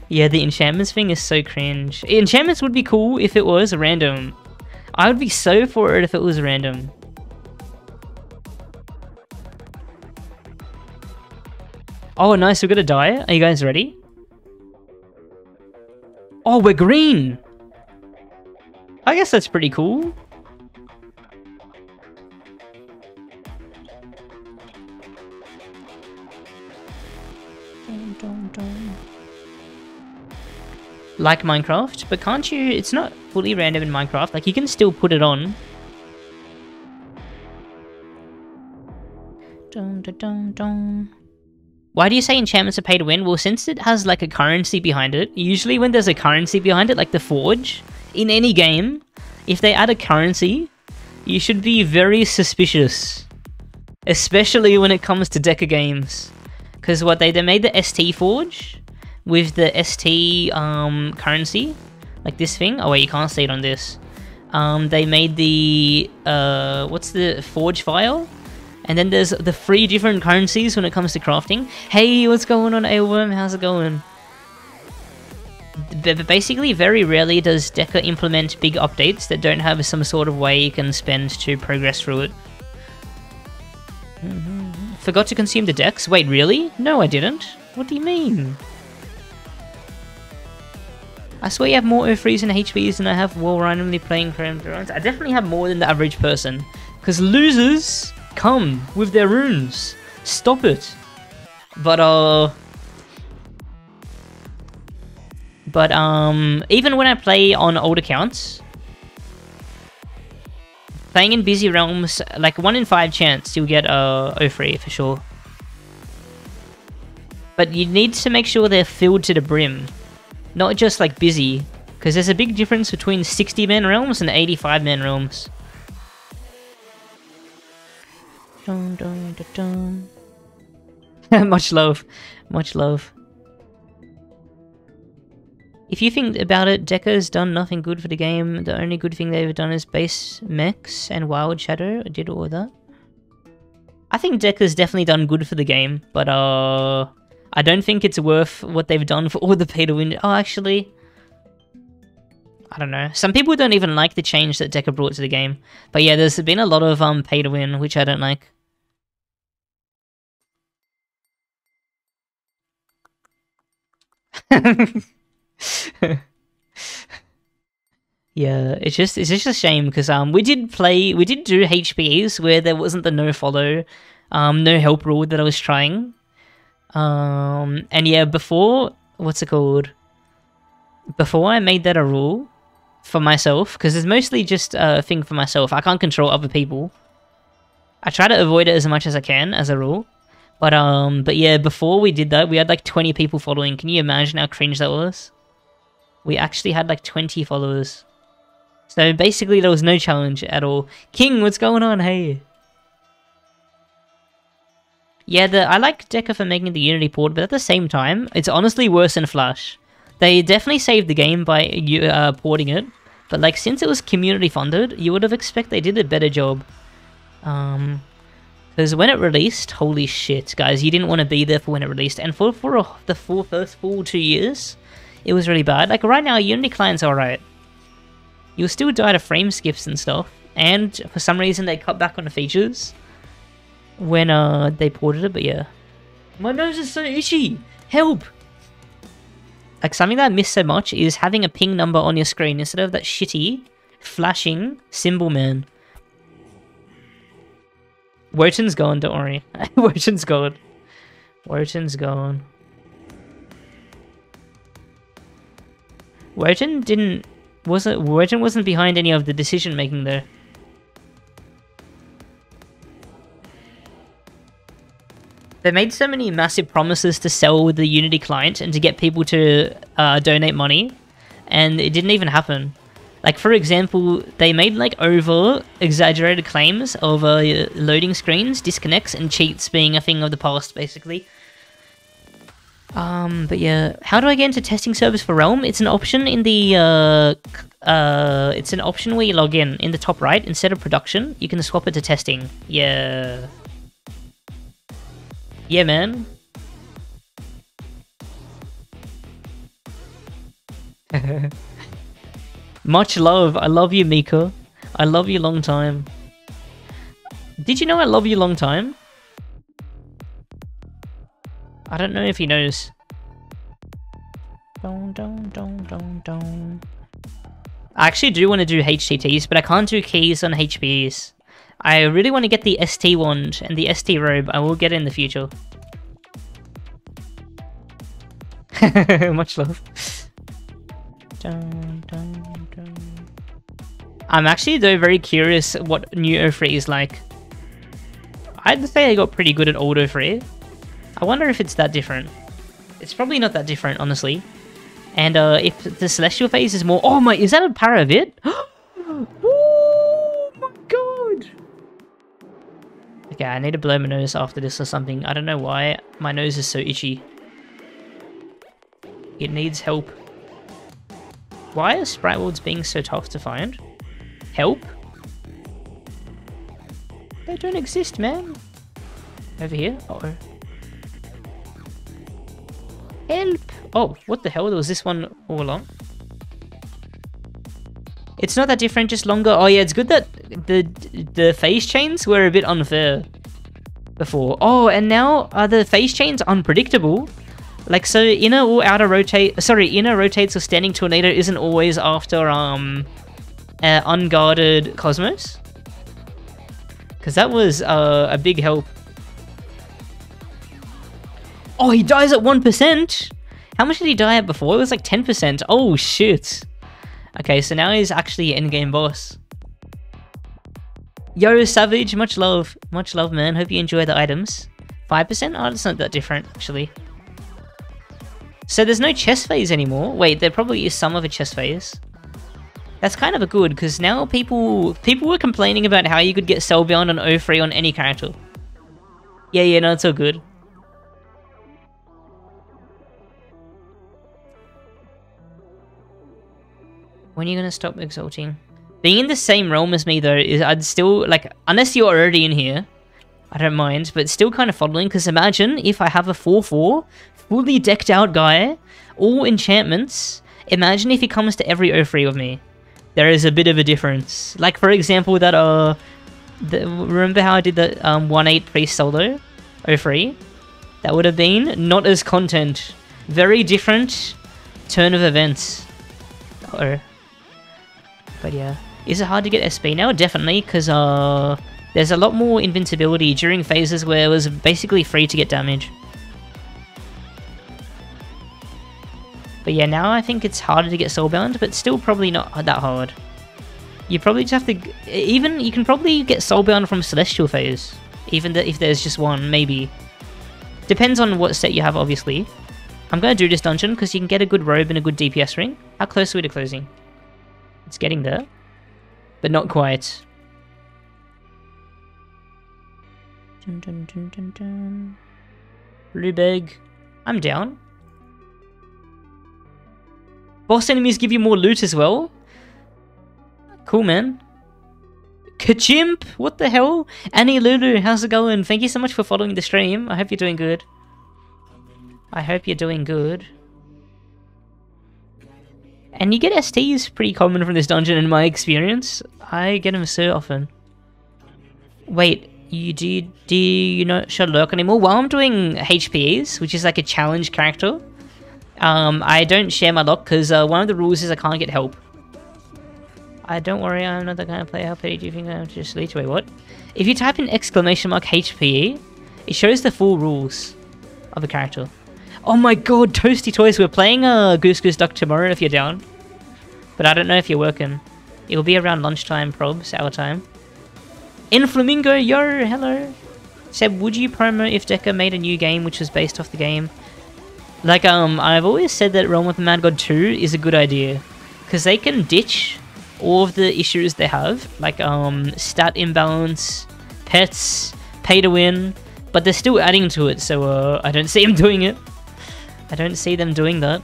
Yeah, the enchantments thing is so cringe. Enchantments would be cool if it was random. I would be so for it if it was random. Oh, nice, we're gonna die. Are you guys ready? Oh, we're green! I guess that's pretty cool. Like Minecraft, but can't you... It's not fully random in Minecraft. Like, you can still put it on. Dun, dun, dun, dun. Why do you say enchantments are pay to win? Well, since it has like a currency behind it, usually when there's a currency behind it, like the Forge, in any game, if they add a currency, you should be very suspicious. Especially when it comes to Deca games. Because what, they, they made the S T Forge with the S T um, currency, like this thing. Oh wait, you can't see it on this. Um, they made the, uh, what's the Forge file? And then there's the three different currencies when it comes to crafting. Hey, what's going on, A-Worm? How's it going? B basically, very rarely does Deca implement big updates that don't have some sort of way you can spend to progress through it. Mm-hmm. Forgot to consume the decks? Wait, really? No, I didn't. What do you mean? I swear you have more oh threes and H Ps than I have while randomly playing Chrome. I definitely have more than the average person. Because losers... come with their runes. Stop it. But uh But um, even when I play on old accounts, playing in busy realms, like one in five chance you'll get uh, O three for sure. But you need to make sure they're filled to the brim, not just like busy, because there's a big difference between sixty man realms and eighty-five man realms. Dun, dun, dun, dun. Much love, much love. If you think about it, Deca's done nothing good for the game. The only good thing they've done is base mechs and Wild Shadow. I did all that. I think Deca's definitely done good for the game, but uh, I don't think it's worth what they've done for all the pay to win. Oh, actually, I don't know. Some people don't even like the change that Deca brought to the game. But yeah, there's been a lot of um pay to win, which I don't like. Yeah, it's just it's just a shame because um we did play we did do H P Es where there wasn't the no follow, um no help rule that I was trying, um and yeah before what's it called before I made that a rule for myself, because it's mostly just a thing for myself. I can't control other people. I try to avoid it as much as I can as a rule. But um, but yeah, before we did that, we had like twenty people following. Can you imagine how cringe that was? We actually had like twenty followers. So basically there was no challenge at all. King, what's going on? Hey. Yeah, the, I like Deca for making the Unity port, but at the same time, it's honestly worse than Flash. They definitely saved the game by uh, porting it. But like, since it was community funded, you would have expected they did a better job. Um... Because when it released, holy shit, guys, you didn't want to be there for when it released. And for, for oh, the full, first full two years, it was really bad. Like, right now, Unity clients are alright. You'll still die to frame skips and stuff. And for some reason, they cut back on the features when uh, they ported it, but yeah. My nose is so itchy! Help! Like, something that I miss so much is having a ping number on your screen instead of that shitty, flashing symbol man. Wotan's gone, don't worry. Wotan's gone. Wotan's gone. Wotan didn't... wasn't Wotan wasn't behind any of the decision-making there. They made so many massive promises to sell the Unity client and to get people to uh, donate money, and it didn't even happen. Like, for example, they made, like, over-exaggerated claims of uh, loading screens, disconnects, and cheats being a thing of the past, basically. Um, but yeah, how do I get into testing service for Realm? It's an option in the, uh, uh, it's an option where you log in. In the top right, instead of production, you can swap it to testing. Yeah. Yeah, man. Much love. I love you, Miko. I love you long time. Did you know I love you long time? I don't know if he knows. Don, don, don, don, don. I actually do want to do H T Ts, but I can't do keys on H P Es. I really want to get the S T wand and the S T robe. I will get it in the future. Much love. Dun, dun, dun. I'm actually though very curious what new O three is like. I'd say I got pretty good at old O three. I wonder if it's that different. It's probably not that different, honestly. And uh, if the Celestial phase is more... Oh my, is that a Paravit? Oh my god! Okay, I need to blow my nose after this or something. I don't know why my nose is so itchy. It needs help. Why are sprite worlds being so tough to find? Help? They don't exist, man. Over here? Uh-oh. Help! Oh, what the hell? There was this one all along. It's not that different, just longer. Oh yeah, it's good that the the phase chains were a bit unfair before. Oh, and now are the phase chains unpredictable? Like, so inner or outer rotate, sorry, inner rotates or standing tornado isn't always after, um, uh, unguarded Cosmos. Because that was, uh, a big help. Oh, he dies at one percent! How much did he die at before? It was like ten percent. Oh, shit. Okay, so now he's actually endgame boss. Yo, Savage, much love. Much love, man. Hope you enjoy the items. five percent? Oh, it's not that different, actually. So there's no chest phase anymore. Wait, there probably is some of a chest phase. That's kind of a good, because now people people were complaining about how you could get Soulbound on O three on any character. Yeah, yeah, no, it's all good. When are you going to stop exalting? Being in the same realm as me, though, is I'd still, like, unless you're already in here, I don't mind, but still kind of following, because imagine if I have a four four, fully decked out guy, all enchantments, imagine if he comes to every O three of me. There is a bit of a difference. Like, for example, that, uh, the, remember how I did the um, one eight Priest solo? O three? That would have been not as content. Very different turn of events. Uh-oh. But yeah, is it hard to get S P now? Definitely, because uh, there's a lot more invincibility during phases where it was basically free to get damage. But yeah, now I think it's harder to get Soulbound, but still probably not that hard. You probably just have to, even, you can probably get Soulbound from Celestial phase, even th if there's just one, maybe. Depends on what set you have, obviously. I'm going to do this dungeon because you can get a good robe and a good D P S ring. How close are we to closing? It's getting there, but not quite. Dun, dun, dun, dun, dun. Blue bag. I'm down. Boss enemies give you more loot as well. Cool, man. Kachimp! What the hell? Annie Lulu, how's it going? Thank you so much for following the stream. I hope you're doing good. I hope you're doing good. And you get S Ts pretty common from this dungeon in my experience. I get them so often. Wait, you do, do you not Shadowlurk anymore? While I'm doing H P Es, which is like a challenge character, um, I don't share my luck because uh, one of the rules is I can't get help. I don't worry, I'm not that kind of player. How petty do you think I have to just lead? Wait, what? If you type in exclamation mark H P E, it shows the full rules of a character. Oh my god, Toasty Toys, we're playing uh, Goose Goose Duck tomorrow if you're down. But I don't know if you're working. It'll be around lunchtime, probs, our time. Inflamingo, yo, hello. Seb, would you promo if Decker made a new game which was based off the game? Like, um, I've always said that Realm of the Mad God two is a good idea. Because they can ditch all of the issues they have. Like, um, stat imbalance, pets, pay to win. But they're still adding to it, so uh, I don't see them doing it. I don't see them doing that.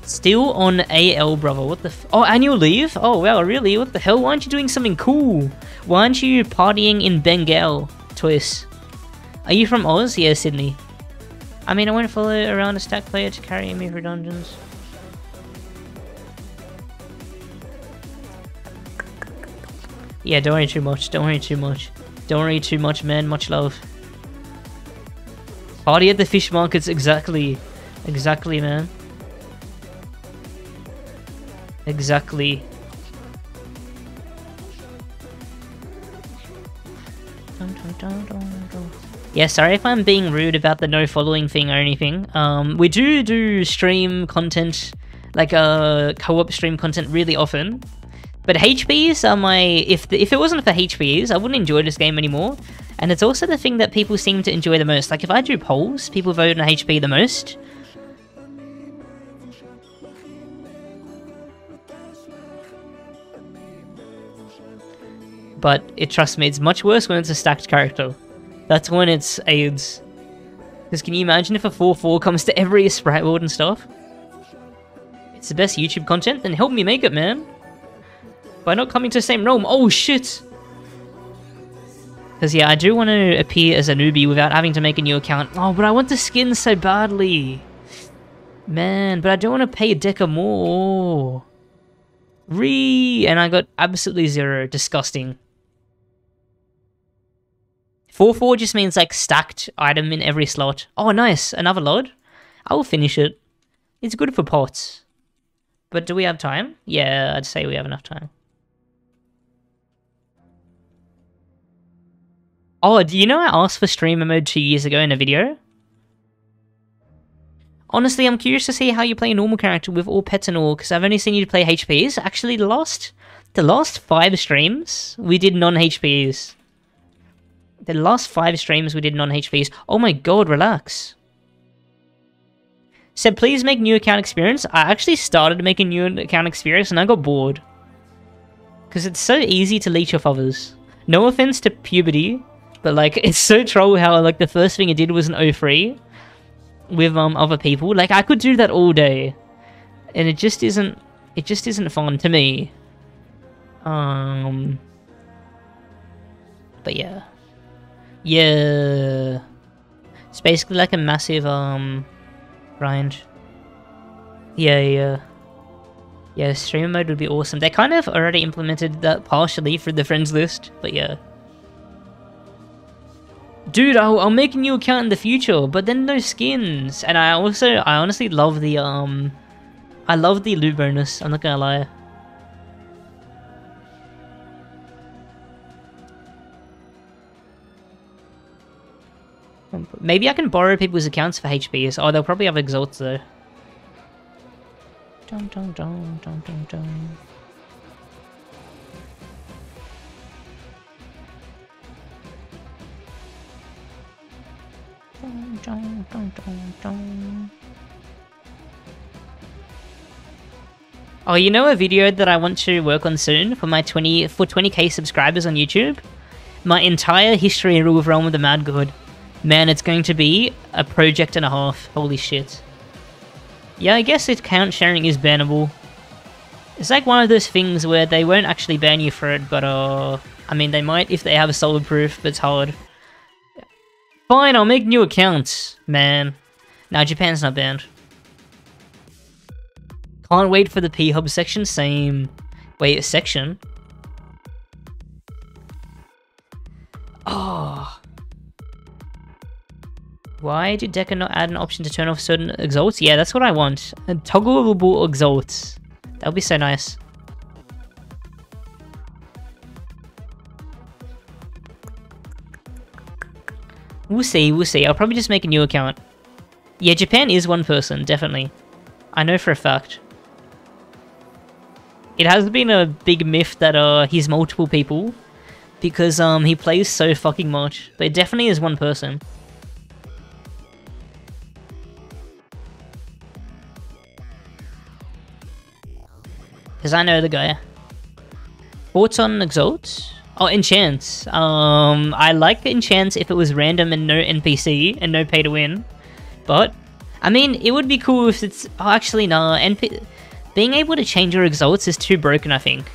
Still on A L, brother. What the f- Oh, annual leave? Oh, wow, really? What the hell? Why aren't you doing something cool? Why aren't you partying in Bengal, Toys? Are you from Oz? Yeah, Sydney. I mean, I won't follow around a stack player to carry me through dungeons. Yeah, don't worry too much. Don't worry too much. Don't worry too much, man. Much love. Party at the fish markets, exactly. Exactly, man. Exactly. Dun, dun, dun, dun, dun. Yeah, sorry if I'm being rude about the no following thing or anything. Um, we do do stream content, like uh, co-op stream content really often. But H P Es are my... If the, if it wasn't for H P Es, I wouldn't enjoy this game anymore. And it's also the thing that people seem to enjoy the most. Like, if I do polls, people vote on H P the most. But, it trust me, it's much worse when it's a stacked character. That's when it's AIDS. Because can you imagine if a four four comes to every sprite world and stuff? It's the best YouTube content, then help me make it, man. By not coming to the same realm. Oh shit! Because yeah, I do want to appear as a newbie without having to make a new account. Oh, but I want the skin so badly. Man, but I don't want to pay Decker more. Re and I got absolutely zero. Disgusting. four four just means like stacked item in every slot. Oh nice, another load. I will finish it. It's good for pots. But do we have time? Yeah, I'd say we have enough time. Oh, do you know I asked for streamer mode two years ago in a video? Honestly, I'm curious to see how you play a normal character with all pets and all, because I've only seen you play H Ps. Actually, the last, the last five streams, we did non-H Ps. The last five streams, we did non-H Ps. Oh my god, relax. Said, please make new account experience. I actually started making new account experience and I got bored. Because it's so easy to leech off others. No offense to puberty, but like, it's so troll how like the first thing I did was an oh three. With um other people, like I could do that all day, and it just isn't it just isn't fun to me. Um, but yeah, yeah, it's basically like a massive um range. Yeah, yeah, yeah. Streamer mode would be awesome. They kind of already implemented that partially for the friends list, but yeah. Dude, I'll, I'll make a new account in the future, but then no skins. And I also, I honestly love the, um... I love the loot bonus, I'm not gonna lie. Maybe I can borrow people's accounts for H Ps. Oh, they'll probably have exalts though. Dun, dun, dun, dun, dun, dun. Dun, dun, dun, dun. Oh, you know a video that I want to work on soon for my twenty for twenty K subscribers on YouTube? My entire history with Realm of the Mad God. Man, it's going to be a project and a half. Holy shit. Yeah, I guess account sharing is bannable. It's like one of those things where they won't actually ban you for it, but uh... I mean, they might if they have a solid proof, but it's hard. Fine, I'll make new accounts, man. Now Japan's not banned. Can't wait for the P-Hub section, same. Wait, a section? Oh. Why did Decker not add an option to turn off certain exalts? Yeah, that's what I want. A toggleable exalts. That would be so nice. We'll see, we'll see. I'll probably just make a new account. Yeah, Japan is one person, definitely. I know for a fact. It has been a big myth that uh, he's multiple people, because um, he plays so fucking much, but it definitely is one person. Because I know the guy. Thoughts on Exalts? Oh, enchants. Um, I like the enchants if it was random and no N P C and no pay to win. But, I mean, it would be cool if it's... Oh, actually, nah. N P being able to change your exalts is too broken, I think.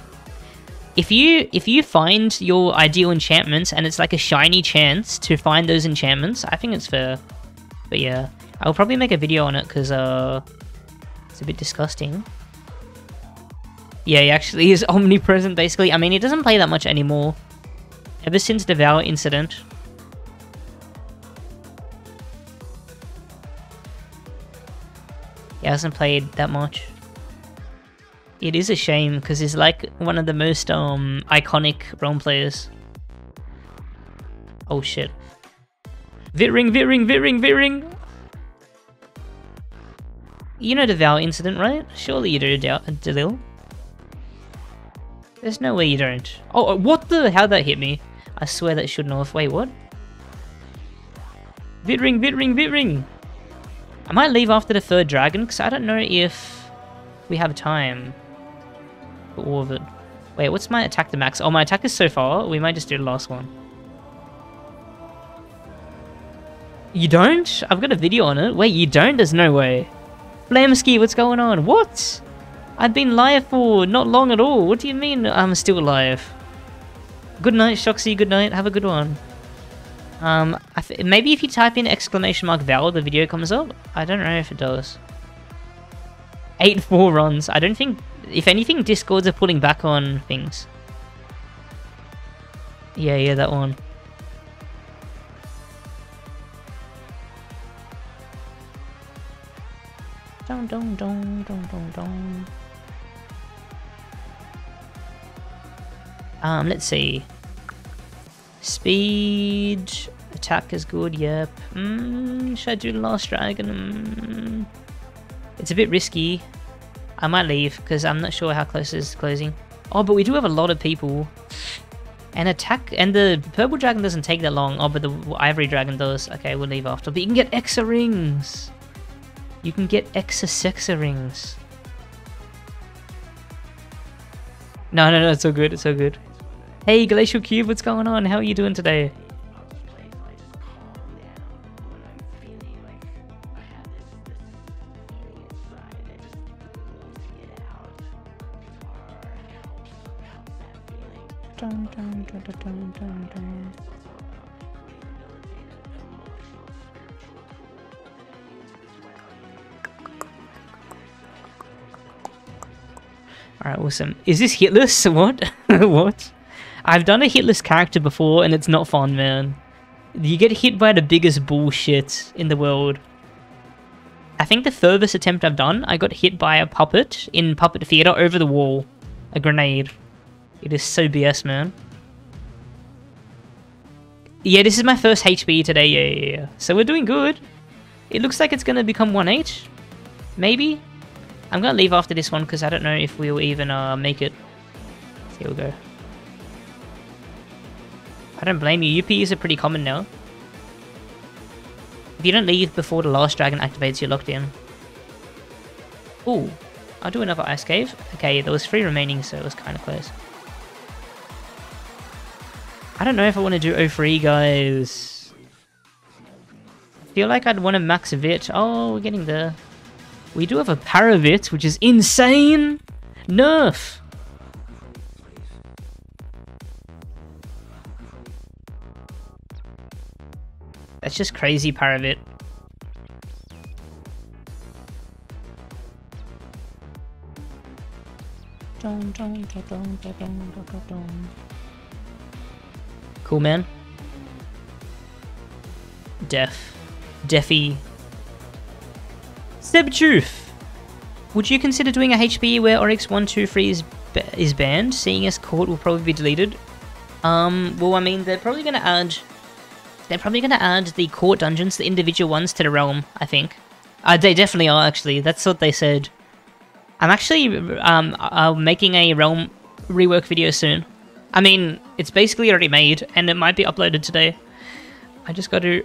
If you if you find your ideal enchantments and it's like a shiny chance to find those enchantments, I think it's fair. But yeah, I'll probably make a video on it because uh, it's a bit disgusting. Yeah, he actually is omnipresent, basically. I mean, he doesn't play that much anymore. Ever since the Vow incident. He hasn't played that much. It is a shame, because he's like one of the most um iconic Realm players. Oh, shit. Vitring, Vitring, Vitring, Vitring! You know the Vow incident, right? Surely you do, Dalil. There's no way you don't. Oh, what the? How'd that hit me? I swear that shouldn't have. Wait, what? Vitring, Vitring, Vitring! I might leave after the third dragon, because I don't know if we have time for all of it. Wait, what's my attack to max? Oh, my attack is so far. We might just do the last one. You don't? I've got a video on it. Wait, you don't? There's no way. Blamsky, what's going on? What? I've been live for not long at all. What do you mean I'm still alive? Good night, Shoxy. Good night. Have a good one. Um, I th maybe if you type in exclamation mark Val, the video comes up. I don't know if it does. Eight four runs. I don't think. If anything, Discords are pulling back on things. Yeah, yeah, that one. Dun dun dun dun dun dun. Um, let's see. Speed, attack is good, yep. Mm, should I do Last Dragon? Mm, it's a bit risky. I might leave because I'm not sure how close this is closing. Oh, but we do have a lot of people. And attack, and the purple dragon doesn't take that long. Oh, but the ivory dragon does. Okay, we'll leave after. But you can get Exa rings. You can get Exa Sexa rings. No, no, no, it's all good. It's all good. Hey, Glacial Cube, what's going on? How are you doing today? Dun, dun, dun, dun, dun, dun. All right, awesome. Is this hitless? What? What? I've done a hitless character before, and it's not fun, man. You get hit by the biggest bullshit in the world. I think the furthest attempt I've done, I got hit by a puppet in Puppet Theater over the wall. A grenade. It is so B S, man. Yeah, this is my first H P today, yeah, yeah, yeah. So we're doing good. It looks like it's going to become one H. Maybe. I'm going to leave after this one because I don't know if we'll even uh, make it. Here we go. I don't blame you. U Ps are pretty common now. If you don't leave before the last dragon activates, you're locked in. Ooh. I'll do another Ice Cave. Okay, there was three remaining, so it was kind of close. I don't know if I want to do O three, guys. I feel like I'd want to max Vit. Oh, we're getting there. We do have a Paravit, which is insane. Nerf. That's just crazy Paravit. Cool, man. Deaf. Deafy. Sebjoof! Would you consider doing a H P E where Oryx one two three is ba is banned, seeing as court will probably be deleted? Um, well, I mean, they're probably gonna add... They're probably gonna add the court dungeons, the individual ones, to the realm, I think. Uh, they definitely are, actually. That's what they said. I'm actually um, I'm making a realm rework video soon. I mean, it's basically already made, and it might be uploaded today. I just got to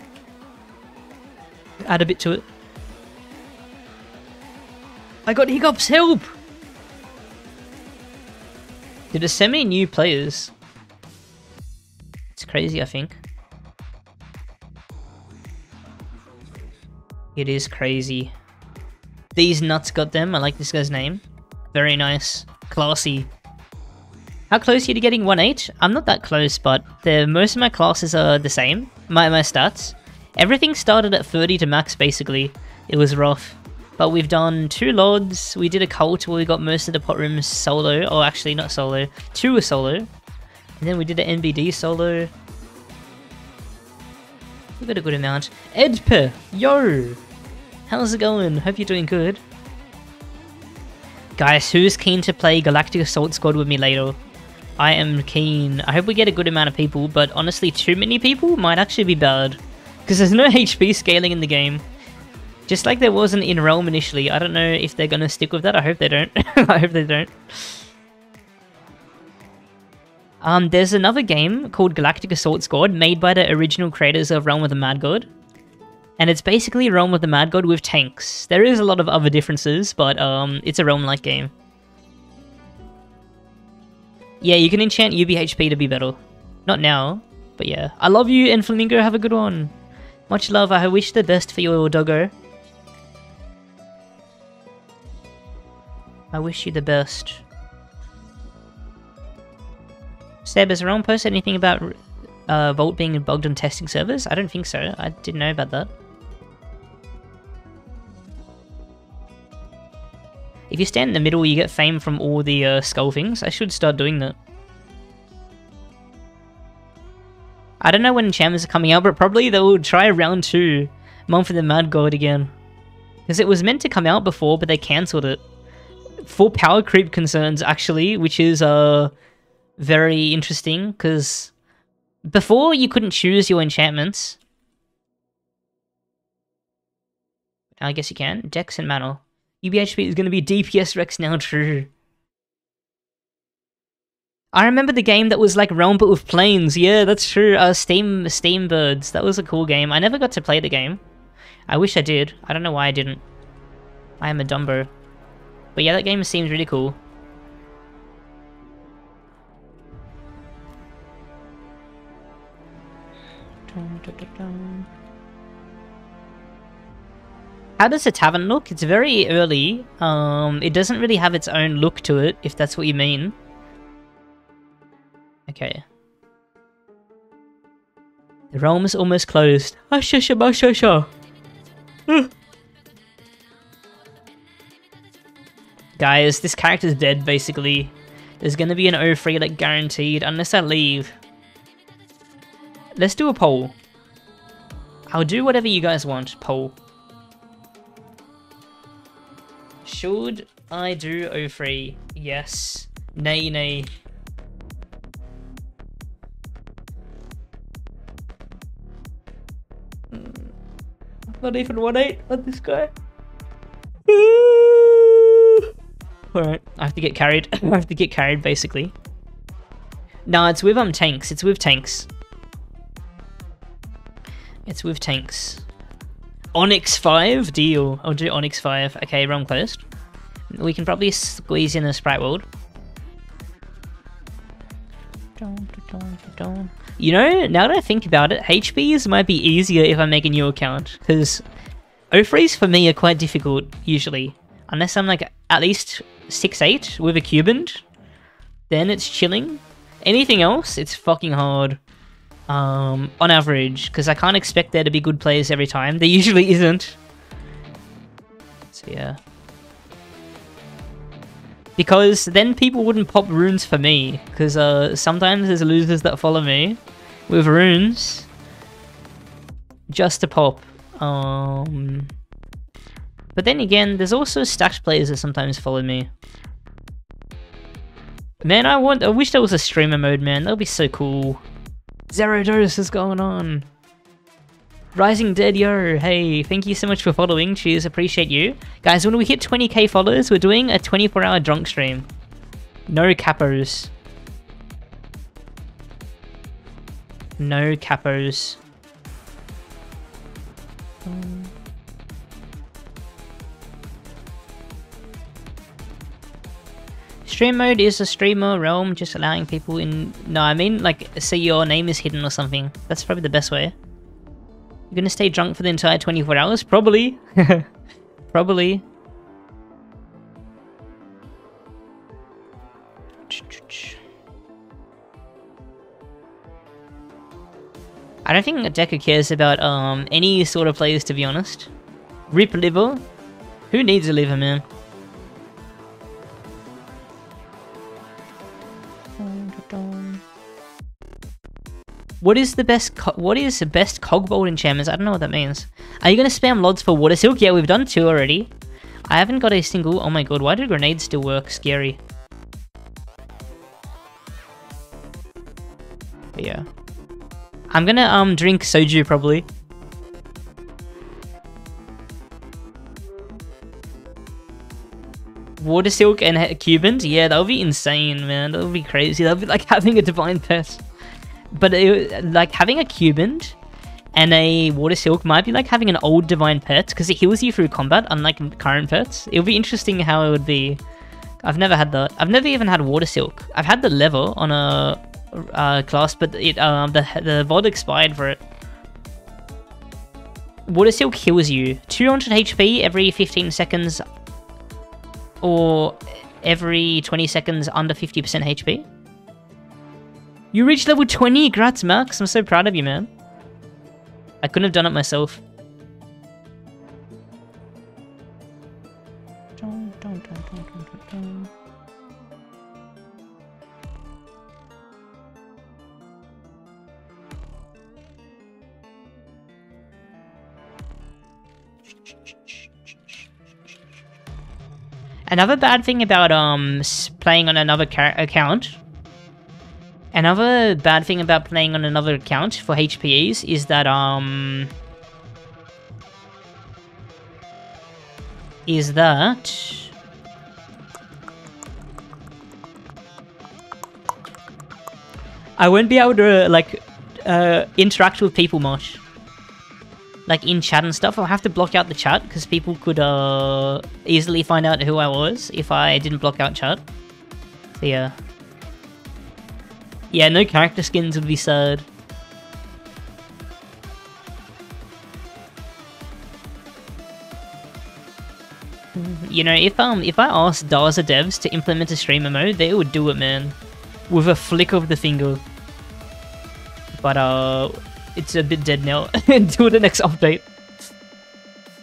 add a bit to it. I got hiccups, help! Dude, there's so many new players. It's crazy, I think. It is crazy. These nuts got them. I like this guy's name. Very nice. Classy. How close are you to getting one H? I'm not that close, but the, most of my classes are the same. My, my stats. Everything started at thirty to max, basically. It was rough. But we've done two L O Ds. We did a cult where we got most of the pot rooms solo. Or actually, not solo. Two were solo. And then we did an N B D solo. We got a good amount. Edpe! Yo! How's it going? Hope you're doing good. Guys, who's keen to play Galactic Assault Squad with me later? I am keen. I hope we get a good amount of people, but honestly, too many people might actually be bad. Because there's no H P scaling in the game. Just like there wasn't in Realm initially. I don't know if they're going to stick with that. I hope they don't. I hope they don't. Um, there's another game called Galactic Assault Squad made by the original creators of Realm of the Mad God. And it's basically Realm of the Mad God with tanks. There is a lot of other differences, but um, it's a Realm-like game. Yeah, you can enchant U B H P to be better. Not now, but yeah. I love you, and Flamingo, have a good one. Much love, I wish the best for your doggo. I wish you the best. Seb, has Realm posted anything about uh, Vault being bugged on testing servers? I don't think so. I didn't know about that. If you stand in the middle, you get fame from all the uh, skull things. I should start doing that. I don't know when enchantments are coming out, but probably they'll try round two. Month of the Mad God again. Because it was meant to come out before, but they cancelled it. For power creep concerns, actually, which is uh, very interesting, because before you couldn't choose your enchantments. I guess you can. Dex and Mano. U B H P is going to be D P S Rex now, true. I remember the game that was like Realm but with planes. Yeah, that's true. Uh, Steam, Steam Birds. That was a cool game. I never got to play the game. I wish I did. I don't know why I didn't. I am a dumbo. But yeah, that game seems really cool. How does the tavern look? It's very early. Um, it doesn't really have its own look to it, if that's what you mean. Okay. The realm is almost closed. Guys, this character's dead, basically. There's gonna be an O three, like, guaranteed, unless I leave. Let's do a poll. I'll do whatever you guys want, poll. Should I do O three? Yes. Nay, nay. Not even one eight on this guy. Alright, I have to get carried. I have to get carried, basically. No, it's with um tanks. It's with tanks. It's with tanks. Onyx five? Deal. I'll do Onyx five. Okay, wrong closed. We can probably squeeze in a sprite world. You know, now that I think about it, H Bs might be easier if I make a new account, because O threes for me are quite difficult, usually. Unless I'm like at least six eight with a cuband, then it's chilling. Anything else, it's fucking hard. Um, on average, because I can't expect there to be good players every time. There usually isn't. So yeah. Because then people wouldn't pop runes for me, because uh, sometimes there's losers that follow me with runes just to pop. Um, but then again, there's also stacked players that sometimes follow me. Man, I want. I wish there was a streamer mode, man. That would be so cool. Zero Dose is going on. Rising Dead, yo. Hey, thank you so much for following. Cheers, appreciate you. Guys, when we hit twenty K followers, we're doing a twenty-four hour drunk stream. No capos. No capos. Um. Stream mode is a streamer realm, just allowing people in... No, I mean, like, so your name is hidden or something. That's probably the best way. You're gonna stay drunk for the entire twenty-four hours? Probably. Probably. I don't think Decker cares about um any sort of players, to be honest. Rip liver? Who needs a liver, man? What is the best? Co what is the best Cogbolt enchantments? I don't know what that means. Are you gonna spam L O Ds for Water Silk? Yeah, we've done two already. I haven't got a single. Oh my god, why do grenades still work? Scary. But yeah, I'm gonna um drink soju probably. Water Silk and Cubans? Yeah, that would be insane, man. That would be crazy. That would be like having a divine pest. But it, like having a Cuband and a Water Silk might be like having an old Divine Pet, because it heals you through combat, unlike current pets. It would be interesting how it would be. I've never had that. I've never even had Water Silk. I've had the lever on a, a class, but it um the the V O D expired for it. Water Silk heals you two hundred H P every fifteen seconds, or every twenty seconds under fifty percent H P. You reached level twenty! Grats, Max! I'm so proud of you, man. I couldn't have done it myself. Another bad thing about um playing on another account... Another bad thing about playing on another account for H P Es is that, um... is that I won't be able to uh, like uh, interact with people much, like in chat and stuff. I'll have to block out the chat because people could uh, easily find out who I was if I didn't block out chat. So yeah, yeah, no character skins would be sad. You know, if um if I asked Daza devs to implement a streamer mode, they would do it, man, with a flick of the finger. But uh, it's a bit dead now. Until the next update.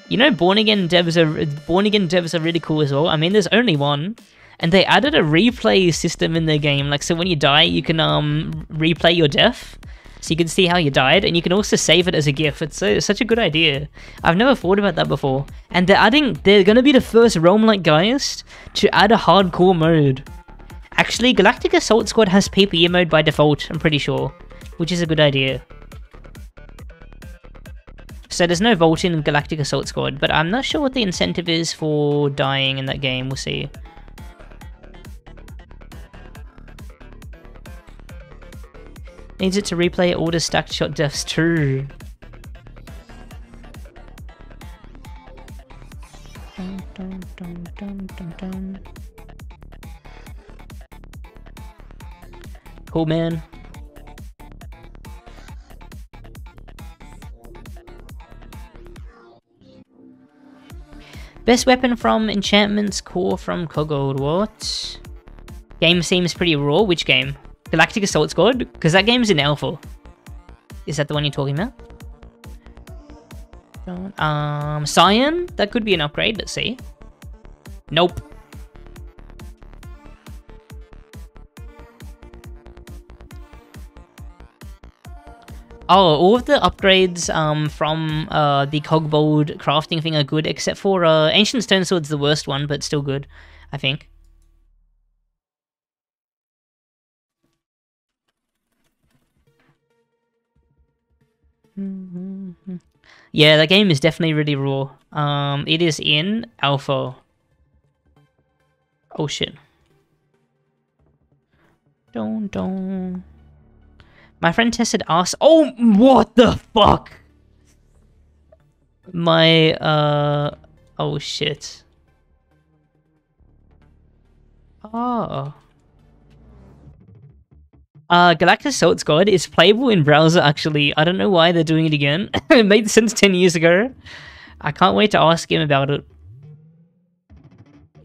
You know, born again devs are born again devs are really cool as well. I mean, there's only one, and they added a replay system in their game. Like, so when you die, you can um replay your death, so you can see how you died, and you can also save it as a GIF. It's, so, it's such a good idea. I've never thought about that before. And they're adding, they're gonna be the first realm like Geist to add a hardcore mode. Actually, Galactic Assault Squad has P P E mode by default, I'm pretty sure, which is a good idea. So there's no vaulting in Galactic Assault Squad, but I'm not sure what the incentive is for dying in that game, we'll see. Needs it to replay all the stacked shot deaths too. Dun, dun, dun, dun, dun, dun. Cool, man. Best weapon from enchantments, core from Kogold. What? Game seems pretty raw. Which game? Galactic Assault Squad? Because that game's in alpha. Is that the one you're talking about? Um, Cyan? That could be an upgrade, let's see. Nope. Oh, all of the upgrades um, from uh, the Kogold crafting thing are good, except for uh, Ancient Stone Sword's the worst one, but still good, I think. Mm-hmm. Yeah, that game is definitely really raw. Um, it is in alpha. Oh shit. Don't, don't. My friend tested arse. Oh, what the fuck? My, uh. Oh shit. Oh. Uh, Galactic Assault Squad is playable in browser, actually. I don't know why they're doing it again. It made sense ten years ago. I can't wait to ask him about it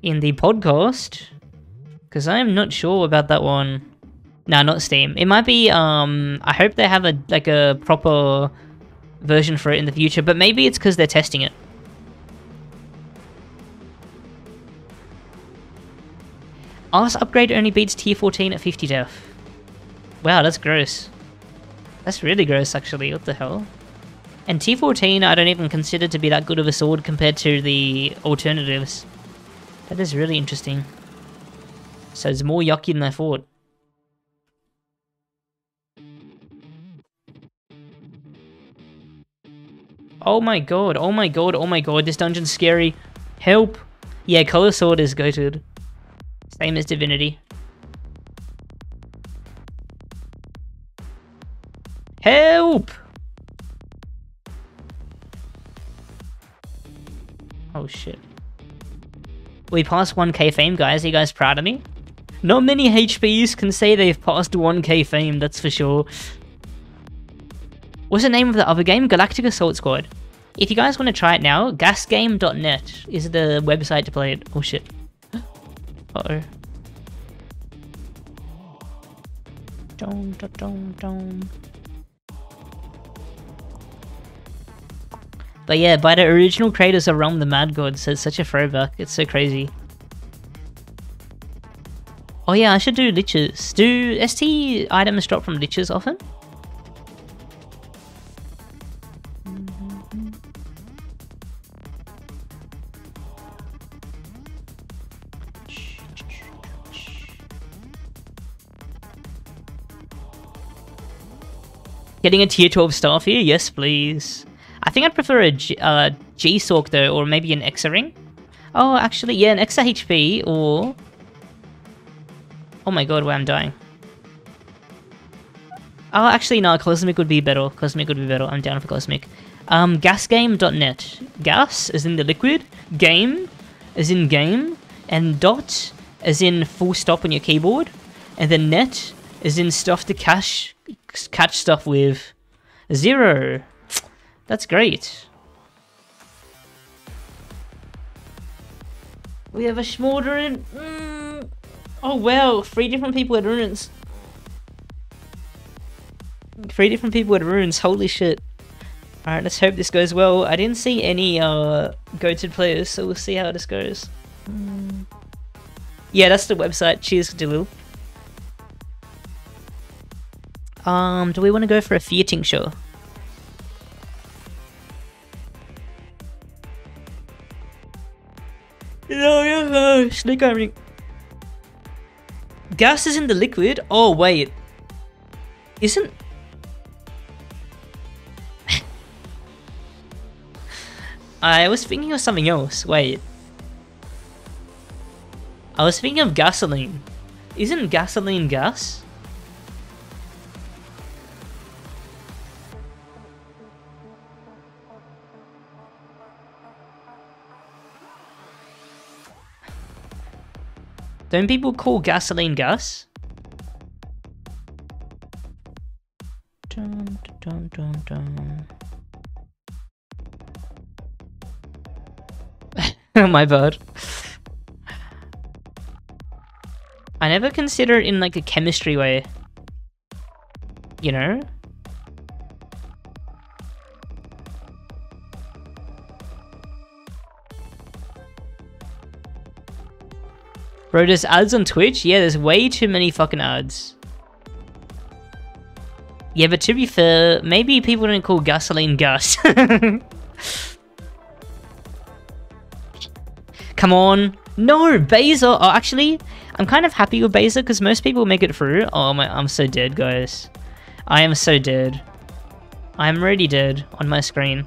in the podcast, because I am not sure about that one. No, not Steam. It might be, um... I hope they have a like a proper version for it in the future, but maybe it's because they're testing it. Arse upgrade only beats tier fourteen at fifty death. Wow, that's gross. That's really gross, actually. What the hell? And tier fourteen, I don't even consider to be that good of a sword compared to the alternatives. That is really interesting. So it's more yucky than I thought. Oh my god, oh my god, oh my god, this dungeon's scary. Help! Yeah, Color Sword is goated. Same as Divinity. Help! Oh shit. We passed one K fame, guys. Are you guys proud of me? Not many H Ps can say they've passed one K fame, that's for sure. What's the name of the other game? Galactic Assault Squad. If you guys want to try it now, gas game dot net is the website to play it. Oh shit. Uh-oh. Dom, dom, dom, dom. But yeah, by the original creators of Realm the Mad God, so it's such a throwback, it's so crazy. Oh yeah, I should do Liches. Do S T items drop from Liches often? Mm-hmm. Getting a tier twelve staff here? Yes, please. I think I'd prefer a G, uh, G-Sork though, or maybe an X-Ring. Oh, actually, yeah, an extra H P or... Oh my god, where I'm dying. Oh, actually, no, Cosmic would be better. Cosmic would be better. I'm down for Cosmic. Um, gas game dot net. Gas is in the liquid. Game is in game. And dot is in full stop on your keyboard. And then net is in stuff to cash, catch stuff with. Zero. That's great. We have a Schmorderin. Mm. Oh, wow. Three different people had runes. Three different people had runes. Holy shit. Alright, let's hope this goes well. I didn't see any uh, goated players, so we'll see how this goes. Mm. Yeah, that's the website. Cheers, Delil. Um, do we want to go for a Feating show? No, no, no, snake arming. Gas is in the liquid? Oh, wait. Isn't... I was thinking of something else, wait. I was thinking of gasoline. Isn't gasoline gas? Don't people call gasoline gas? Dun, dun, dun, dun. My bad. I never consider it in like a chemistry way. You know? Bro, there's ads on Twitch? Yeah, there's way too many fucking ads. Yeah, but to be fair, maybe people don't call gasoline gas. Come on. No, Baser. Oh, actually, I'm kind of happy with Baser because most people make it through. Oh my, I'm so dead, guys. I am so dead. I'm already dead on my screen.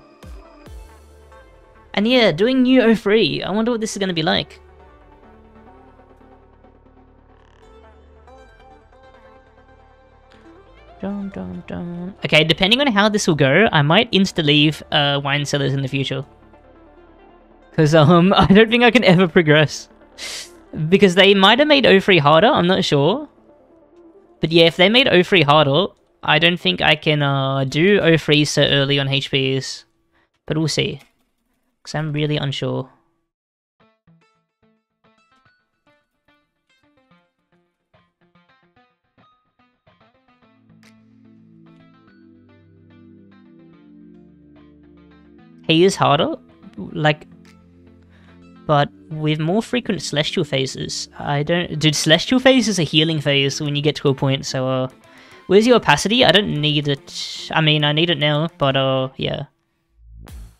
And yeah, doing New oh three. I wonder what this is going to be like. Dun, dun, dun. Okay, depending on how this will go, I might insta-leave uh, wine cellars in the future. Because um, I don't think I can ever progress. Because they might have made oh three harder, I'm not sure. But yeah, if they made oh three harder, I don't think I can uh, do oh three so early on H Ps. But we'll see. Because I'm really unsure. He is harder, like, but with more frequent celestial phases. I don't, dude, celestial phase is a healing phase when you get to a point, so, uh, where's your opacity? I don't need it, I mean, I need it now, but, uh, yeah.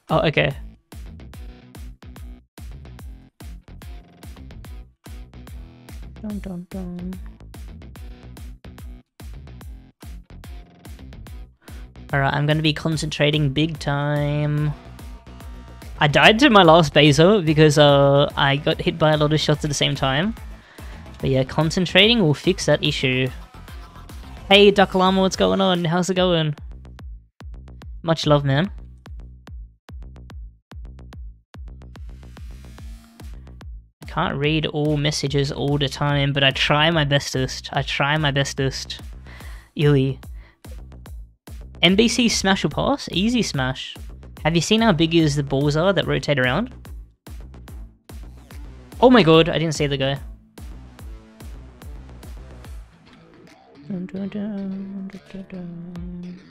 Oh, okay. Dun, dun, dun. Alright, I'm gonna be concentrating big time. I died to my last Baser because uh, I got hit by a lot of shots at the same time. But yeah, concentrating will fix that issue. Hey, Duck Llama, what's going on? How's it going? Much love, man. I can't read all messages all the time, but I try my bestest. I try my bestest. Illy. N B C smash or pass? Easy smash. Have you seen how big is the balls are that rotate around? Oh my god, I didn't see the guy. Dun, dun, dun, dun, dun.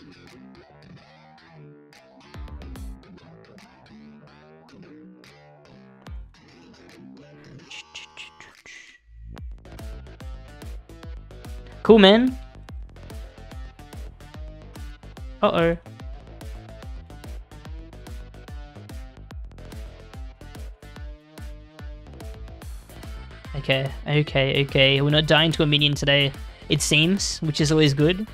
Cool, man. Uh-oh. Okay, okay, okay. We're not dying to a minion today, it seems, which is always good.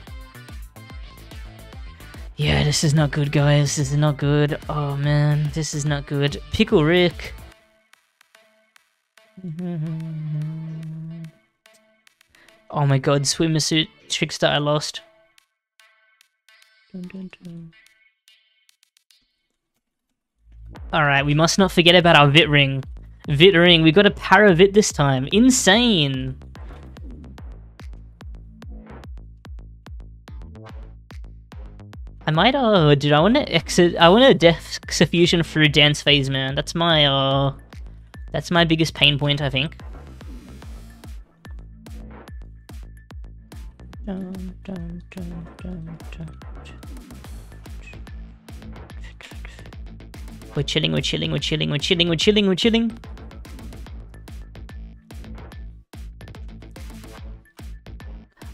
Yeah, this is not good, guys. This is not good. Oh, man. This is not good. Pickle Rick. Oh my god, swimmer suit tricks that I lost. Alright, we must not forget about our Vit Ring. Vit Ring, we got a para Vit this time. Insane! I might, oh, dude, I want to exit, I want to Death Suffusion through Dance Phase, man. That's my, uh, that's my biggest pain point, I think. Dun, dun, dun, dun, dun. We're chilling, we're chilling, we're chilling, we're chilling, we're chilling, we're chilling.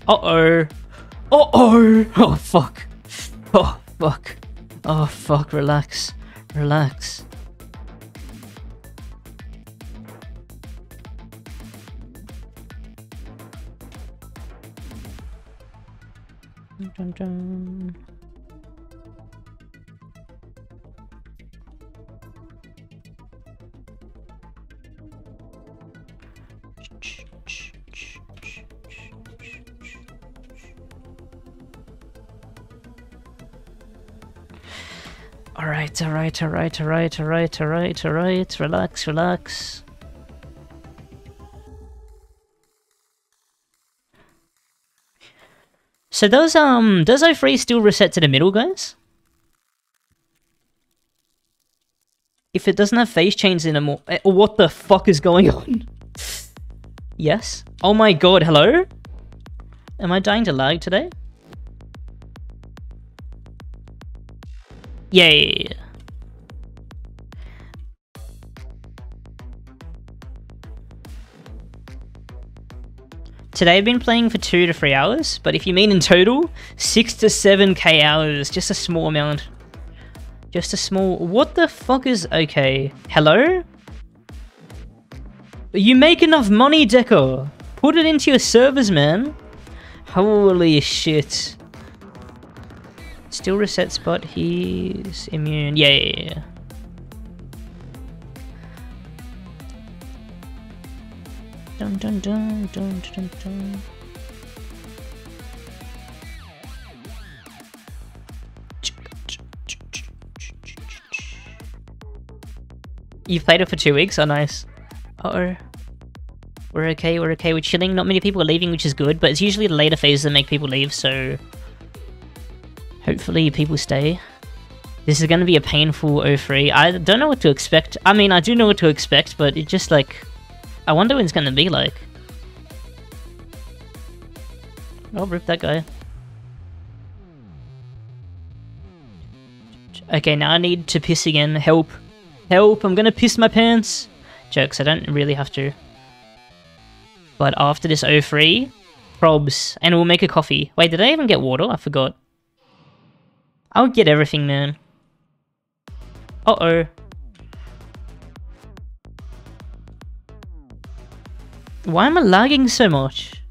Uh-oh. Uh-oh. Oh, fuck. Oh, fuck. Oh, fuck. Relax. Relax. Dun, dun, dun. Alright, alright, alright, alright, alright, alright, alright, relax, relax. So does, um, does O three still reset to the middle, guys? If it doesn't have phase change in a more- what the fuck is going on? Yes? Oh my god, hello? Am I dying to lag today? Yay! Today I've been playing for two to three hours, but if you mean in total, six to seven K hours, just a small amount. Just a small, what the fuck is, okay, hello? You make enough money, Deco! Put it into your servers, man! Holy shit. Still reset spot, he's immune. Yeah, yeah, yeah. Dun dun dun dun dun dun. You've played it for two weeks? Oh, nice. Uh oh. We're okay, we're okay, we're chilling. Not many people are leaving, which is good, but it's usually the later phases that make people leave, so. Hopefully people stay. This is going to be a painful O three. I don't know what to expect. I mean, I do know what to expect, but it just like... I wonder what it's going to be like. I'll rip that guy. Okay, now I need to piss again. Help. Help, I'm going to piss my pants. Jokes, I don't really have to. But after this O three, probs. And we'll make a coffee. Wait, did I even get water? I forgot. I'll get everything, man. Uh-oh. Why am I lagging so much?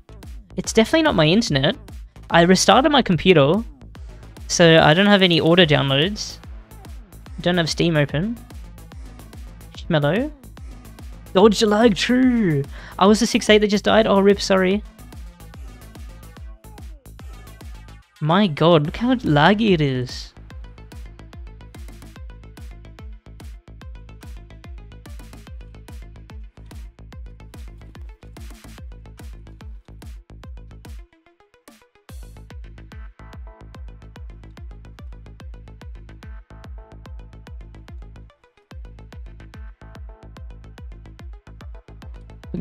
It's definitely not my internet. I restarted my computer, so I don't have any auto downloads. Don't have Steam open. Mellow. Dodge the lag, true! I was the six eight that just died. Oh, rip, sorry. My god, look how laggy it is.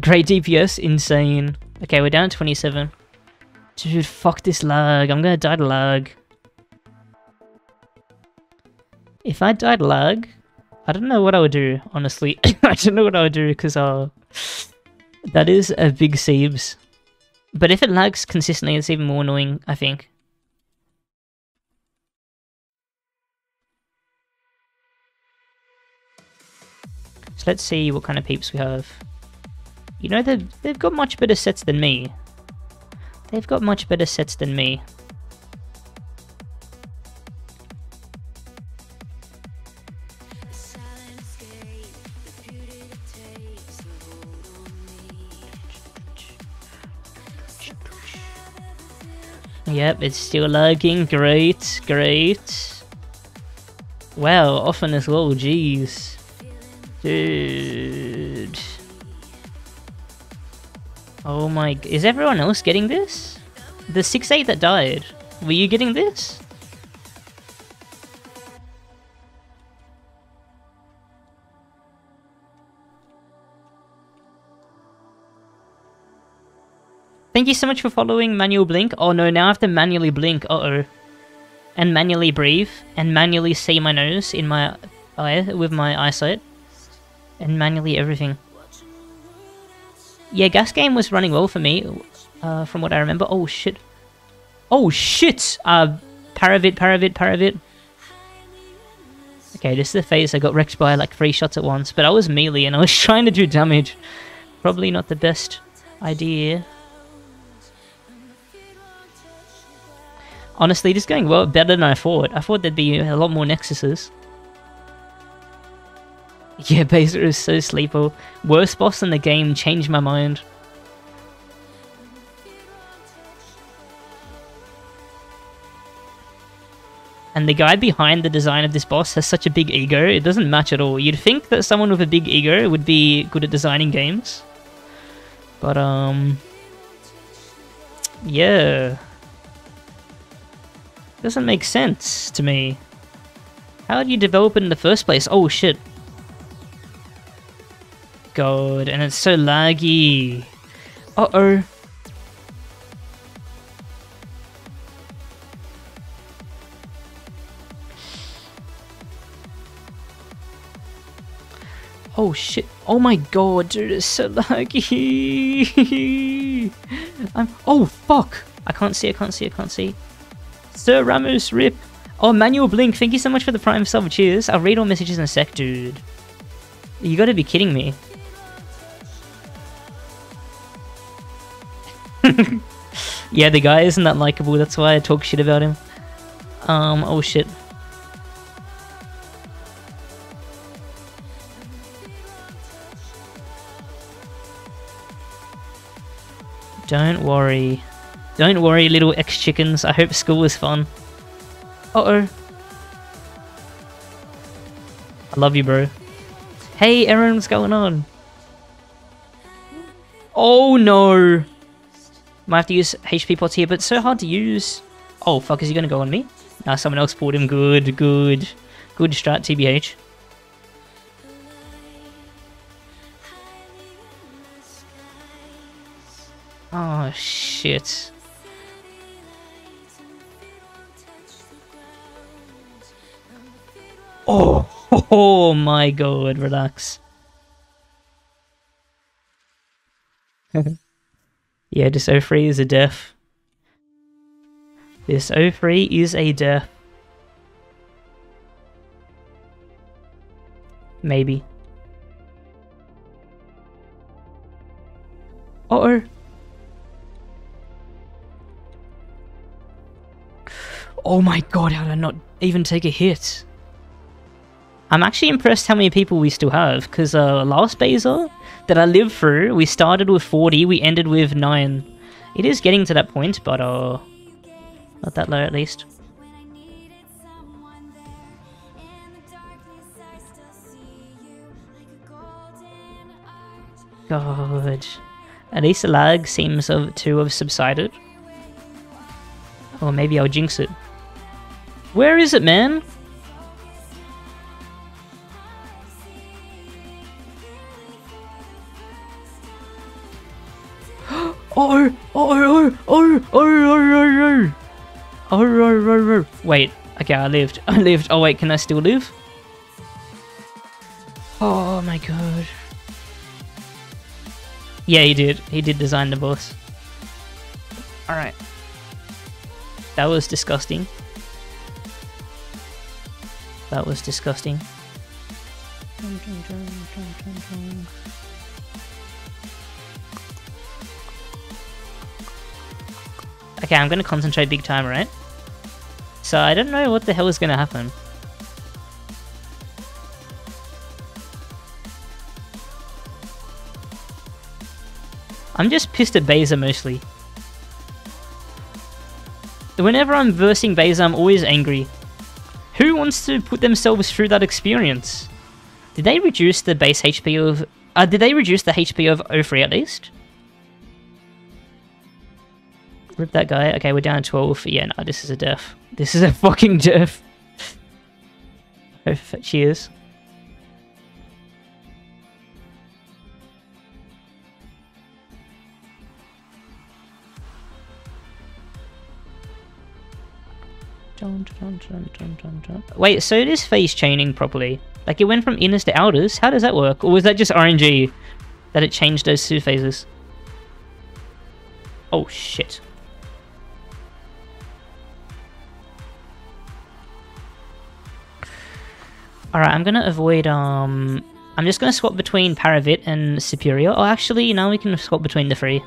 Great D P S, insane. Okay, we're down to twenty-seven. Dude, fuck this lag. I'm gonna die to lag. If I died lag, I don't know what I would do, honestly. I don't know what I would do, because uh, that is a big seebs. But if it lags consistently, it's even more annoying, I think. So let's see what kind of peeps we have. You know, they've, they've got much better sets than me. They've got much better sets than me. Yep, it's still lagging. Great, great. Wow, often as well, jeez. Dude. Oh my... Is everyone else getting this? The six eight that died. Were you getting this? Thank you so much for following Manual Blink. Oh no, now I have to manually blink, uh-oh. And manually breathe, and manually see my nose in my eye, with my eyesight. And manually everything. Yeah, Gas Game was running well for me, uh, from what I remember. Oh shit. Oh shit! Uh, Paravit, Paravit, Paravit. Okay, this is the phase I got wrecked by like three shots at once, but I was melee and I was trying to do damage. Probably not the best idea. Honestly, this is going well, better than I thought. I thought there'd be a lot more Nexuses. Yeah, Bezer is so sleeper. Worst boss in the game, changed my mind. And the guy behind the design of this boss has such a big ego, it doesn't match at all. You'd think that someone with a big ego would be good at designing games. But, um... yeah... doesn't make sense to me. How did you develop it in the first place? Oh shit. God, and it's so laggy. Uh-oh. Oh shit. Oh my god, dude, it's so laggy. I'm... Oh, fuck. I can't see, I can't see, I can't see. Sir Ramos, rip. Oh, Manual Blink, thank you so much for the prime sub, cheers. I'll read all messages in a sec, dude. You gotta be kidding me. Yeah, the guy isn't that likable, that's why I talk shit about him. Um, oh shit. Don't worry. Don't worry, little ex-chickens. I hope school was fun. Uh-oh. I love you, bro. Hey, Aaron, what's going on? Oh, no. Might have to use H P pots here, but it's so hard to use. Oh, fuck, is he going to go on me? Nah, someone else bought him. Good, good. Good strat, T B H. Oh, shit. Oh, oh my god, relax. Yeah, this oh three is a death. This oh three is a death. Maybe. Uh-oh. Oh my god, how did I not even take a hit? I'm actually impressed how many people we still have, because uh, last Bezer that I lived through, we started with forty, we ended with nine. It is getting to that point, but uh, not that low at least. God. At least the lag seems to have subsided. Or maybe I'll jinx it. Where is it, man? Oh, oh, oh, oh, oh, oh, oh, oh, wait, okay, I lived. I lived. Oh, wait, can I still live? Oh, my God. Yeah, he did. He did design the boss. Alright. That was disgusting. That was disgusting. Okay, I'm gonna concentrate big time, right? So I don't know what the hell is gonna happen. I'm just pissed at Bezer mostly. Whenever I'm versing Beza, I'm always angry. Who wants to put themselves through that experience? Did they reduce the base H P of... Uh, did they reduce the H P of O three at least? Rip that guy. Okay, we're down to twelve. Yeah, no, this is a death. This is a fucking death. Cheers. Dun, dun, dun, dun, dun, dun. Wait, so it is phase chaining properly. Like, it went from inners to outers. How does that work? Or was that just R N G that it changed those two phases? Oh, shit. Alright, I'm gonna avoid, um... I'm just gonna swap between Paravit and Superior. Oh, actually, now we can swap between the three.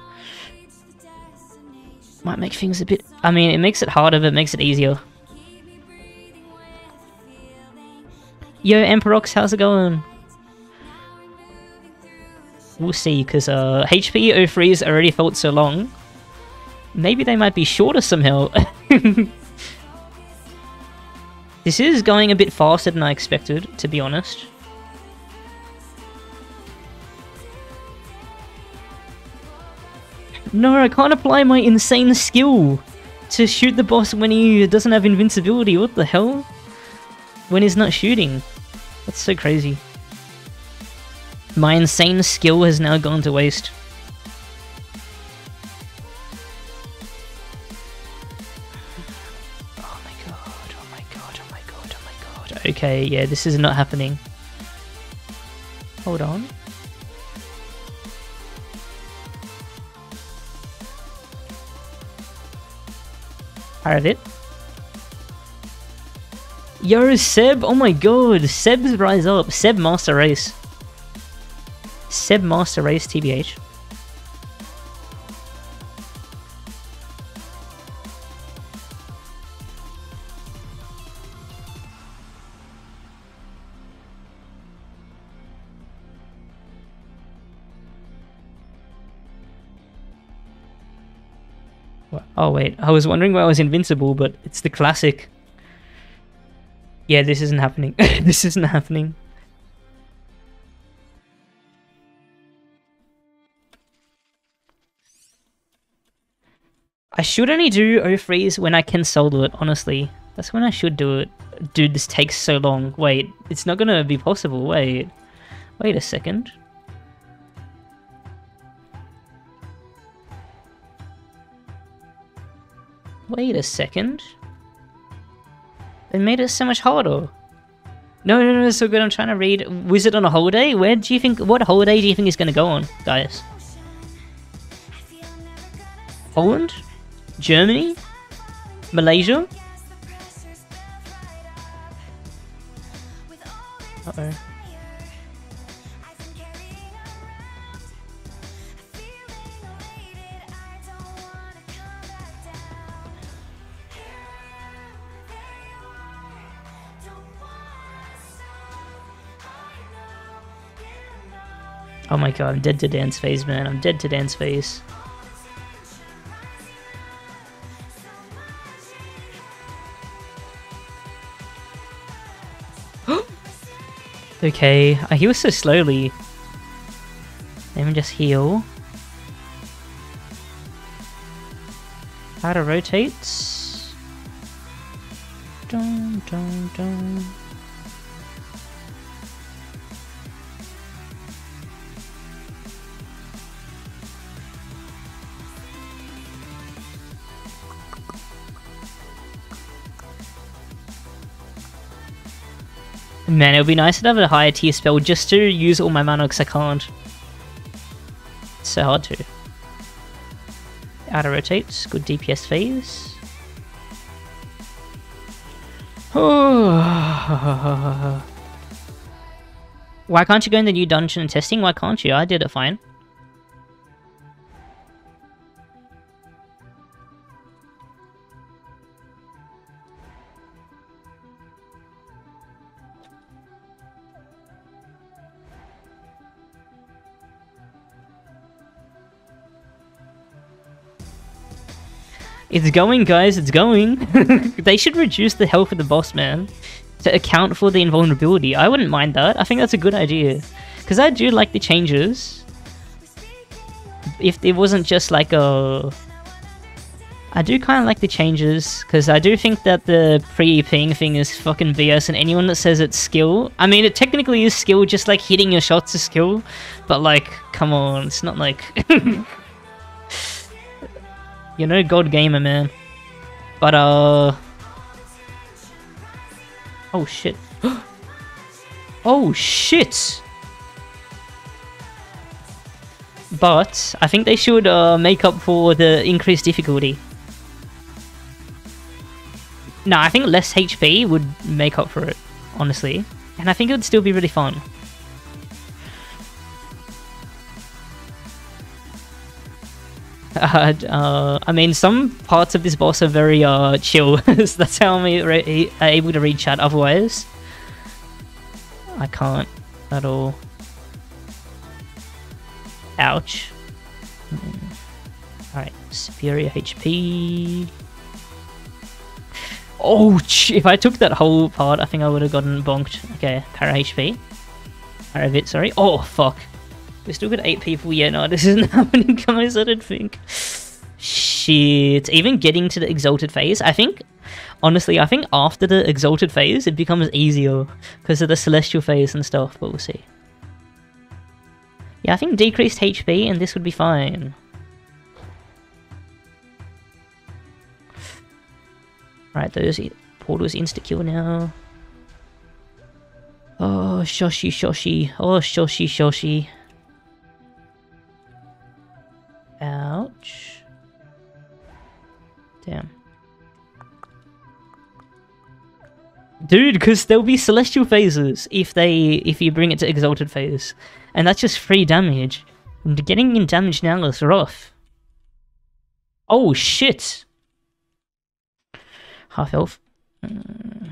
Might make things a bit... I mean, it makes it harder, but it makes it easier. Yo, Emperox, how's it going? We'll see, because uh, H P O threes already felt so long. Maybe they might be shorter somehow. This is going a bit faster than I expected, to be honest. No, I can't apply my insane skill to shoot the boss when he doesn't have invincibility. What the hell? When he's not shooting. That's so crazy. My insane skill has now gone to waste. Oh my god, oh my god, oh my god, oh my god. Okay, yeah, this is not happening. Hold on. Paravit. Yo, Seb! Oh my god! Seb's rise up! Seb Master Race! Seb Master Race T B H. Oh wait, I was wondering why I was invincible, but it's the classic. Yeah, this isn't happening. This isn't happening. I should only do O threes when I can solo it, honestly. That's when I should do it. Dude, this takes so long. Wait, it's not gonna be possible. Wait. Wait a second. Wait a second. It made it so much harder. No, no, no, it's so good. I'm trying to read. Was it on a holiday? Where do you think? What holiday do you think is going to go on, guys? Poland, Germany, Malaysia. Uh oh. Oh my god, I'm dead to dance phase, man. I'm dead to dance phase. Okay, I heal so slowly. Let me just heal. Powder rotates. Dun, dun, dun. Man, it would be nice to have a higher tier spell just to use all my mana because I can't. It's so hard to. Outer rotates, good D P S phase. Oh. Why can't you go in the new dungeon and testing? Why can't you? I did it fine. It's going, guys. It's going. They should reduce the health of the boss man to account for the invulnerability. I wouldn't mind that. I think that's a good idea, because I do like the changes. If it wasn't just like a... I do kind of like the changes, because I do think that the pre-EPing thing is fucking B S, and anyone that says it's skill... I mean, it technically is skill, just like hitting your shots is skill, but like, come on, it's not like... You know, God Gamer, man. But, uh... oh, shit. Oh, shit! But, I think they should uh, make up for the increased difficulty. No, I think less H P would make up for it, honestly. And I think it would still be really fun. Uh, uh, I mean, some parts of this boss are very uh, chill, so that's how I'm re able to read chat, otherwise I can't at all. Ouch. Alright, superior H P... oh, if I took that whole part, I think I would have gotten bonked. Okay, para H P. Para bit, sorry. Oh, fuck. We still got eight people. Yeah, no, this isn't happening, guys, I don't think. Shit. Even getting to the exalted phase, I think... honestly, I think after the exalted phase, it becomes easier because of the celestial phase and stuff, but we'll see. Yeah, I think decreased H P and this would be fine. Right, those portals insta-kill now. Oh, shoshi, shoshi. Oh, shoshi, shoshi. Ouch. Damn. Dude, because there'll be celestial phases if they if you bring it to exalted phase. And that's just free damage. And getting in damage now is rough. Oh shit! Half health. Mm.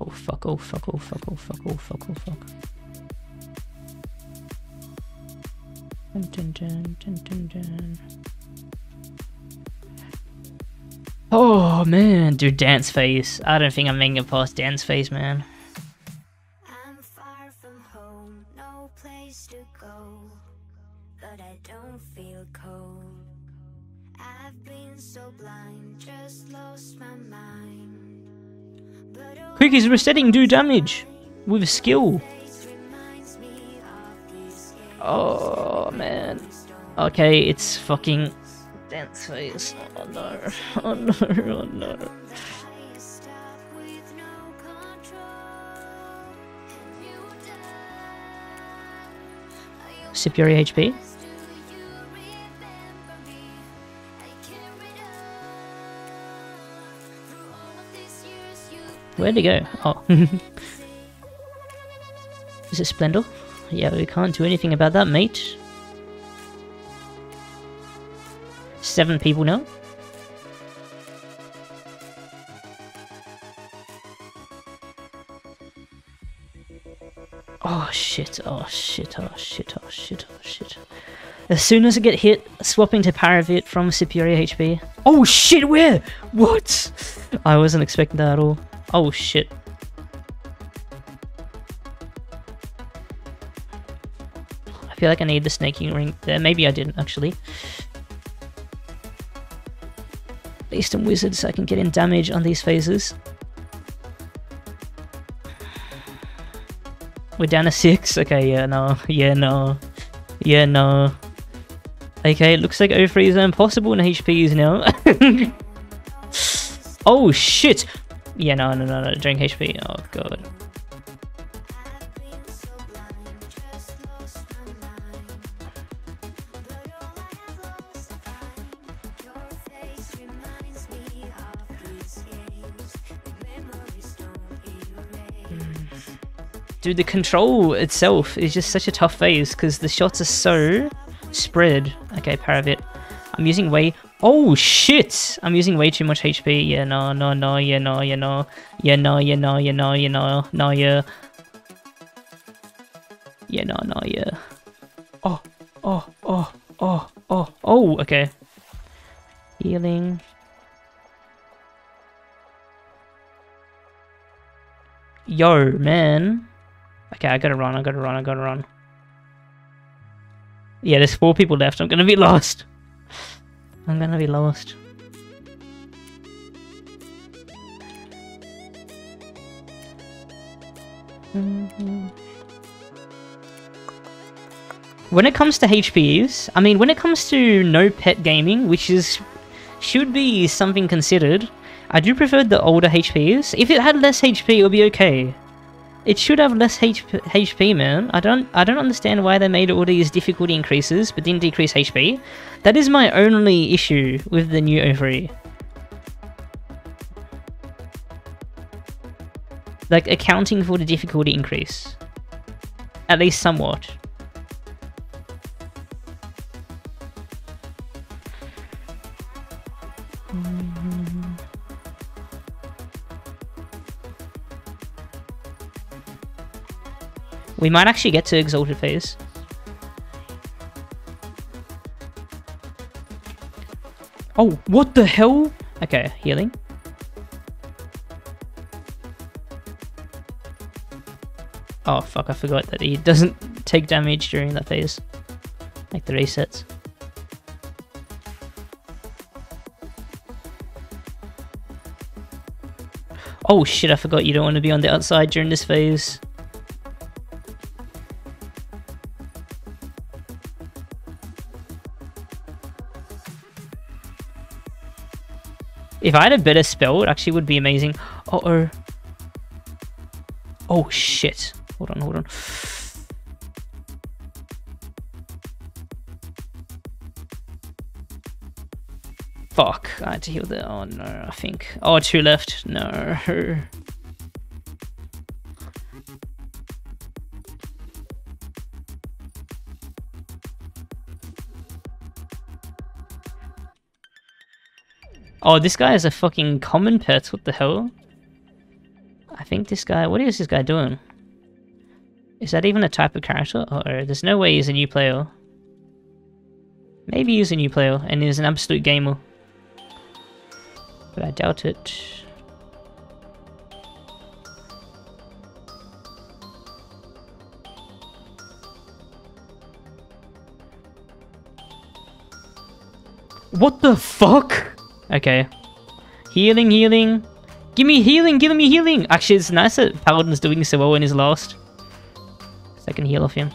Oh fuck, oh fuck, oh fuck, oh fuck, oh fuck, oh fuck. Dun, dun, dun, dun, dun, dun. Oh man, dude, dance phase. I don't think I'm making it past dance phase, man. I'm far from home, no place to go. But I don't feel cold. I've been so blind, just lost my mind. Cookies resetting do damage with skill. Oh man. Okay, it's fucking dance phase. Oh no. Oh no. Oh no. Superior H P. Where'd he go? Oh. Is it Splendor? Yeah, we can't do anything about that, mate. Seven people now. Oh shit, oh shit, oh shit, oh shit, oh shit. As soon as I get hit, swapping to Paravit from superior H P. Oh shit, where? What? I wasn't expecting that at all. Oh shit. I feel like I need the snaking ring there. Maybe I didn't actually. At least I'm wizard so I can get in damage on these phases. We're down to six. Okay, yeah, no. Yeah, no. Yeah, no. Okay, it looks like O threes are impossible in H Ps now. Oh shit! Yeah, no, no, no, no, drink H P. Oh, God. Mm. Dude, the control itself is just such a tough phase because the shots are so spread. Okay, Paravit. I'm using way... Oh shit! I'm using way too much H P. Yeah, no, no, no, yeah, no, yeah, no, yeah, no, yeah, no, yeah, no, yeah, no, no, yeah, yeah, no, no, yeah. Oh, oh, oh, oh, oh, oh. Okay. Healing. Yo, man. Okay, I gotta run. I gotta run. I gotta run. Yeah, there's four people left. I'm gonna be lost. I'm gonna be lost. Mm-hmm. When it comes to H Ps, I mean, when it comes to no pet gaming, which is should be something considered, I do prefer the older H Ps. If it had less H P, it would be okay. It should have less H P, H P, man. I don't, I don't understand why they made all these difficulty increases, but didn't decrease H P. That is my only issue with the new O three. Like, accounting for the difficulty increase. At least somewhat. We might actually get to Exalted Phase. Oh, what the hell? Okay, healing. Oh, fuck, I forgot that he doesn't take damage during that phase. Like the resets. Oh shit, I forgot you don't want to be on the outside during this phase. If I had a better spell, it actually would be amazing. Uh-oh. Oh, shit. Hold on, hold on. Fuck. I had to heal the... Oh, no, I think. Oh, two left. No. Oh, this guy is a fucking common pet, what the hell? I think this guy... What is this guy doing? Is that even a type of character? Uh-oh, there's no way he's a new player. Maybe he's a new player, and he's an absolute gamer. But I doubt it. What the fuck? Okay. Healing, healing. Give me healing, give me healing! Actually, it's nice that Paladin's doing so well in his last. So I can heal off him.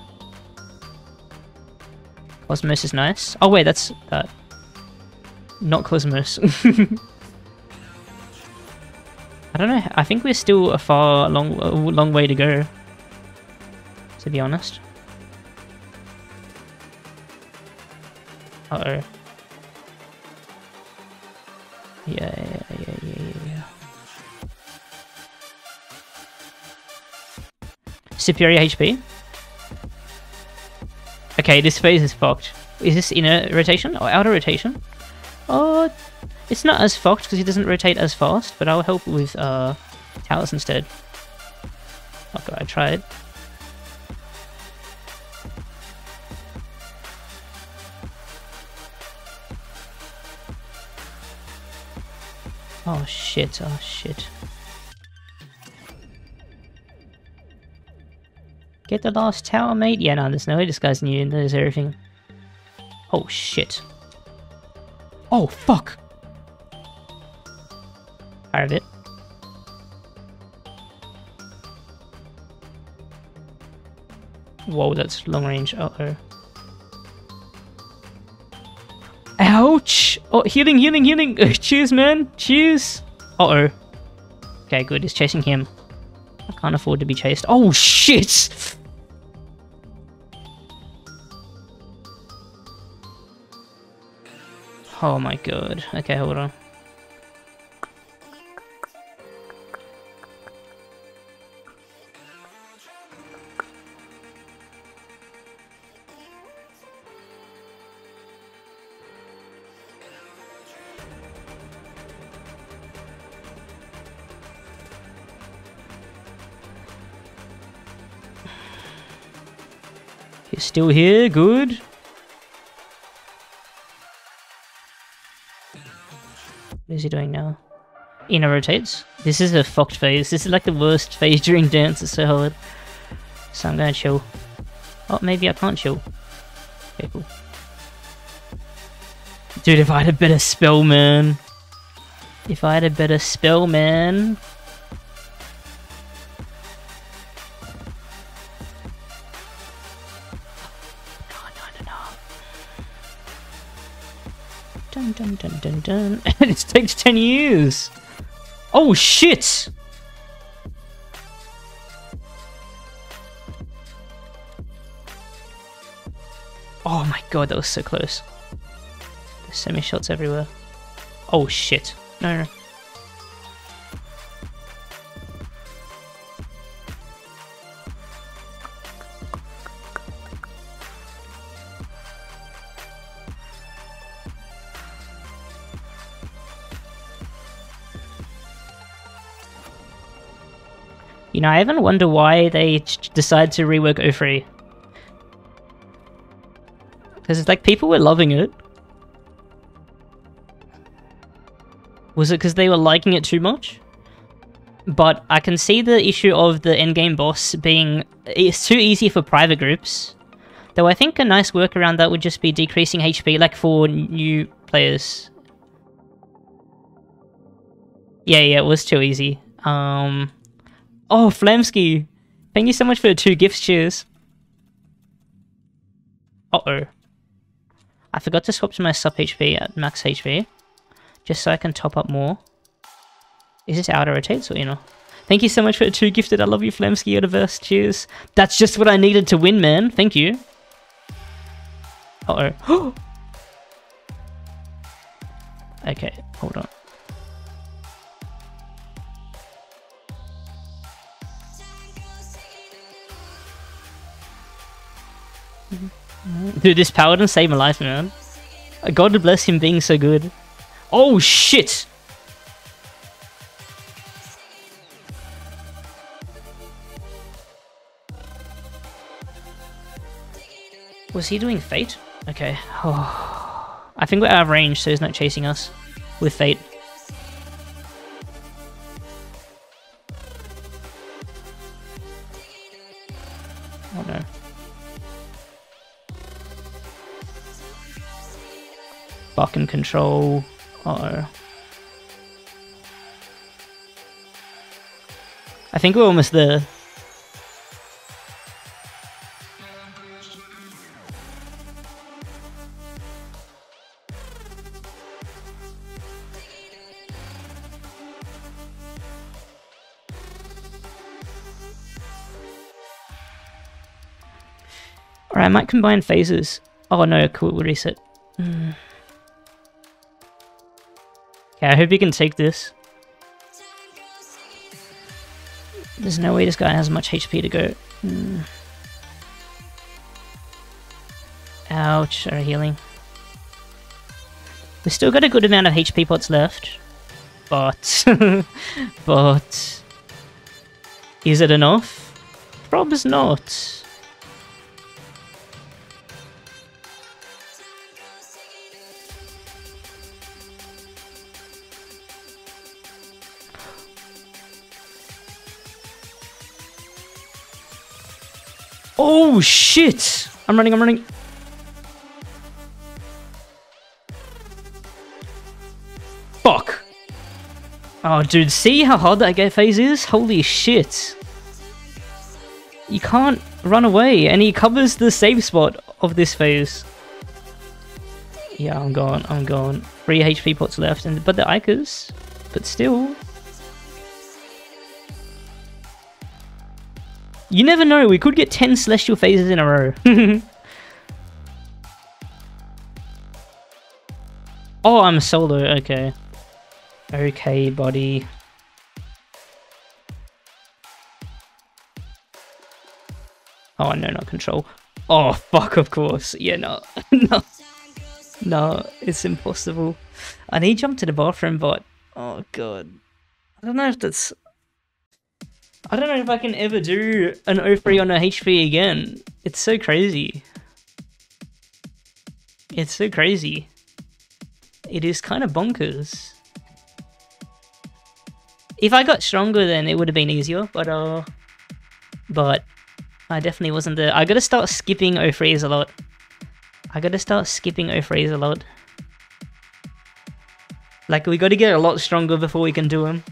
Cosmos is nice. Oh wait, that's... Uh, not Cosmos. I don't know, I think we're still a far, long, long way to go. To be honest. Uh-oh. Yeah, yeah, yeah, yeah, yeah. Superior H P. Okay, this phase is fucked. Is this inner rotation or outer rotation? Oh, it's not as fucked because he doesn't rotate as fast, but I'll help with uh, towers instead. Oh god, I tried. Oh shit, oh shit. Get the last tower, mate. Yeah, no, there's no way this guy's new and there's everything. Oh shit. Oh fuck! Out of it. Whoa, that's long range. Uh oh. Ouch! Oh, healing, healing, healing! Cheers, man! Cheers! Uh-oh. Okay, good. It's chasing him. I can't afford to be chased. Oh, shit! Oh, my God. Okay, hold on. He's still here, good. What is he doing now? Ina rotates. This is a fucked phase. This is like the worst phase during dance, it's so hard. So I'm gonna chill. Oh, maybe I can't chill. Okay, cool. Dude, if I had a better spell, man. If I had a better spell, man. Dun dun dun dun dun. And it takes ten years. Oh shit! Oh my god, that was so close. There's semi shots everywhere. Oh shit. No, no. You know, I even wonder why they decide to rework O three. Because it's like people were loving it. Was it because they were liking it too much? But I can see the issue of the endgame boss being it's too easy for private groups. Though I think a nice workaround that would just be decreasing H P, like for new players. Yeah, yeah, it was too easy. Um... Oh, Flamsky! Thank you so much for the two gifts, cheers! Uh-oh. I forgot to swap to my sub H P at max H P. Just so I can top up more. Is this outer rotates or inner? Thank you so much for the two gifted, I love you Flamsky Universe, cheers! That's just what I needed to win, man, thank you! Uh-oh. Okay, hold on. Dude, this paladin saved my life, man. God bless him being so good. Oh shit! Was he doing Fate? Okay. Oh. I think we're out of range, so he's not chasing us with Fate. Oh no. Lock and control. Uh oh. I think we're almost there. Alright, I might combine phases. Oh no, cool, we'll reset. Mm. Okay, I hope you can take this. There's no way this guy has much H P to go. Mm. Ouch, our healing. We've still got a good amount of H P pots left. But... but... Is it enough? Probably not. Oh shit! I'm running, I'm running. Fuck! Oh dude, see how hard that get phase is? Holy shit. You can't run away, and he covers the save spot of this phase. Yeah, I'm gone, I'm gone. Three H P pots left, and but the Ikers, but still. You never know, we could get ten celestial phases in a row. Oh, I'm solo, okay. Okay, buddy. Oh, no, not control. Oh, fuck, of course. Yeah, no. No. No, it's impossible. I need to jump to the bathroom, but... Oh, God. I don't know if that's... I don't know if I can ever do an oh three on a H P again. It's so crazy. It's so crazy. It is kind of bonkers. If I got stronger, then it would have been easier, but uh, but I definitely wasn't there. I gotta start skipping oh threes a lot. I gotta start skipping oh threes a lot. Like, we gotta get a lot stronger before we can do them.